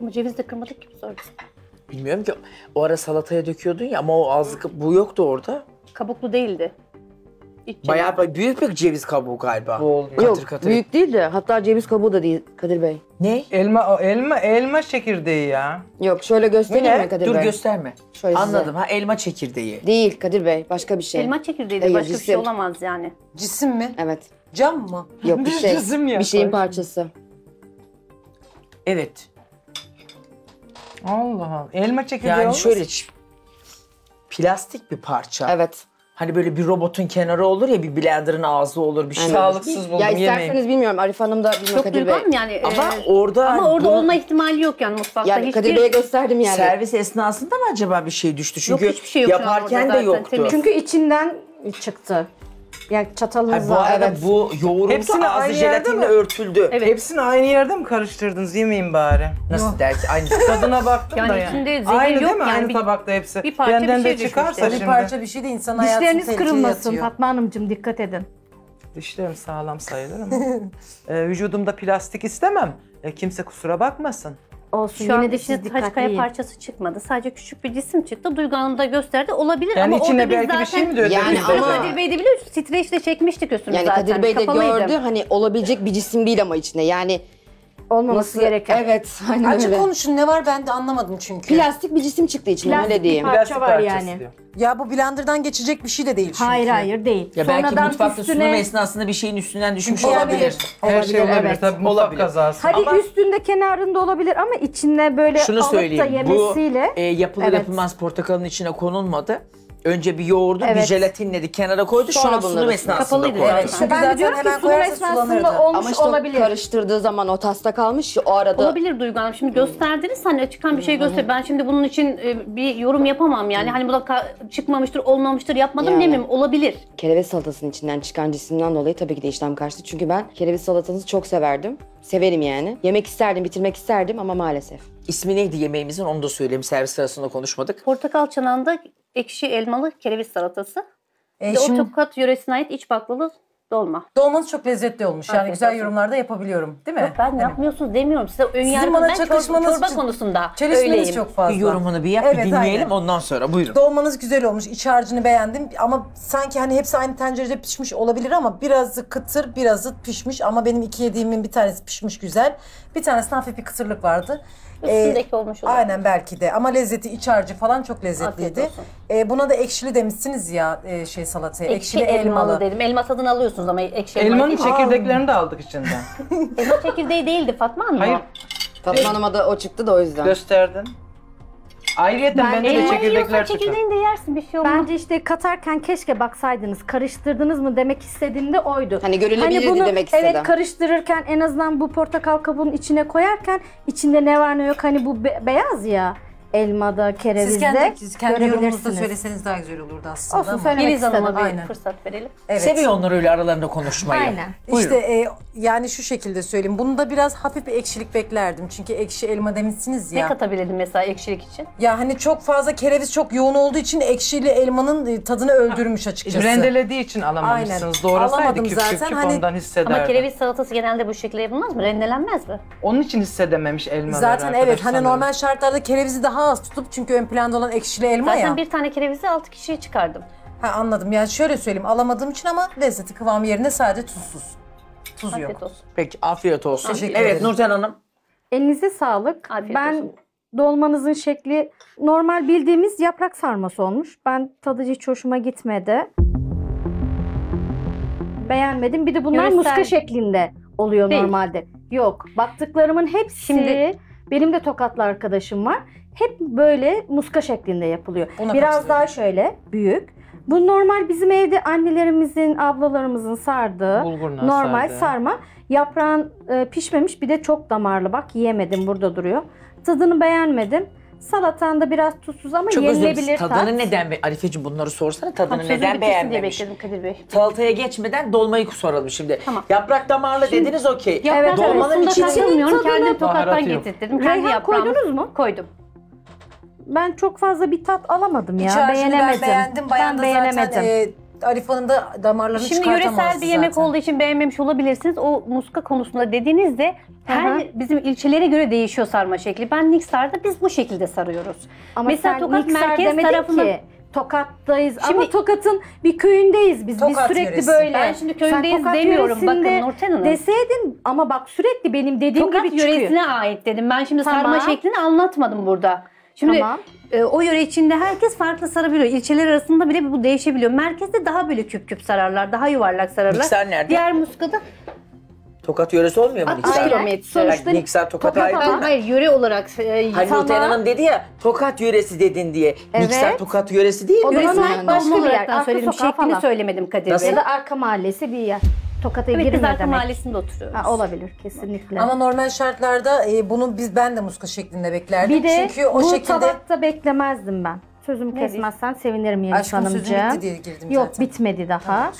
Ama ceviz de kırmadık ki biz orada. Bilmiyorum ki, o ara salataya döküyordun ya ama o azlık bu yoktu orada. Kabuklu değildi. İç bayağı ceviz. Büyük bir ceviz kabuğu galiba. Katır yok, katır. Büyük değil de hatta ceviz kabuğu da değil Kadir Bey. Ne? Elma, elma, elma çekirdeği ya. Yok, şöyle göstereyim mi Kadir Dur, Bey? Dur gösterme. Şöyle anladım size. Ha, elma çekirdeği. Değil Kadir Bey, başka bir şey. Elma çekirdeği de başka cisim. Bir şey olamaz yani. Cisim mi? Evet. Cam mı? Yok, bir şey. Cisim ya. Bir şeyin parçası. Evet. Allah Allah. Elma çekirdeği yani olmaz. Şöyle plastik bir parça. Evet. Hani böyle bir robotun kenarı olur ya, bir blenderın ağzı olur, bir şey. Sağlıksız buldum, yemeğim. Ya isterseniz bilmiyorum, Arife Hanım da bilmiyor Kadir Bey. Çok duymam yani. Ama e, orada... Ama orada bunu, olma ihtimali yok yani mutfakta. Yani Kadir Bey'e gösterdim yani. Servis esnasında mı acaba bir şey düştü? Çünkü yok, hiçbir şey yok. Yaparken de yoktu. Temiz. Çünkü içinden çıktı. Yani çatalımızla. Bu arada evet. Bu yoğurdu hepsini ağzı jelatinle örtüldü. Evet. Hepsini aynı yerde mi karıştırdınız? Yemeyin bari. Nasıl der ki? Aynı tadına baktım yani da yani. Aynı değil mi? Yani aynı bir, tabakta hepsi. Bir parça Benden bir şey de çıkarsa işte. Şimdi. Bir parça bir şey de insan hayatını tehlikeye atıyor. Dişleriniz kırılmasın Fatma Hanımcığım, dikkat edin. Dişlerim sağlam sayılır ama. e, vücudumda plastik istemem. E, kimse kusura bakmasın. Olsun. Şu an dişine taş kaya parçası çıkmadı. Sadece küçük bir cisim çıktı. Duygu Hanım da gösterdi. Olabilir yani ama orada belki zaten... bir şey mi dövdü? Yani ama Kadir Bey de biliyor musun? Streçle çekmiştik üstünü yani zaten. Yani Kadir Bey de kapalıydı. Gördü. Hani olabilecek bir cisim değil ama içinde. Yani olmaması gereken. Evet. Aynen Açık öyle. Konuşun, ne var ben de anlamadım çünkü. Plastik bir cisim çıktı içinde. Plastik öyle diyeyim. Plastik parça var yani. Diyor. Ya bu blenderdan geçecek bir şey de değil çünkü. Hayır hayır değil. Ya belki mutfakta üstüne... sunum esnasında bir şeyin üstünden düşmüş olabilir. olabilir. Her olabilir, şey olabilir evet. Tabii mutfak kazası. Hadi ama... üstünde kenarında olabilir ama içine böyle şunu alıp da yemesiyle. Bu e, yapılır evet. Yapılmaz portakalın içine konulmadı. Önce bir yoğurdu, evet. Bir jelatinledi, kenara koydu. Sonra sunum esnasında koydu. Evet. İşte ben de diyorum ki sunum esnasında olmuş ama işte olabilir. Karıştırdığı zaman o tasta kalmış ya, o arada. Olabilir Duygu Hanım. Şimdi gösterdiniz, hani çıkan bir şey göster. Ben şimdi bunun için bir yorum yapamam yani. Hani bu da çıkmamıştır, olmamıştır, yapmadım yani. Demeyeyim. Olabilir. Kereviz salatasının içinden çıkan cisimden dolayı tabii ki de işlem kaçtı. Çünkü ben kereviz salatasını çok severdim. Severim yani. Yemek isterdim, bitirmek isterdim ama maalesef. İsmi neydi yemeğimizin? Onu da söyleyeyim. Servis sırasında konuşmadık. Portakal çanağında ekşi elmalı kereviz salatası. E ve şimdi... o Tokat yöresine ait iç baklalı dolma. Dolmanız çok lezzetli olmuş. Yani lezzetli. Güzel yorumlarda yapabiliyorum. Değil mi? Yok, ben ne yapmıyorsunuz demiyorum. Size önyargı ben çakışmanız çorba konusunda öyleyim. Çok fazla. Bir yorumunu bir yap, evet, bir dinleyelim aynen. Ondan sonra buyurun. Dolmanız güzel olmuş. İç harcını beğendim. Ama sanki hani hepsi aynı tencerede pişmiş olabilir ama birazı kıtır, birazı pişmiş. Ama benim iki yediğimin bir tanesi pişmiş güzel. Bir tanesinde hafif bir kıtırlık vardı. Üstündeki ee, olmuş olabilir. Aynen belki de ama lezzeti, iç harcı falan çok lezzetliydi. Ee, buna da ekşili demişsiniz ya e, şey salataya. Ekşili, ekşili elmalı. elmalı dedim. Elma tadını alıyorsunuz ama ekşili elmalı. Elmanın çekirdeklerini de aldık içinden. Elma çekirdeği değildi Fatma Hanım. Hayır. Fatma Hanım'a da o çıktı da o yüzden. Gösterdin. Ayrıyeten ben, bence de çekirdekler çıktı. Çekirdeğini de yersin, bir şey olmaz. Bence işte katarken keşke baksaydınız, karıştırdınız mı demek istediğimde oydu. Hani görülebilirdi hani bunu, demek istedim. Evet, karıştırırken en azından bu portakal kabuğunun içine koyarken içinde ne var ne yok hani bu be beyaz ya. Elmada, kerevizde siz kendi, siz kendi yorumunuzda söyleseniz daha güzel olurdu aslında. Olsun, söylemek Yeliz Hanım'a bir aynen. Fırsat verelim. Evet. Seviyor onları öyle aralarında konuşmayı. Aynen. Buyurun. İşte e, yani şu şekilde söyleyeyim. Bunu da biraz hafif bir ekşilik beklerdim. Çünkü ekşi elma demişsiniz ya. Ne katabilirdim mesela ekşilik için? Ya hani çok fazla kereviz çok yoğun olduğu için ekşili elmanın tadını öldürmüş açıkçası. Rendelediği için alamamışsınız. Doğrasaydı küp zaten. küp küp hani... ondan hissederdim. Ama kereviz salatası genelde bu şekilde yapılmaz mı? Rendelenmez mi? Onun için hissedememiş elmalar zaten evet. Hani sanırım. Normal şartlarda kerevizi daha az tutup çünkü ön planda olan ekşili elma zaten ya. Zaten bir tane kerevizi altı kişiye çıkardım. Ha anladım. Yani şöyle söyleyeyim, alamadığım için ama lezzeti kıvamı yerine sadece tuzsuz. Tuz afiyet yok. Olsun. Peki afiyet olsun. Afiyet evet ederim. Nurten Hanım. Elinize sağlık. Afiyet ben olsun. Dolmanızın şekli normal bildiğimiz yaprak sarması olmuş. Ben tadı hiç hoşuma gitmedi. Beğenmedim. Bir de bunlar Yöresel... muska şeklinde oluyor değil. Normalde. Yok. Baktıklarımın hepsi... Şimdi... Benim de Tokatlı arkadaşım var. Hep böyle muska şeklinde yapılıyor. Ona biraz daha şöyle büyük. Bu normal bizim evde annelerimizin, ablalarımızın sardığı bulgurla normal sardı. Sarma. Yaprağın e, pişmemiş, bir de çok damarlı. Bak yiyemedim, burada duruyor. Tadını beğenmedim. Salatan da biraz tuzsuz ama çok yenilebilir tat. Tadını neden be Arifeciğim, bunları sorsana, tadını ha, neden beğenmemiş? Diye Kadir Bey. Salataya geçmeden dolmayı soralım şimdi. Tamam. Yaprak damarlı şimdi, dediniz okey. Evet, dolmanın evet, içini kendim Tokat'tan getirdim. Reyhan koydunuz mu? Koydum. Ben çok fazla bir tat alamadım ya. İçerisini beğenemedim. Ben beğendim. Bayan da zaten beğenemedim. E, Arife Hanım da damarlarını şimdi çıkartamaz. Şimdi yöresel bir zaten yemek olduğu için beğenmemiş olabilirsiniz. O muska konusunda dediğinizde her bizim ilçelere göre değişiyor sarma şekli. Ben Niksar'da biz bu şekilde sarıyoruz. Ama mesela Tokat merkez tarafında ki. Tokat'tayız şimdi, ama Tokat'ın bir köyündeyiz biz. Tokat biz sürekli yöresi. Böyle. Ben şimdi köyündeyiz demiyorum bakın Nurten Hanım. Deseydin ama bak sürekli benim dediğim Tokat gibi çıkıyor. Tokat yöresine ait dedim. Ben şimdi tamam. Sarma şeklini anlatmadım burada. Şimdi tamam. e, o yöre içinde herkes farklı sarabiliyor. İlçeler arasında bile bu değişebiliyor. Merkezde daha böyle küp küp sararlar, daha yuvarlak sararlar. Niksar nerede? Diğer muskada... Tokat yöresi olmuyor mu Niksar? altmış kilometre. Sonuçta Niksar Tokat'a ait değil mi? Hayır, yöre olarak... E, hani Nurten Hanım dedi ya, Tokat yöresi dedin diye. Evet. Niksar Tokat yöresi değil mi? Yöresi yani. Başka bir yer. Arka söyledim, sokağı falan. Söylemedim Kadir Bey. Ya da arka mahallesi bir yer. Tokat'a evet, girme demek. Mahallesinde oturuyoruz. Ha, olabilir kesinlikle. Ama normal şartlarda e, bunu biz ben de muska şeklinde beklerdim. Bir de çünkü o bu şekilde... tabakta beklemezdim ben. Sözümü ne kesmezsen değil? Sevinirim Yeliz Hanımcığım. Aşkım sözüm bitti diye girdim. Yok zaten. Bitmedi daha. Tamam,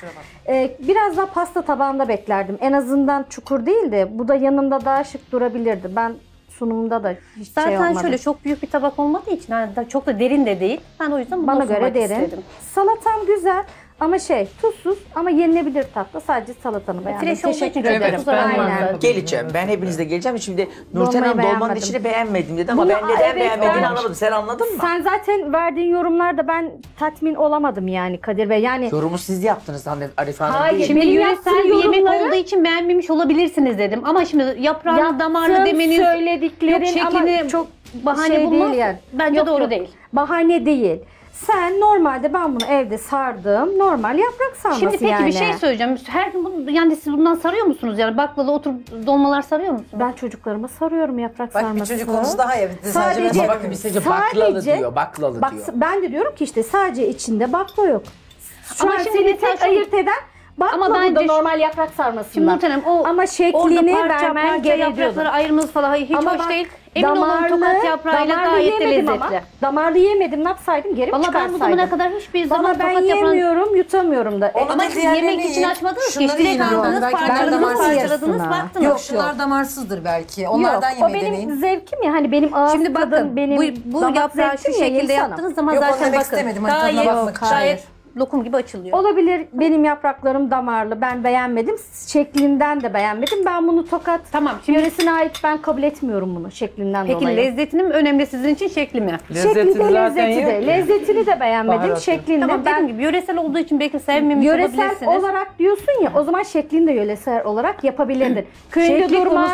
ee, biraz daha pasta tabağında beklerdim. En azından çukur değil de bu da yanında daha şık durabilirdi. Ben sunumda da hiç zaten şey olmadı. Zaten şöyle çok büyük bir tabak olmadığı için yani çok da derin de değil. Ben o yüzden bunu bana göre derin. Istedim. Salatam güzel. Ama şey tuzsuz ama yenilebilir tatlı, sadece salatanı beğendim. Teşekkür ederim. Ben geleceğim. Ben hepinizle geleceğim. Şimdi Nurten Hanım dolmanın içini beğenmedim dedi ama bunu, ben neden evet, beğenmediğini ben... anladım. Sen anladın mı? Sen zaten verdiğin yorumlarda ben tatmin olamadım yani Kadir Bey. Yani yorumu siz yaptınız Arife Hanım. Hayır. Şimdi yöresel bir yorumları... yemek olduğu için beğenmemiş olabilirsiniz dedim. Ama şimdi yaprağını yaptığım, damarını demeniz söylediklerin şeklini ama çok bahane şey bulmak yani. Bence yok, doğru yok. Değil. Bahane değil. Sen normalde ben bunu evde sardım. Normal yaprak sarması yani. Şimdi peki yani. Bir şey söyleyeceğim. Her gün bunu, yani siz bundan sarıyor musunuz? Yani baklava oturup dolmalar sarıyor musunuz? Ben çocuklarıma sarıyorum yaprak bak, sarması. Bak bir çocuk konusu daha evde. Sadece, sadece, bakın, sadece baklalı diyor. Baklalı bak, diyor. Ben de diyorum ki işte sadece içinde bakla yok. Şu ama an şimdi seni tek ayırt eden baklava da bence normal yaprak sarmasından. Şimdi o, ama şeklini vermen gerekiyordu. Yaprakları ayırmanız falan hiç ama hoş bak, değil. Emin damarlı, olun Tokat yaprağıyla gayet de lezzetli. Ama, damarlı yemedim, ne yapsaydım geri mi çıkarsaydım? Valla ben bu zamana kadar hiçbir zaman Tokat yaprağını... Valla ben yemiyorum, yaprağını... yutamıyorum da. Onu ama siz yemek için açmadınız ki. Direkt aldınız, parçaladınız, parçaladınız, baktınız. Yok, şunlar damarsızdır belki. Onlardan yemeyi deneyin. O benim zevkim ya, hani benim ağız tadım, benim bu yaprağı şu şekilde yaptığınız zaman zaten bakın. Gayet, gayet. Lokum gibi açılıyor. Olabilir. Benim yapraklarım damarlı. Ben beğenmedim. Şeklinden de beğenmedim. Ben bunu Tokat tamam, şimdi... yöresine ait ben kabul etmiyorum bunu şeklinden peki, dolayı. Peki lezzetini mi önemli sizin için şekli mi? Şekli de lezzeti de. Lezzetini de beğenmedim. Şeklinde. Tamam ben... dediğim gibi yöresel olduğu için belki sevmemiş olabilirsiniz. Yöresel olarak diyorsun ya o zaman şeklini de yöresel olarak yapabilirdin. Köyünde durma.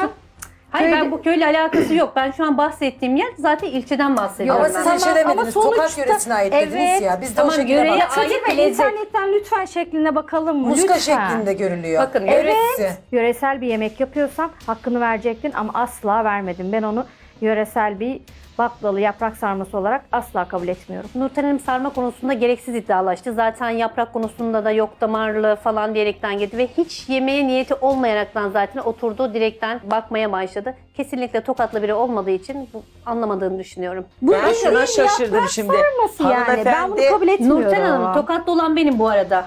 Hayır köyde... ben bu köyle alakası yok. Ben şu an bahsettiğim yer zaten ilçeden bahsediyorum. Ama siz ilçe demediniz. Tokat yöresine ait evet, dediniz ya. Biz de tamam, o şekilde baktık. Kadir Bey internetten lütfen şekline bakalım. Muska lütfen. Şeklinde görülüyor. Bakın evet. Yöresi. Yöresel bir yemek yapıyorsam hakkını verecektin ama asla vermedim. Ben onu yöresel bir baklalı yaprak sarması olarak asla kabul etmiyorum. Nurten Hanım sarma konusunda gereksiz iddialaştı. Zaten yaprak konusunda da yok damarlı falan diyerekten gitti ve hiç yemeğe niyeti olmayaraktan zaten oturdu direkten bakmaya başladı. Kesinlikle Tokatlı biri olmadığı için bu, anlamadığını düşünüyorum. Bu ben şuna şaşırdım şimdi. Yani. Ben bunu kabul etmiyorum. Nurten Hanım Tokatlı olan benim bu arada.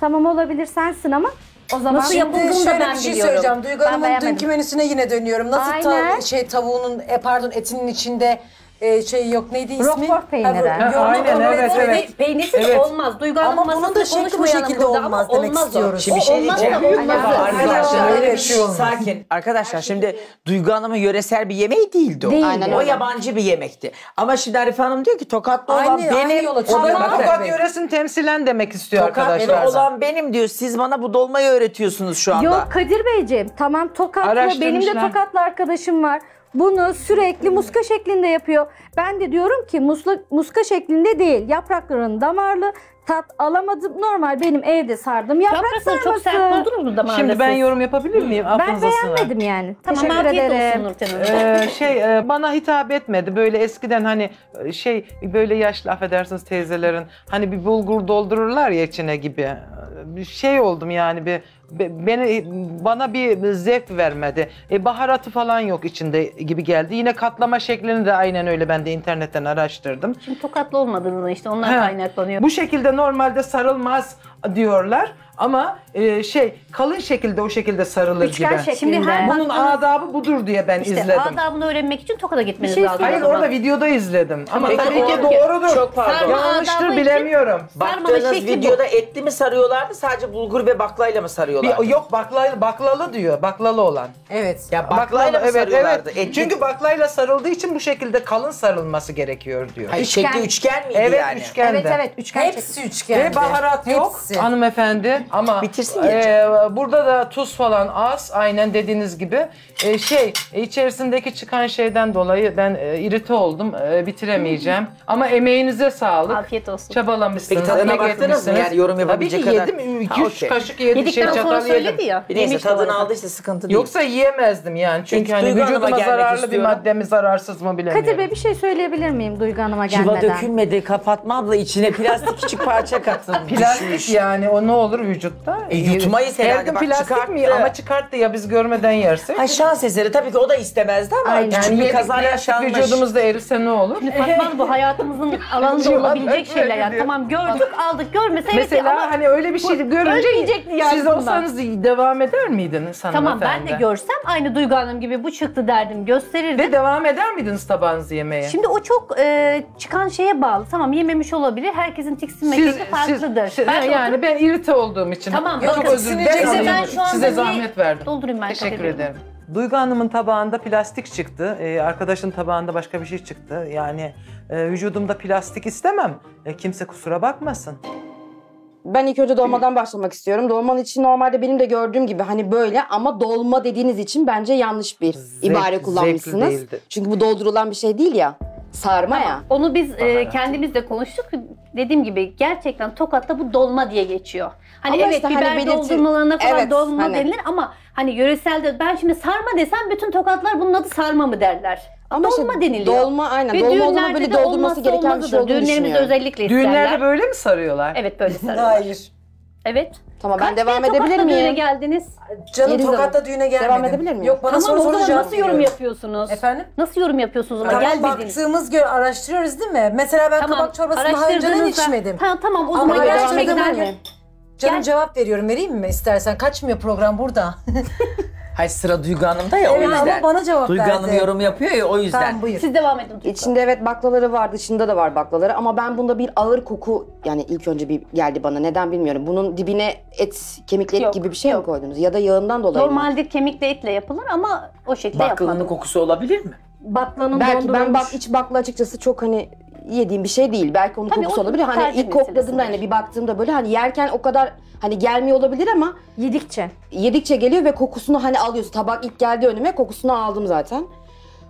Tamam olabilir sensin ama o zaman nasıl yapıldığını da ben biliyorum. Bir şey söyleyeceğim. Duygu Hanım'ın dünkü menüsüne yine dönüyorum. Nasıl tav şey tavuğunun e, pardon etinin içinde e, şey yok neydi ismi? Roquefort peyniri. Ha, ha, aynen evet evet. Peynirsiz evet. Olmaz. Duygu Hanım ama bunun da şekli bu şekilde olmaz demek istiyorum. Şimdi bir şey diyeceğim. Arkadaşlar öyle bir şey olmaz. Sakin. Arkadaşlar şimdi Duygu Hanım'ın yöresel bir yemeği değildi o. O yabancı bir yemekti. Ama şimdi Arife Hanım diyor ki Tokatlı olan benim. Tokat yöresini temsilen demek istiyor arkadaşlar. Tokatlı olan benim diyor. Siz bana bu dolmayı öğretiyorsunuz şu anda. Yok Kadir Beyciğim tamam Tokatlı benim de Tokatlı arkadaşım var. Bunu sürekli muska şeklinde yapıyor. Ben de diyorum ki musla, muska şeklinde değil. Yaprakların damarlı, tat alamadım. Normal benim evde sardım. Yaprak, Yaprak sarması. Çok sert buldunuz mu damağınızı? Şimdi ben yorum yapabilir miyim? Aklınıza ben beğenmedim sıra. Yani. Tamam, teşekkür ederim. Ee, şey e, bana hitap etmedi. Böyle eskiden hani şey böyle yaşlı affedersiniz teyzelerin hani bir bulgur doldururlar ya içine gibi. Bir şey oldum yani bir beni bana bir zevk vermedi. E, baharatı falan yok içinde gibi geldi. Yine katlama şeklini de aynen öyle ben de internetten araştırdım. Şimdi tokatlı olmadığını işte onlar ha, kaynaklanıyor. Bu şekilde normalde sarılmaz diyorlar ama e, şey kalın şekilde o şekilde sarılır Üçgen gibi. Şeklinde. Şimdi her bunun baktığınız... adabı budur diye ben işte, izledim. Adabını öğrenmek için Tokat'a gitmeniz şey lazım. Hayır orada videoda izledim. Ama peki, tabii ki doğrudur. Çok pardon. Yanlıştır bilemiyorum. Baktığınız videoda bu. Etli mi sarıyorlardı sadece bulgur ve baklayla mı sarıyorlardı? Bir, yok baklalı, baklalı diyor. Baklalı olan. Evet. Ya baklayla, baklayla evet, sarıyorlardı. Evet. Çünkü baklayla sarıldığı için bu şekilde kalın sarılması gerekiyor diyor. Hayır, üçgen. Şekli üçgen miydi evet, yani? Üçgende. Evet evet üçgen. Hepsi üçgen. Ve baharat yok hanımefendi. Ama e, burada da tuz falan az, aynen dediğiniz gibi. E, şey içerisindeki çıkan şeyden dolayı ben e, irite oldum, e, bitiremeyeceğim. Ama emeğinize sağlık. Afiyet olsun. Çabalamışsınız. Peki tadına baktınız mı? Yani yorum yapabilecek kadar. Tabii ki yedim, iki üç okay. kaşık yedim. Yedikten şey, sonra söyledi ya. Neyse tadını aldıysa sıkıntı değil. Yoksa yiyemezdim yani. Çünkü hani vücuduma zararlı bir madde mi, zararsız mı bilemiyorum. Kadir Bey bir şey söyleyebilir miyim Duygu Hanım'a gelmeden? Civa dökülmedi, kapatma abla içine plastik küçük parça kattın. Plastik yani o ne olur vücutta? E, yutmayız herhalde. Bak, plastik mi? Ama çıkarttı ya biz görmeden yersek. Ay şans eseri tabii ki o da istemezdi ama aynen. Küçük yani bir kaza yaşanmış. Vücudumuzda erirse ne olur? Fatma bu hayatımızın alanında olabilecek şeyler yani. Diyor. Tamam gördük aldık görmeseydik mesela ama hani öyle bir şey görünce siz olsanız devam eder miydiniz hanımefendi? Tamam ben de görsem aynı Duygu Hanım gibi bu çıktı derdim gösterirdim. Ve devam eder miydiniz tabağınızı yemeye? Şimdi o çok e, çıkan şeye bağlı. Tamam yememiş olabilir. Herkesin tiksinme şekli farklıdır. Siz, ben yani ben irite olduğum için. Tamam, çok özür dilerim. Size zahmet verdim. Doldurayım ben. Teşekkür ederim. Duygu Hanım'ın tabağında plastik çıktı. Ee, arkadaşın tabağında başka bir şey çıktı. Yani e, vücudumda plastik istemem. E, kimse kusura bakmasın. Ben ilk önce dolmadan başlamak istiyorum. Dolmanın için normalde benim de gördüğüm gibi hani böyle ama dolma dediğiniz için bence yanlış bir Zevk, ibare kullanmışsınız. Çünkü bu doldurulan bir şey değil ya. Sarma tamam. ya. Onu biz e, kendimiz de konuştuk. Dediğim gibi gerçekten Tokat'ta bu dolma diye geçiyor. Hani ama evet işte biber hani doldurmalarına falan evet, dolma hani. Denilir ama hani yöreselde ben şimdi sarma desem bütün Tokatlar bunun adı sarma mı derler. Ama dolma şey, deniliyor. Dolma aynen. Ve dolma olma böyle doldurması gereken bir şey olduğunu düşünüyorum. Özellikle isterler. Düğünlerde böyle mi sarıyorlar? Evet böyle sarıyorlar. Hayır. Evet. Tamam ben devam edebilir miyim? Düğüne geldiniz. Canım Tokat'ta düğüne gelmedim. Devam edebilir miyim? Yok bana soru soracağım. Nasıl yorum yapıyorsunuz? Efendim? Nasıl yorum yapıyorsunuz ama gelmediğiniz? Baktığımız göre araştırıyoruz değil mi? Mesela ben kabak çorbasını daha önceden içmedim. Ha tamam o zaman gerçekten mi? Canım cevap veriyorum vereyim mi istersen? Kaçmıyor program burada. Hayır sıra Duygu Hanım'da ya evet, o yüzden. Bana cevap Duygu verdi. Hanım yorum yapıyor ya o yüzden. Tamam, buyur. Siz devam edin. Duygu. İçinde evet baklaları var, dışında da var baklaları ama ben bunda bir ağır koku yani ilk önce bir geldi bana neden bilmiyorum. Bunun dibine et, kemikli et yok, gibi bir şey yok. Mi koydunuz ya da yağından dolayı normalde mı? Kemikli etle yapılır ama o şekilde yapılır. Baklanın yapmadım. Kokusu olabilir mi? Baklanın belki dondurulmuş. Ben bak iç bakla açıkçası çok hani yediğim bir şey değil. Belki onun tabii kokusu olabilir. Hani ilk kokladığımda hani bir baktığımda böyle hani yerken o kadar hani gelmiyor olabilir ama yedikçe. Yedikçe geliyor ve kokusunu hani alıyorsun. Tabak ilk geldi önüme kokusunu aldım zaten.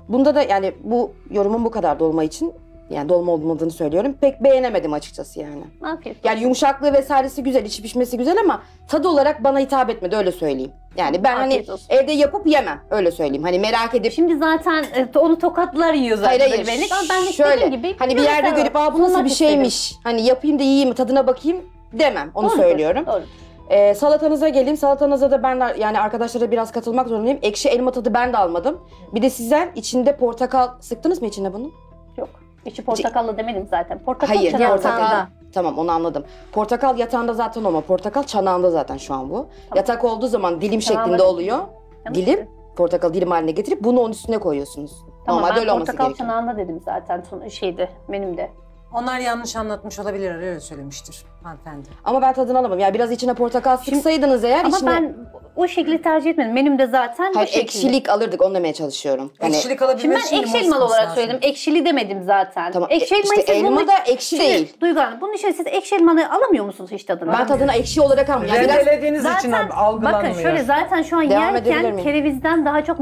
Bunda da yani bu yorumum bu kadar dolma için. Yani dolma olmadığını söylüyorum. Pek beğenemedim açıkçası yani. Afiyet olsun. Yani yumuşaklığı vesairesi güzel, içi pişmesi güzel ama tadı olarak bana hitap etmedi öyle söyleyeyim. Yani ben afiyet hani olsun. Evde yapıp yemem öyle söyleyeyim. Hani merak edip. Şimdi zaten onu tokatlar yiyor zaten. Hayır hayır. Ben de şöyle gibi hani bir yerde görüp aa bu nasıl bir şeymiş. Hani yapayım da yiyeyim tadına bakayım demem onu doğru, söylüyorum. Doğru. Ee, salatanıza geleyim. Salatanıza da ben yani arkadaşlara biraz katılmak zorundayım. Ekşi elma tadı ben de almadım. Bir de sizden içinde portakal sıktınız mı içine bunu? Yok. İçi portakallı demedim zaten. Portakal hayır, portakal. Tamam onu anladım. Portakal yatağında zaten ama portakal çanağında zaten şu an bu. Tamam. Yatak olduğu zaman dilim çanağında şeklinde oluyor. Tamam. Dilim, portakal dilim haline getirip bunu onun üstüne koyuyorsunuz. Tamam, normalde öyle olması gerekiyor. Portakal çanağında dedim zaten şeydi benim de. Onlar yanlış anlatmış olabilir, öyle söylemiştir hanımefendi. Ama ben tadını alamam. Yani biraz içine portakal sıksaydınız eğer ama içine... ben o şekli tercih etmedim. Menümde zaten hayır, ekşilik alırdık, onu demeye çalışıyorum. Hani... Ekşilik alabilmek için limon ekşi olarak lazım. Söyledim. Ekşili demedim zaten. Tamam, ekşi e, işte elma da ekşi şimdi, değil. Duygu Hanım, bunun için siz ekşi elmanı alamıyor musunuz hiç tadına? Ben tadına ekşi olarak almıyorum. Yani biraz... Rendelediğiniz için algılanmıyor. Bakın şöyle zaten şu an devam yerken kerevizden daha çok...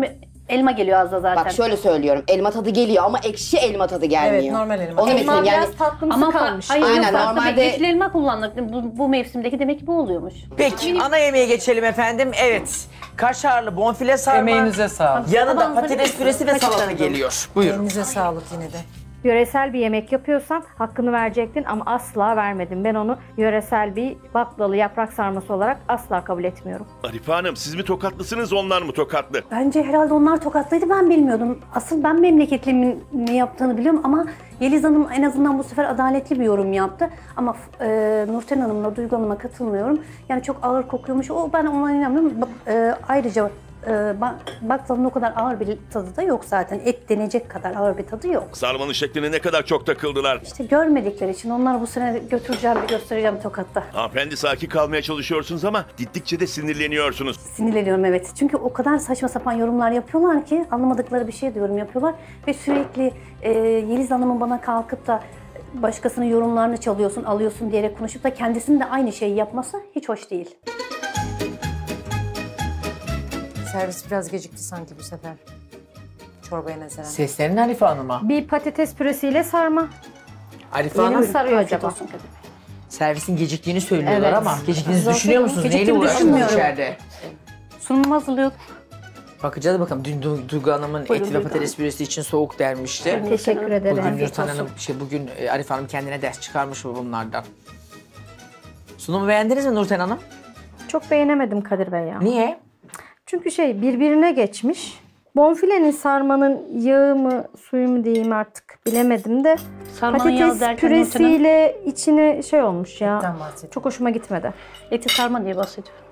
Elma geliyor ağza zaten. Bak şöyle söylüyorum, elma tadı geliyor ama ekşi elma tadı gelmiyor. Evet, normal elma. Onu elma yani... biraz tatlımsı ama kalmış. Hayır, aynen normalde. Yeşil elma kullanılır. Bu, bu mevsimdeki demek ki bu oluyormuş. Peki benim... ana yemeğe geçelim efendim. Evet. Kaşarlı bonfile sarma. Emeğinize sağlık. Yanında patates püresi ve salata geliyor. Buyurun. Emeğinize sağlık yine de. Yöresel bir yemek yapıyorsan hakkını verecektin ama asla vermedim. Ben onu yöresel bir baklalı yaprak sarması olarak asla kabul etmiyorum. Arife Hanım, siz mi tokatlısınız, onlar mı tokatlı? Bence herhalde onlar tokatlıydı, ben bilmiyordum. Asıl ben memleketlimin ne yaptığını biliyorum ama Yeliz Hanım en azından bu sefer adaletli bir yorum yaptı. Ama e, Nurten Hanım'la Duygu Hanım'a katılmıyorum. Yani çok ağır kokuyormuş, o ben ona inanmıyorum. E, ayrıca... Baklavanın o kadar ağır bir tadı da yok zaten. Et denecek kadar ağır bir tadı yok. Sarmanın şeklini ne kadar çok takıldılar. İşte görmedikleri için onları bu sene götüreceğim, göstereceğim Tokat'ta. Hanımefendi, sakin kalmaya çalışıyorsunuz ama gittikçe de sinirleniyorsunuz. Sinirleniyorum, evet. Çünkü o kadar saçma sapan yorumlar yapıyorlar ki anlamadıkları bir şey diyorum yapıyorlar. Ve sürekli e, Yeliz Hanım'ın bana kalkıp da başkasının yorumlarını çalıyorsun, alıyorsun diyerek konuşup da kendisinin de aynı şeyi yapması hiç hoş değil. Servis biraz gecikti sanki bu sefer. Çorbaya nazaran. Seslerin Arife Hanım'a. Bir patates püresiyle sarma. Arife Hanım sarıyor acaba. Servisin geciktiğini söylüyorlar evet. ama geciktiğinizi Zaten düşünüyor musunuz? Neyle uğraşıyorsunuz içeride? Sunum hazırlıyorduk. Bakacağız bakalım. Dün du Duygu Hanım'ın et ve patates püresi için soğuk dermişti. Evet, teşekkür ederim. Bugün Nurten Hanım, şey, bugün Arife Hanım kendine ders çıkarmış bunlardan. Sunumu beğendiniz mi Nurten Hanım? Çok beğenemedim Kadir Bey ya. Niye? Çünkü şey birbirine geçmiş. Bonfilenin sarmanın yağı mı suyu mu diyeyim artık bilemedim de. Sarmanın patates püresiyle ortadan... içine şey olmuş ya. Çok hoşuma gitmedi. Eti sarma diye bahsediyorum.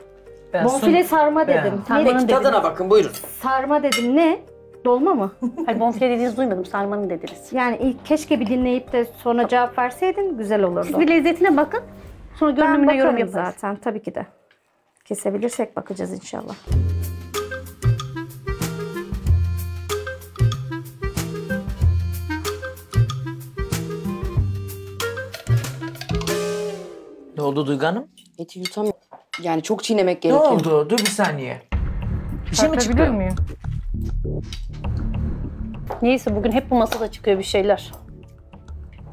Ben bonfile son... sarma dedim. Peki tadına bakın buyurun. Sarma dedim ne? Dolma mı? Hayır, bonfile dediğinizi duymadım, sarmanın dediniz. Yani ilk, keşke bir dinleyip de sonra cevap verseydin güzel olurdu. Siz bir lezzetine bakın. Sonra görünümüne yorum yaparız. Zaten tabii ki de. Kesebilirsek bakacağız inşallah. Ne oldu Duygu Hanım? Eti yutamıyorum. Yani çok çiğnemek gerekiyor. Ne oldu? Dur bir saniye. Bir şey mi çıktı? Miyim? Neyse bugün hep bu masada çıkıyor bir şeyler.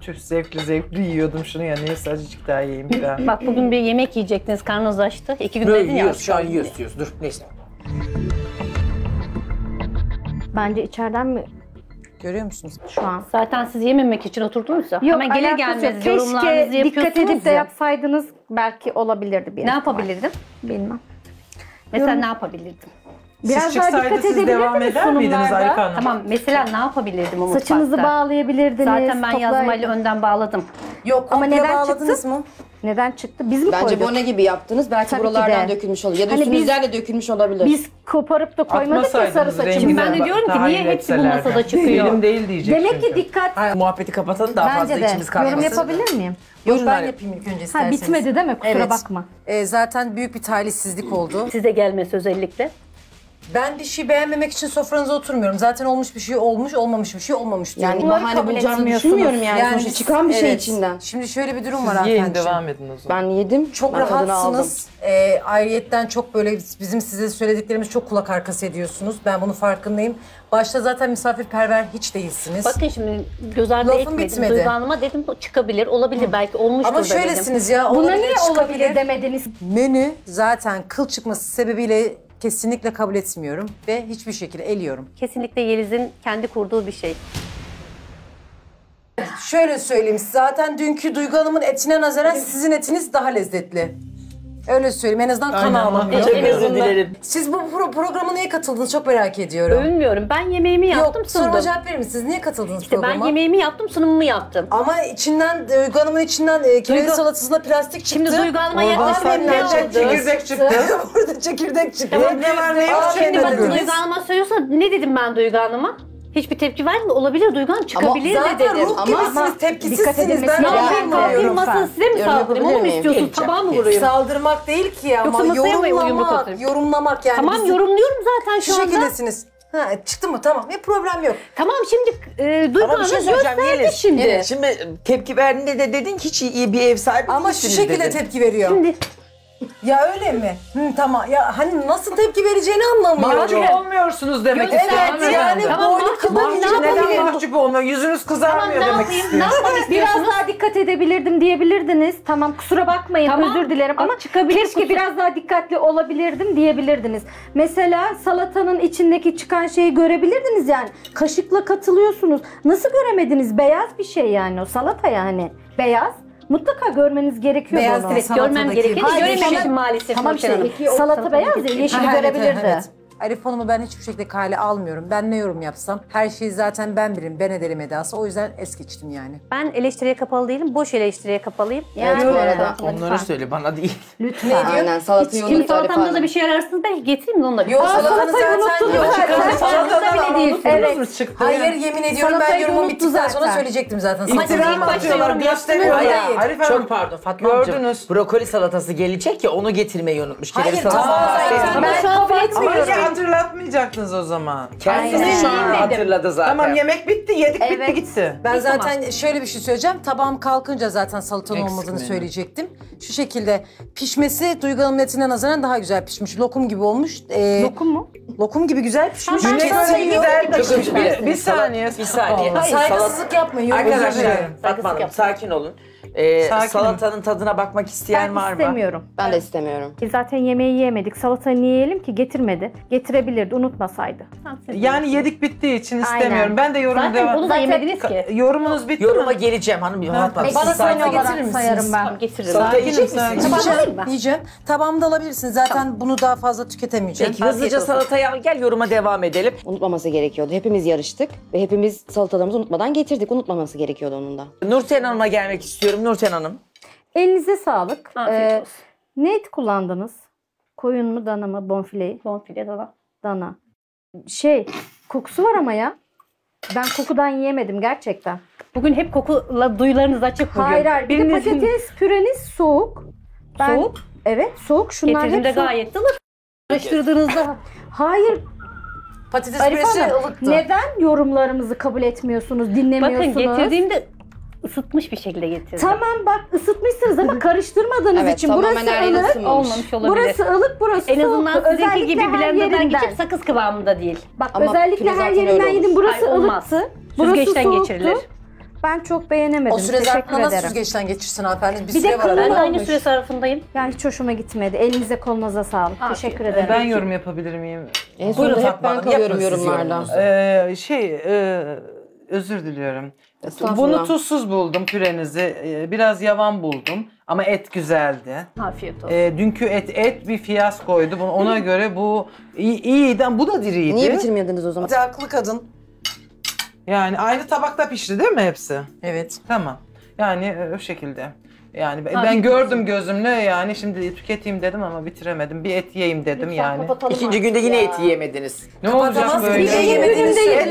Çok zevkli zevkli yiyordum şunu ya. Neyse azıcık daha yiyeyim bir daha. Bak bugün bir yemek yiyecektiniz, karnınız açtı. İki gün dedin ya. Şu an yiyoruz diyoruz. Dur neyse. Bence içeriden mi? Görüyor musunuz şu an? Zaten siz yememek için oturdunuz ya. Yok, hemen gelir gelmez yorumlarınızı yapıyorsunuz. Dikkat edip de ya. Yapsaydınız belki olabilirdi. Bir ne yapabilirdim? Bilmem. Mesela Yorum... ne yapabilirdim? Biraz siz daha dikkat siz devam eder miydiniz Arife Hanım? Tamam, mesela ne yapabilirdim o mutfakta? Saçınızı bağlayabilirdiniz. Zaten ben yazmayla önden bağladım. Yok, ama neden çıktı? Mı? Neden çıktı? Biz mi Bence koyduk? Bence bone gibi yaptınız. Belki Tabii buralardan dökülmüş olabilir. Ya da hani üstünüzden de dökülmüş olabilir. Biz koparıp da koymadık ya sarı saçımızı. Ben de diyorum ki niye hepsi bu masada çıkıyor? Benim değil diyecek Demek çünkü. ki dikkat... Hayır, muhabbeti kapatalım daha Bence fazla de. içimiz kalmasın. Yorum yapabilir miyim? Yok, Yok ben yapayım ilk önce isterseniz. Ha, bitmedi değil mi? Kusura bakma. Zaten büyük bir talihsizlik oldu. Size gelmesi özellikle. Ben bir şey beğenmemek için sofranıza oturmuyorum. Zaten olmuş bir şey olmuş, olmamış bir şey olmamış diyorum. Yani bahane bulacağını düşünmüyorum yani. yani siz, çıkan bir evet. şey içinden. Şimdi şöyle bir durum Siz var hanımefendiciğim. Siz yiyin, devam edin o zaman. Ben yedim, Çok ben rahatsınız. E, ayrıyetten çok böyle bizim size söylediklerimiz çok kulak arkası ediyorsunuz. Ben bunun farkındayım. Başta zaten misafirperver hiç değilsiniz. Bakın şimdi göz ardı etmedim. Duygu Hanım'a dedim çıkabilir, olabilir Hı. belki olmuştur. Ama şöylesiniz dedim. ya. Buna niye olabilir demediniz? Menü zaten kıl çıkması sebebiyle kesinlikle kabul etmiyorum ve hiçbir şekilde eliyorum. Kesinlikle Yeliz'in kendi kurduğu bir şey. Şöyle söyleyeyim, zaten dünkü Duygu Hanım'ın etine nazaran sizin etiniz daha lezzetli. Öyle söyleyeyim, en azından kan ağlamıyor. Çok özür dilerim. Siz bu pro programa niye katıldınız çok merak ediyorum. Bilmiyorum, ben yemeğimi yaptım, Yok, sundum. Soruma cevap verir misiniz? Niye katıldınız işte programa? Ben yemeğimi yaptım, sunumumu yaptım. Ama içinden, Duygu Hanım'ın içinden e, kereviz Duygu... salatasında plastik çıktı. Şimdi Duygu Hanım'a yaklaşıp ne oldu? Çekirdek çıktı. Burada çekirdek çıktı. Tamam, ne var ne yok şimdi bak Duygu Hanım'a söylüyorsa ne dedim ben Duygu Hanım'a? Hiçbir tepki vermedi. Olabilir Duygu Hanım, çıkabilir de dedim. Ama zaten ruh gibisiniz, tepkisizsiniz. Ben kalkayım masaya size mi saldırayım? Onu mu istiyorsunuz? Tabağa mı vurayım? Saldırmak değil ki ya. Yoksa masaya mı uyumluk atayım? Yorumlamak yani. Tamam yorumluyorum zaten şu anda. Şu şekildesiniz. Ha, çıktı mı? Tamam. Bir problem yok. Tamam şimdi e, Duygu Hanım şey gösterdi şimdi. Evet, şimdi tepki verdiğinde de dedin ki hiç iyi bir ev sahibi değilsiniz. Ama şu şekilde tepki veriyor. Şimdi Ya öyle mi? Hı, tamam. Ya hani nasıl tepki vereceğini anlamıyorum. Mahcup olmuyorsunuz demek istiyorum. Evet yani tamam, boynu kılı için neden mahcup olmuyor? Yüzünüz kızarmıyor tamam, demek istiyorsunuz. Biraz daha dikkat edebilirdim diyebilirdiniz. Tamam kusura bakmayın tamam, özür dilerim ama keşke biraz daha dikkatli olabilirdim diyebilirdiniz. Mesela salatanın içindeki çıkan şeyi görebilirdiniz yani. Kaşıkla katılıyorsunuz. Nasıl göremediniz? Beyaz bir şey yani o salata yani. Beyaz. Mutlaka görmeniz gerekiyor. Beyaz direkt görmem gerekiyor. Görememişim maalesef. Tamam şey, iki, o, salata, salata beyaz değil, yeşil ha, görebilirdi. Evet, evet. Arife Hanım'ı ben hiçbir şekilde kale almıyorum. Ben ne yorum yapsam her şeyi zaten ben bilirim. Ben ederim edası. O yüzden es geçtim yani. Ben eleştiriye kapalı değilim. Boş eleştiriye kapalıyım. Yani evet, bu arada. Onlara söyle bana değil. Lütfen. Ne diyorsun? Aynen salatanı unut. Salatamda da bir şey ararsınız. Belki getireyim de onunla bir. Yok salatanı unuttum. Salatanı bile değil. Evet. Hayır yemin ediyorum ben yorumum bittikten sonra söyleyecektim zaten. İhtiram atıyorlar. Gösteriyorlar. Arife Hanım pardon Fatma Hanımcığım. Brokoli salatası gelecek ya onu getirmeyi unutmuş. Hayır tamam. Ben şu an kabul etmiyorum. Hatırlatmayacaktınız o zaman. Kendisi şu an hatırladı zaten. Tamam yemek bitti, yedik evet, bitti gitti. Ben hiç zaten tamam, şöyle bir şey söyleyeceğim. Tabağım kalkınca zaten salatanın olmadığını söyleyecektim. Şu şekilde pişmesi Duygu Hanım'ın etinden nazaran daha güzel pişmiş. Lokum gibi olmuş. Ee, lokum mu? Lokum gibi güzel pişmiş. Güneş böyle güzel pişmiş. Bir, bir saniye. Bir saniye. Oh. Saygısızlık yapmayın. Arkadaşlar Fatma Hanım sakin olun. Ee, salatanın tadına bakmak isteyen ben var mı? Ben istemiyorum. Ben de istemiyorum. E zaten yemeği yiyemedik. Salatayı niye yiyelim ki? Getirmedi. Getirebilirdi unutmasaydı. Yani yedik bittiği için istemiyorum. Aynen. Ben de yorumu zaten devam... Bunu da yemediniz ki. Yorumunuz bitti Yoruma mi? Yoruma geleceğim hanım. Ha, bana salata getirir misiniz? Ben. Getiririm. Salata yiyecek misiniz? Yiyeceğim. Tabağımda alabilirsiniz. Zaten tamam, bunu daha fazla tüketemeyeceğim. Peki hızlıca salataya gel yoruma devam edelim. Unutmaması gerekiyordu. Hepimiz yarıştık ve hepimiz salatalarımızı unutmadan getirdik. Unutmaması gerekiyordu onun da. Nurten Hanım'a gelmek istiyorum. Nurten Hanım. Elinize sağlık. Ee, ne et kullandınız? Koyun mu dana mı bonfileyi? Bonfile dana. Dana. Şey kokusu var ama ya. Ben kokudan yiyemedim gerçekten. Bugün hep kokula duyularınız açık bugün. Hayır hayır. Bir de patates püreniz soğuk. Ben, soğuk? Evet soğuk. Şunlar getirdim de gayet ılık. Karıştırdığınızda. Hayır. Patates püresi ılıktı. Neden yorumlarımızı kabul etmiyorsunuz, dinlemiyorsunuz? Bakın getirdiğimde ısıtmış bir şekilde getirdim. Tamam bak ısıtmışsınız ama karıştırmadığınız evet, için burası ılık olmamış olabilir. Burası ılık burası soğuk. En azından sizinki gibi blenderdan geçip sakız kıvamında değil. Bak ama özellikle her yerinden yedim burası hayır, ılıktı. Burası soğuktu. Geçirilir. Ben çok beğenemedim. O süre zarfında nasıl süzgeçten geçirsin hanımefendi? Bir, bir de kılın ben aynı süre zarfındayım. Yani hiç hoşuma gitmedi. Elinize kolunuza sağlık. Abi, teşekkür ederim. Ben yorum yapabilir miyim? En sonunda hep ben kalıyorum yorumlarla. Şey özür diliyorum. Bunu tuzsuz buldum pürenizi, biraz yavan buldum ama et güzeldi. Afiyet olsun. E, dünkü et et bir fiyaskoydu. Ona göre bu iyi, iyiydi ama bu da diriydi. Niye bitirmiyordunuz o zaman? Haklı kadın. Yani aynı tabakta pişti değil mi hepsi? Evet. Tamam. Yani o şekilde. Yani ben, ben gördüm gözümle yani şimdi tüketeyim dedim ama bitiremedim. Bir et yiyeyim dedim lütfen yani. İkinci günde yine ya, et yiyemediniz. Ne olacak böyle? Bir şey yemediniz. Et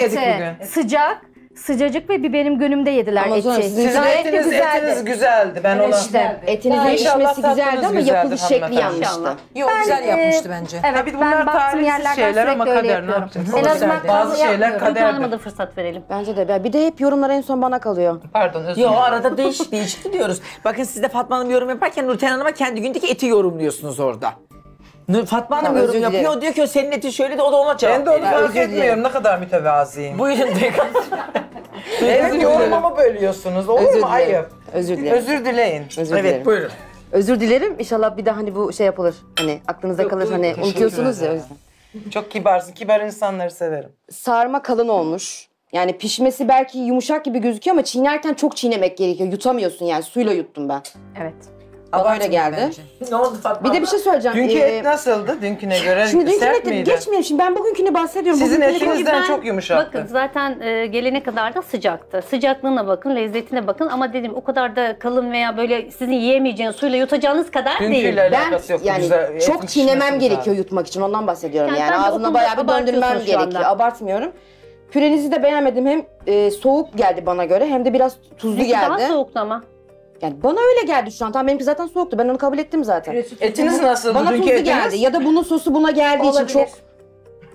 yedik sıcak. Sıcacık ve biberim gönümde yediler ama eti. Sizin etiniz, güzeldi. etiniz güzeldi. Ben evet, ona... Güzeldi. Etinizin pişmesi güzeldi ama yapılış şekli yanlıştı. Yok güzel yapmıştı bence. Evet bir bunlar tarihsiz şeyler ama kader ne yapacağız? En azından bazı şeyler kaderdir. Lütfen da fırsat verelim. Bence de. Bir de hep yorumlar en son bana kalıyor. Pardon özür dilerim. Yok arada değişik değişik diyoruz. Bakın siz de Fatma Hanım yorum yaparken Nurten Hanım'a kendi gündeki eti yorumluyorsunuz orada. Fatma Hanım tamam, yorum yapıyor, o diyor ki senin etin şöyle de o da ona çarptı. Ben de onu fark etmiyorum, ne kadar mütevaziyim. Buyurun tekrar. Evet, yorumamı bölüyorsunuz, olur mu? Ayıp. Özür dilerim. Özür dileyin. Özür evet, dilerim. Buyurun. Özür dilerim, inşallah bir de hani bu şey yapılır, hani aklınıza yok, kalır, buyurun, hani unutuyorsunuz ya o yüzden. Çok kibarsın, kibar insanları severim. Sarma kalın olmuş. Yani pişmesi belki yumuşak gibi gözüküyor ama çiğnerken çok çiğnemek gerekiyor, yutamıyorsun yani, suyla yuttum ben. Evet. Bana öyle geldi. Bence. Ne oldu Fatma? Bir de bir şey söyleyeceğim. Dünkü ee, et nasıldı? Dünküne göre şimdi sert miydi? Geçmiyorum şimdi ben bugünküne bahsediyorum. Sizin etinizden çok yumuşaktı. Bakın zaten e, gelene kadar da sıcaktı. Sıcaklığına bakın, lezzetine bakın ama dedim o kadar da kalın veya böyle sizin yiyemeyeceğiniz suyla yutacağınız kadar dünküyle değil. Dünküyle alakası yok. Yani güzel, çok çiğnemem gerekiyor abi, yutmak için ondan bahsediyorum yani. yani. Ağzına bayağı bir döndürmem gerekiyor. Abartmıyorum. Pürenizi de beğenmedim. Hem e, soğuk geldi bana göre hem de biraz tuzlu Peki, geldi. Daha soğuktu ama. Yani bana öyle geldi şu an. Tamam benimki zaten soğuktu. Ben onu kabul ettim zaten. Etiniz nasıl? Bana tuzlu geldi. Ya da bunun sosu buna geldiği olabilir, için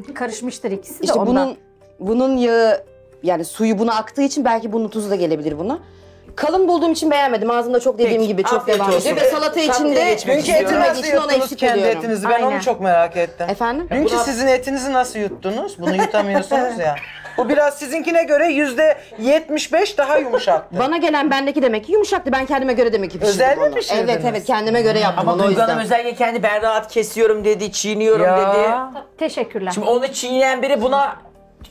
çok... Karışmıştır ikisi işte de ondan. Bunun, bunun yağı yani suyu buna aktığı için belki bunun tuzu da gelebilir buna. Kalın bulduğum için beğenmedim. Ağzımda çok dediğim Peki, gibi çok devam ediyor. Ve salata içinde dünkü eti nasıl yuttunuz kendi etinizi? Ben Aynen. onu çok merak ettim. Efendim? Dünkü Buna... sizin etinizi nasıl yuttunuz? Bunu yutamıyorsunuz ya. Bu biraz sizinkine göre yüzde yetmiş beş daha yumuşaktı. Bana gelen bendeki demek ki yumuşaktı. Ben kendime göre demek ki pişirdim Özel onu. mi pişirdiniz? Evet evet kendime göre yaptım. Ama Duygu Hanım özellikle kendi ben rahat kesiyorum dedi, çiğniyorum ya. dedi. Teşekkürler. Şimdi onu çiğneyen biri buna...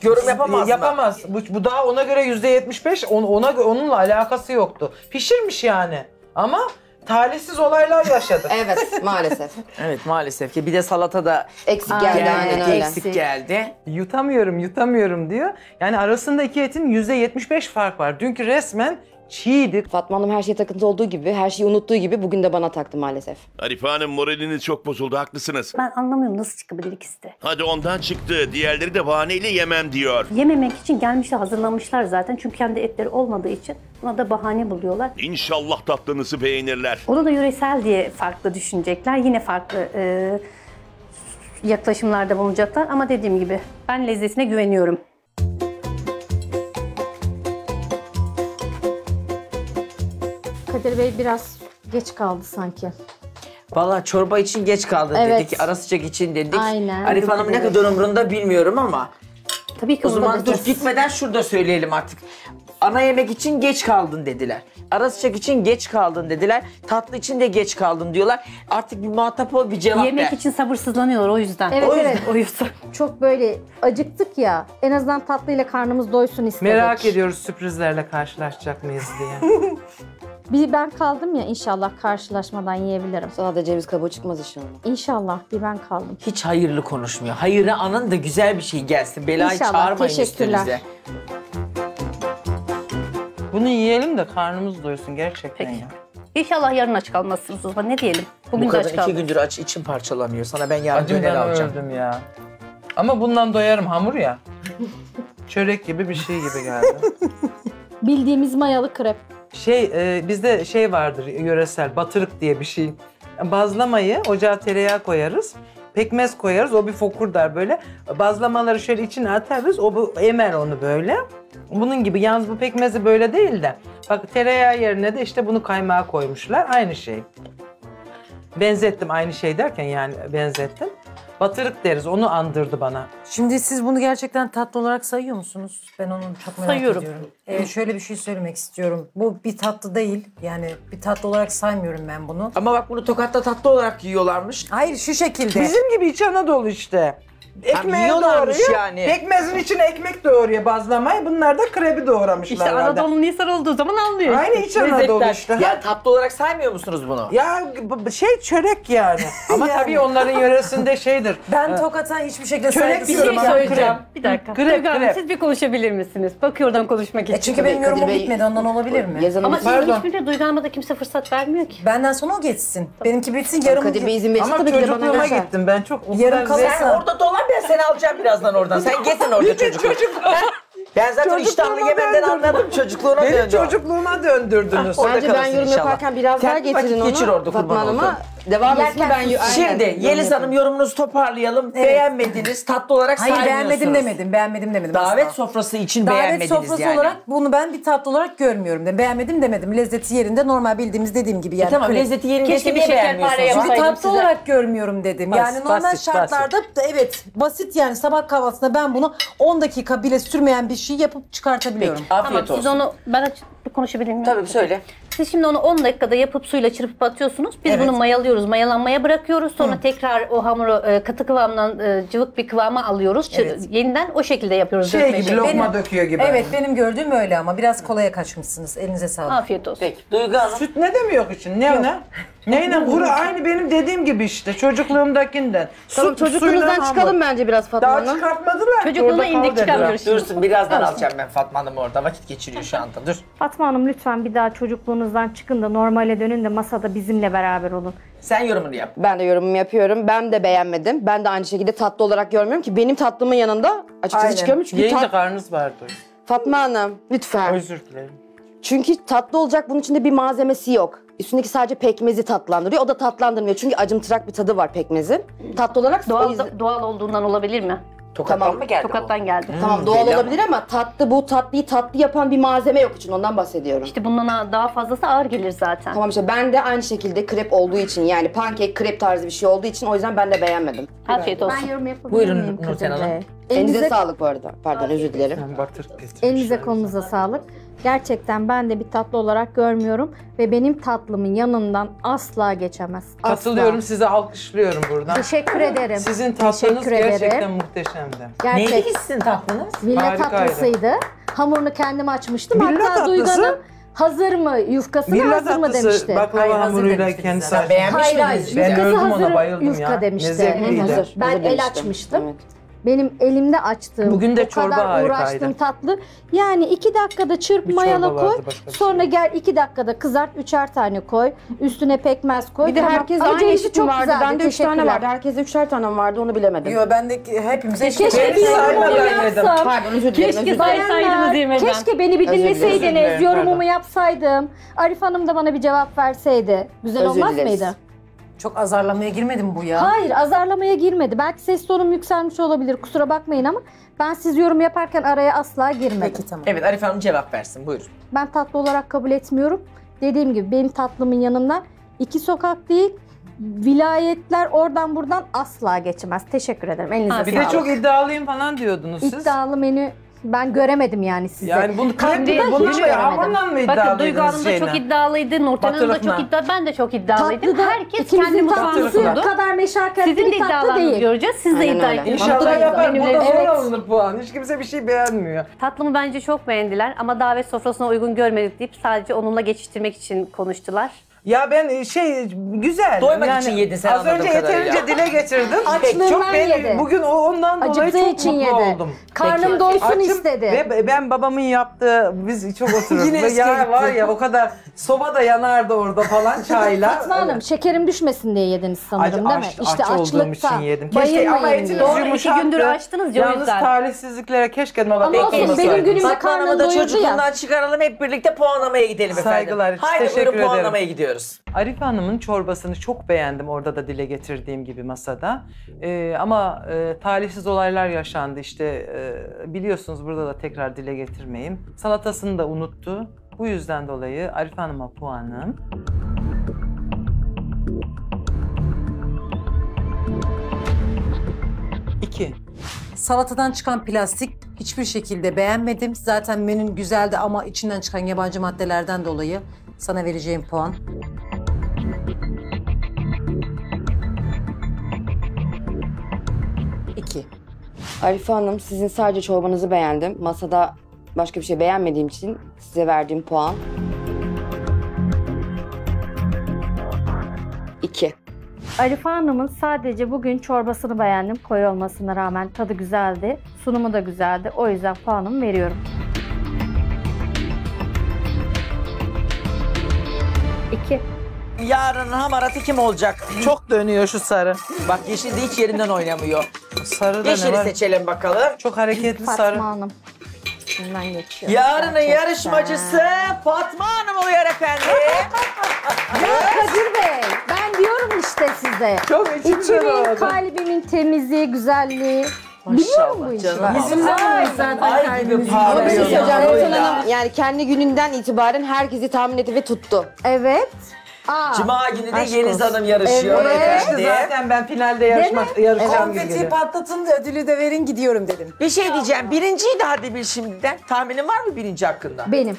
Yorum yapamaz. Yapamaz. Bu, bu daha ona göre yüzde yetmiş beş, ona onunla alakası yoktu. Pişirmiş yani. Ama talihsiz olaylar yaşadık. Evet, maalesef. Evet, maalesef ki bir de salata da eksik Aa, geldi. Yani, eksik geldi. Yutamıyorum, yutamıyorum diyor. Yani arasında iki etin yüzde yetmiş beş fark var. Dünkü resmen çiğdi. Fatma Hanım her şeye takıntı olduğu gibi, her şeyi unuttuğu gibi bugün de bana taktı maalesef. Arife Hanım moraliniz çok bozuldu, haklısınız. Ben anlamıyorum nasıl çıkabilir ikisi de. Hadi ondan çıktı, diğerleri de bahaneyle yemem diyor. Yememek için gelmişler, hazırlamışlar zaten. Çünkü kendi etleri olmadığı için buna da bahane buluyorlar. İnşallah tatlınızı beğenirler. Onu da yöresel diye farklı düşünecekler, yine farklı e, yaklaşımlarda bulunacaklar. Ama dediğim gibi ben lezzetine güveniyorum. Kadir Bey biraz geç kaldı sanki. Valla çorba için geç kaldı evet. dedik, ara sıcak için dedik. Aynen. Arife Hanım ne kadar umurunda bilmiyorum ama. Tabii ki o zaman dur gitmeden şurada söyleyelim artık. Ana yemek için geç kaldın dediler. Ara sıcak için geç kaldın dediler. Tatlı için de geç kaldın diyorlar. Artık bir muhatap ol, bir cevap Yemek ver. için sabırsızlanıyorlar o yüzden. Evet, o yüzden. Evet. O yüzden. Çok böyle acıktık ya. En azından tatlıyla karnımız doysun istedik. Merak ediyoruz sürprizlerle karşılaşacak mıyız diye. Bir ben kaldım ya inşallah karşılaşmadan yiyebilirim. Sonra da ceviz kabuğu çıkmaz inşallah. İnşallah bir ben kaldım. Hiç hayırlı konuşmuyor. Hayırı anın da güzel bir şey gelsin. Belayı çağırmayın üstünüze. Bunu yiyelim de karnımız doysun gerçekten Peki. ya. İnşallah yarın aç kalmazsınız o zaman ne diyelim. Bugün Bu kadar aç iki gündür aç içim parçalanıyor. Sana ben yarın döner alacağım. Acımdan öldüm ya. Ama bundan doyarım hamur ya. Çörek gibi bir şey gibi geldi. Bildiğimiz mayalı krep. Şey e, bizde şey vardır yöresel batırık diye bir şey. Bazlamayı ocağa tereyağı koyarız. Pekmez koyarız. O bir fokur der böyle. Bazlamaları şöyle içine atarız. O bu, emer onu böyle. Bunun gibi yalnız bu pekmezi böyle değil de. Bak tereyağı yerine de işte bunu kaymağa koymuşlar. Aynı şey. Benzettim aynı şey derken yani benzettim. Batırık deriz. Onu andırdı bana. Şimdi siz bunu gerçekten tatlı olarak sayıyor musunuz? Ben onu çok merak Sayıyorum. ediyorum. Ee, şöyle bir şey söylemek istiyorum. Bu bir tatlı değil. Yani bir tatlı olarak saymıyorum ben bunu. Ama bak bunu Tokat'ta tatlı olarak yiyorlarmış. Hayır şu şekilde. Bizim gibi İç Anadolu işte. Ekmeği doğruyor. Yani. Pekmezin içine ekmek doğruyor bazlamayı. Bunlar da krebi doğramışlar. İşte Anadolu'nun Niksar olduğu zaman anlıyor. Aynı İç Anadolu işte. Ya tatlı olarak saymıyor musunuz bunu? Ya şey çörek yani. Ama yani. Tabii onların yöresinde şeydir. Ben Tokat'a hiçbir şekilde saygı duyuyorum. Bir şey söyleyeceğim. Bir dakika. Duygu Hanım siz bir konuşabilir misiniz? Bak oradan konuşmak için. E çünkü benim yorumum bitmedi ondan olabilir mi? Ama sizin hiçbirine Duygu Hanım'a da kimse fırsat vermiyor ki. Benden sonra o geçsin. Benimki bitsin yarım. Kadir Bey izin verirse tabii ki de bana versen. Ama gittim ben çok. Yarım kalırsa. Orada dolan. Ben seni alacağım birazdan oradan. Sen getin orada çocuklar. Ben zaten iştahlı yemekten anladım. Çocukluğuna döndürdüm. Beni çocukluğuma döndürdünüz. Ah, bence ben yorum yaparken biraz Kendi daha getirin onu. Geçir orada Fatma Hanım'a. Devam etsin ben. Şimdi Yeliz Hanım yorumunuzu toparlayalım. Evet. Beğenmediniz. Tatlı olarak saymıyorsunuz. Hayır beğenmedim demedim. Beğenmedim demedim. Davet aslında. sofrası için Davet beğenmediniz yani. Davet sofrası olarak bunu ben bir tatlı olarak görmüyorum. De. Beğenmedim demedim. Lezzeti yerinde normal bildiğimiz dediğim gibi. Yani. E tamam lezzeti yerinde keşke bir şekerpare yapsaydım. Çünkü tatlı size. olarak görmüyorum dedim. Bas, yani normal basit, şartlarda basit. Da, evet basit yani sabah kahvaltısında ben bunu on dakika bile sürmeyen bir şey yapıp çıkartabiliyorum. Peki, afiyet tamam, olsun. Siz onu ben konuşabilir miyim? Tabii söyle. Siz şimdi onu on dakikada yapıp suyla çırpıp atıyorsunuz. Biz evet. bunu mayalıyoruz, mayalanmaya bırakıyoruz. Sonra Hı. tekrar o hamuru e, katı kıvamdan e, cıvık bir kıvama alıyoruz. Evet. Yeniden o şekilde yapıyoruz. Şey gibi, şey. lokma benim, döküyor gibi. Evet, benim gördüğüm öyle ama biraz kolaya kaçmışsınız. Elinize sağlık. Afiyet olsun. Peki, Duygu Hanım. Süt ne demiyor için? Ne ne? Neyle? Kuru aynı benim dediğim gibi işte. Çocukluğumdakinden. Tamam, çocukluğunuzdan çıkalım hamur. bence biraz Fatma Hanım. Daha çıkartmadılar. Çocukluğuna indik çıkamıyoruz. Dursun, birazdan alacağım ben Fatma Hanım orada. Vakit geçiriyor şu anda. Dur. Fatma Hanım lütfen bir daha çocukluğunu çıkın da normale dönün de masada bizimle beraber olun. Sen yorumunu yap. Ben de yorumumu yapıyorum. Ben de beğenmedim. Ben de aynı şekilde tatlı olarak görmüyorum ki benim tatlımın yanında açıkçası çıkıyormuş. Yayında tat... karnınız vardı. Fatma Hanım lütfen. Özür dilerim. Çünkü tatlı olacak bunun içinde bir malzemesi yok. Üstündeki sadece pekmezi tatlandırıyor. O da tatlandırmıyor çünkü acımtırak bir tadı var pekmezin. Tatlı olarak doğal, yüzden... doğal olduğundan olabilir mi? Tokat'tan tamam. mı geldi Tokat'tan bu? geldi. Hmm, tamam doğal olabilir ama. ama tatlı bu tatlıyı tatlı yapan bir malzeme yok için ondan bahsediyorum. İşte bundan daha fazlası ağır gelir zaten. Tamam işte ben de aynı şekilde krep olduğu için yani pankek krep tarzı bir şey olduğu için o yüzden ben de beğenmedim. Afiyet olsun. Ben yorum yapabilirim. Buyurun Nurten Hanım. Elinize, Elinize sağlık bu arada. Pardon özür dilerim. Elinize kolunuza sağlık. Gerçekten ben de bir tatlı olarak görmüyorum ve benim tatlımın yanından asla geçemez. Asla. Katılıyorum, size alkışlıyorum buradan. Teşekkür ederim. Sizin tatlınız gerçekten muhteşemdi. Gerçek. Neydi sizin tatlınız? Villa tatlısıydı. Hamurunu kendim açmıştım. Villa hatta Duygu Hanım hazır mı yufkasını Villa hazır mı demişti. Baklava hamuruyla kendisi açmıştı. Hayır hayır yufkası hazır yufka ya. demişti. Hazır. Ben el açmıştım. Evet. Benim elimde açtığım, bugün de çorba kadar uğraştığım tatlı. Yani iki dakikada çırp mayalı koy, sonra şey. gel iki dakikada kızart, üçer tane koy. Üstüne pekmez koy. Bir de herkes tamam. aynı işi çok vardı. Güzeldi. Ben de üç tane vardı. Herkese üçer tane vardı, onu bilemedim. Yok, ben de hepimize işte. Keşke bir yorumumu yapsam. Pardon, özür dilerim. Keşke, keşke beni bir dinleseydiniz, yorumumu yapsaydım. Arife Hanım da bana bir cevap verseydi. Güzel olmaz mıydı? Çok azarlamaya girmedi mi bu ya? Hayır, azarlamaya girmedi. Belki ses tonum yükselmiş olabilir. Kusura bakmayın ama ben siz yorum yaparken araya asla girmedim. Peki tamam. Evet, Arife Hanım cevap versin. Buyurun. Ben tatlı olarak kabul etmiyorum. Dediğim gibi benim tatlımın yanından iki sokak değil, vilayetler oradan buradan asla geçmez. Teşekkür ederim. Elinize sağlık. Bir de çok iddialıyım falan diyordunuz siz. İddialı menü ben göremedim yani size. Yani bunu kalbimde bunu hiç göremedim. Bakın Duygu Hanım da çok iddialıydı, Nurten Hanım da çok iddialı, ben de çok iddialıydım. Da, Herkes kendi mutfağını sundu. Kadar sizin de iddialarınızı göreceğiz, siz de iddia edin. İnşallah yapar, bu da zor alınır puan. Hiç kimse bir şey beğenmiyor. Tatlımı bence çok beğendiler ama davet sofrasına uygun görmedik deyip sadece onunla geçiştirmek için konuştular. Ya ben şey güzel. Doymak yani, için yedi sen az önce yeterince ya. dile getirdim. Açlığından çok ben, bugün ondan dolayı Acıktığı çok için mutlu yedi. oldum. Karnım Peki. doysun Açım istedi. Ve ben babamın yaptığı, biz çok otururuz. Yine ya, var ya o kadar soba da yanardı orada falan çayla. Fatma Hanım şekerim düşmesin diye yediniz sanırım aç, değil aç, mi? İşte aç açlıkta için yedim. Keşke ama etiniz yumuşaktı. iki gündür açtınız ya. Yalnız talihsizliklere keşke nola bekleyin. Benim günümde karnım doyurdu ya. Çocukluğundan çıkaralım hep birlikte puanlamaya gidelim efendim. Saygılar. Haydi buyurun puanlamaya gidiyoruz. Arife Hanım'ın çorbasını çok beğendim, orada da dile getirdiğim gibi masada. Ee, ama e, talihsiz olaylar yaşandı işte, e, biliyorsunuz, burada da tekrar dile getirmeyeyim. Salatasını da unuttu. Bu yüzden dolayı Arife Hanım'a puanım. iki. Salatadan çıkan plastik hiçbir şekilde beğenmedim. Zaten menün güzeldi ama içinden çıkan yabancı maddelerden dolayı sana vereceğim puan. iki. Arife Hanım, sizin sadece çorbanızı beğendim. Masada başka bir şey beğenmediğim için size verdiğim puan. iki. Arife Hanım'ın sadece bugün çorbasını beğendim. Koyu olmasına rağmen tadı güzeldi. Sunumu da güzeldi. O yüzden puanımı veriyorum. İki. Yarın hamaratı kim olacak? Çok dönüyor şu sarı. Bak yeşil de hiç yerinden oynamıyor. Sarı da Yeşili ne var? seçelim bakalım. Çok hareketli Fatma sarı. Fatma Hanım. Bundan geçiyor. Yarının yarışmacısı ben. Fatma Hanım oluyor efendim. Ya Kadir Bey, ben diyorum işte size. Çok İçimin, kalbimin temizliği, güzelliği. Biliyor musun bu işi? Bizim zamanımız zaten kendimiz. Ama bir şey söyleyeceğim. Yani kendi gününden itibaren herkesi tahmin etti ve tuttu. Evet. Aa, Cuma günü de Yeliz Hanım yarışıyor. Evet. Evet. İşte zaten ben finalde yarışmak, yarışacağım gibi. Konfeti patlatın da ödülü de verin gidiyorum dedim. Bir şey diyeceğim. Birinciyi de hadi bil şimdiden. Tahminin var mı birinci hakkında? Benim.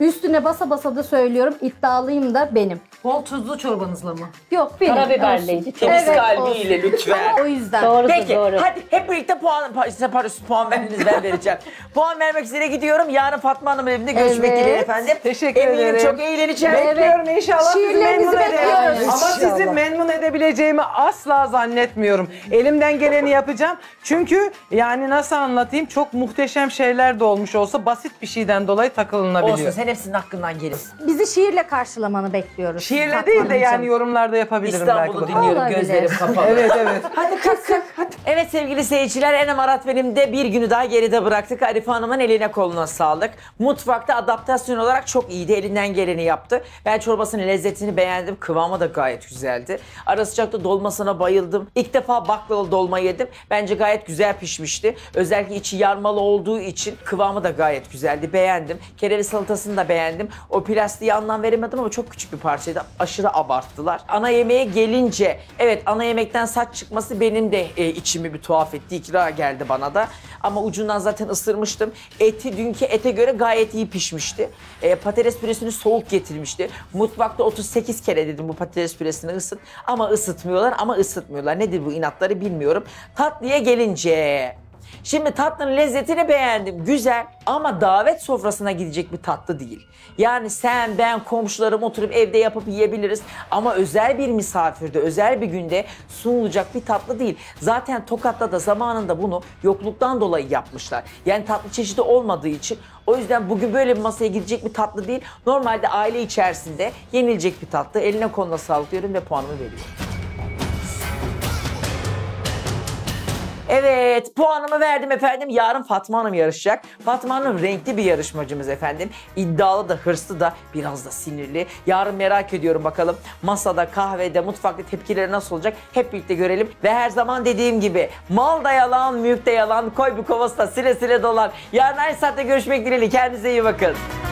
Üstüne basa basa da söylüyorum, iddialıyım da benim. Bol tuzlu çorbanızla mı? Yok benim. Karabiberleydi. Temiz evet, kalbiyle olsun. Lütfen. O yüzden. Doğrusu, Peki doğru. hadi hep birlikte puan, size parası puan vermenizden vereceğim. Puan vermek üzere gidiyorum. Yarın Fatma Hanım'ın evinde görüşmek evet. dileğiyle efendim. Teşekkür Eminim ederim. Eminim çok eğleneceğim. Evet. Bekliyorum inşallah sizi memnun edeceğim. Ama sizi memnun edebileceğimi asla zannetmiyorum. Elimden geleni yapacağım. Çünkü yani nasıl anlatayım, çok muhteşem şeyler de olmuş olsa basit bir şeyden dolayı takılınabiliyor. Olsun, sen hepsinin hakkından gelir. Bizi şiirle karşılamanı bekliyoruz. Şiirle değil de yani yorumlarda yapabilirim. İstanbul'u dinliyorum, gözlerim kapalı. Evet evet. Hadi kalk kalk. Hadi Evet sevgili seyirciler, Enem Aratmenim'de bir günü daha geride bıraktık. Arife Hanım'ın eline koluna sağlık. Mutfakta adaptasyon olarak çok iyiydi. Elinden geleni yaptı. Ben çorbasının lezzetini beğendim. Kıvamı da gayet güzeldi. Ara sıcakta dolmasına bayıldım. İlk defa baklavalı dolma yedim. Bence gayet güzel pişmişti. Özellikle içi yarmalı olduğu için kıvamı da gayet güzeldi. Beğendim. Kereviz salatasını da beğendim. O plastiği anlam veremedim ama çok küçük bir parçaydı. Aşırı abarttılar. Ana yemeğe gelince, evet ana yemekten saç çıkması benim de e, içimi bir tuhaf etti. İkra geldi bana da. Ama ucundan zaten ısırmıştım. Eti dünkü ete göre gayet iyi pişmişti. E, patates püresini soğuk getirmişti. Mutfakta otuz sekiz kere dedim bu patates püresini ısıt. Ama ısıtmıyorlar ama ısıtmıyorlar. Nedir bu inatları bilmiyorum. Tatlıya gelince... Şimdi tatlının lezzetini beğendim. Güzel ama davet sofrasına gidecek bir tatlı değil. Yani sen, ben, komşularım oturup evde yapıp yiyebiliriz. Ama özel bir misafirde, özel bir günde sunulacak bir tatlı değil. Zaten Tokat'ta da zamanında bunu yokluktan dolayı yapmışlar. Yani tatlı çeşidi olmadığı için. O yüzden bugün böyle bir masaya gidecek bir tatlı değil. Normalde aile içerisinde yenilecek bir tatlı. Eline koluna sağlık diyorum ve puanımı veriyorum. Evet, puanımı verdim efendim. Yarın Fatma Hanım yarışacak. Fatma Hanım renkli bir yarışmacımız efendim. İddialı da, hırslı da, biraz da sinirli. Yarın merak ediyorum bakalım masada, kahvede, mutfakta tepkileri nasıl olacak? Hep birlikte görelim. Ve her zaman dediğim gibi mal da yalan, mülk de yalan, koy bir kovası da sile sile dolan. Yarın aynı saatte görüşmek dileğiyle. Kendinize iyi bakın.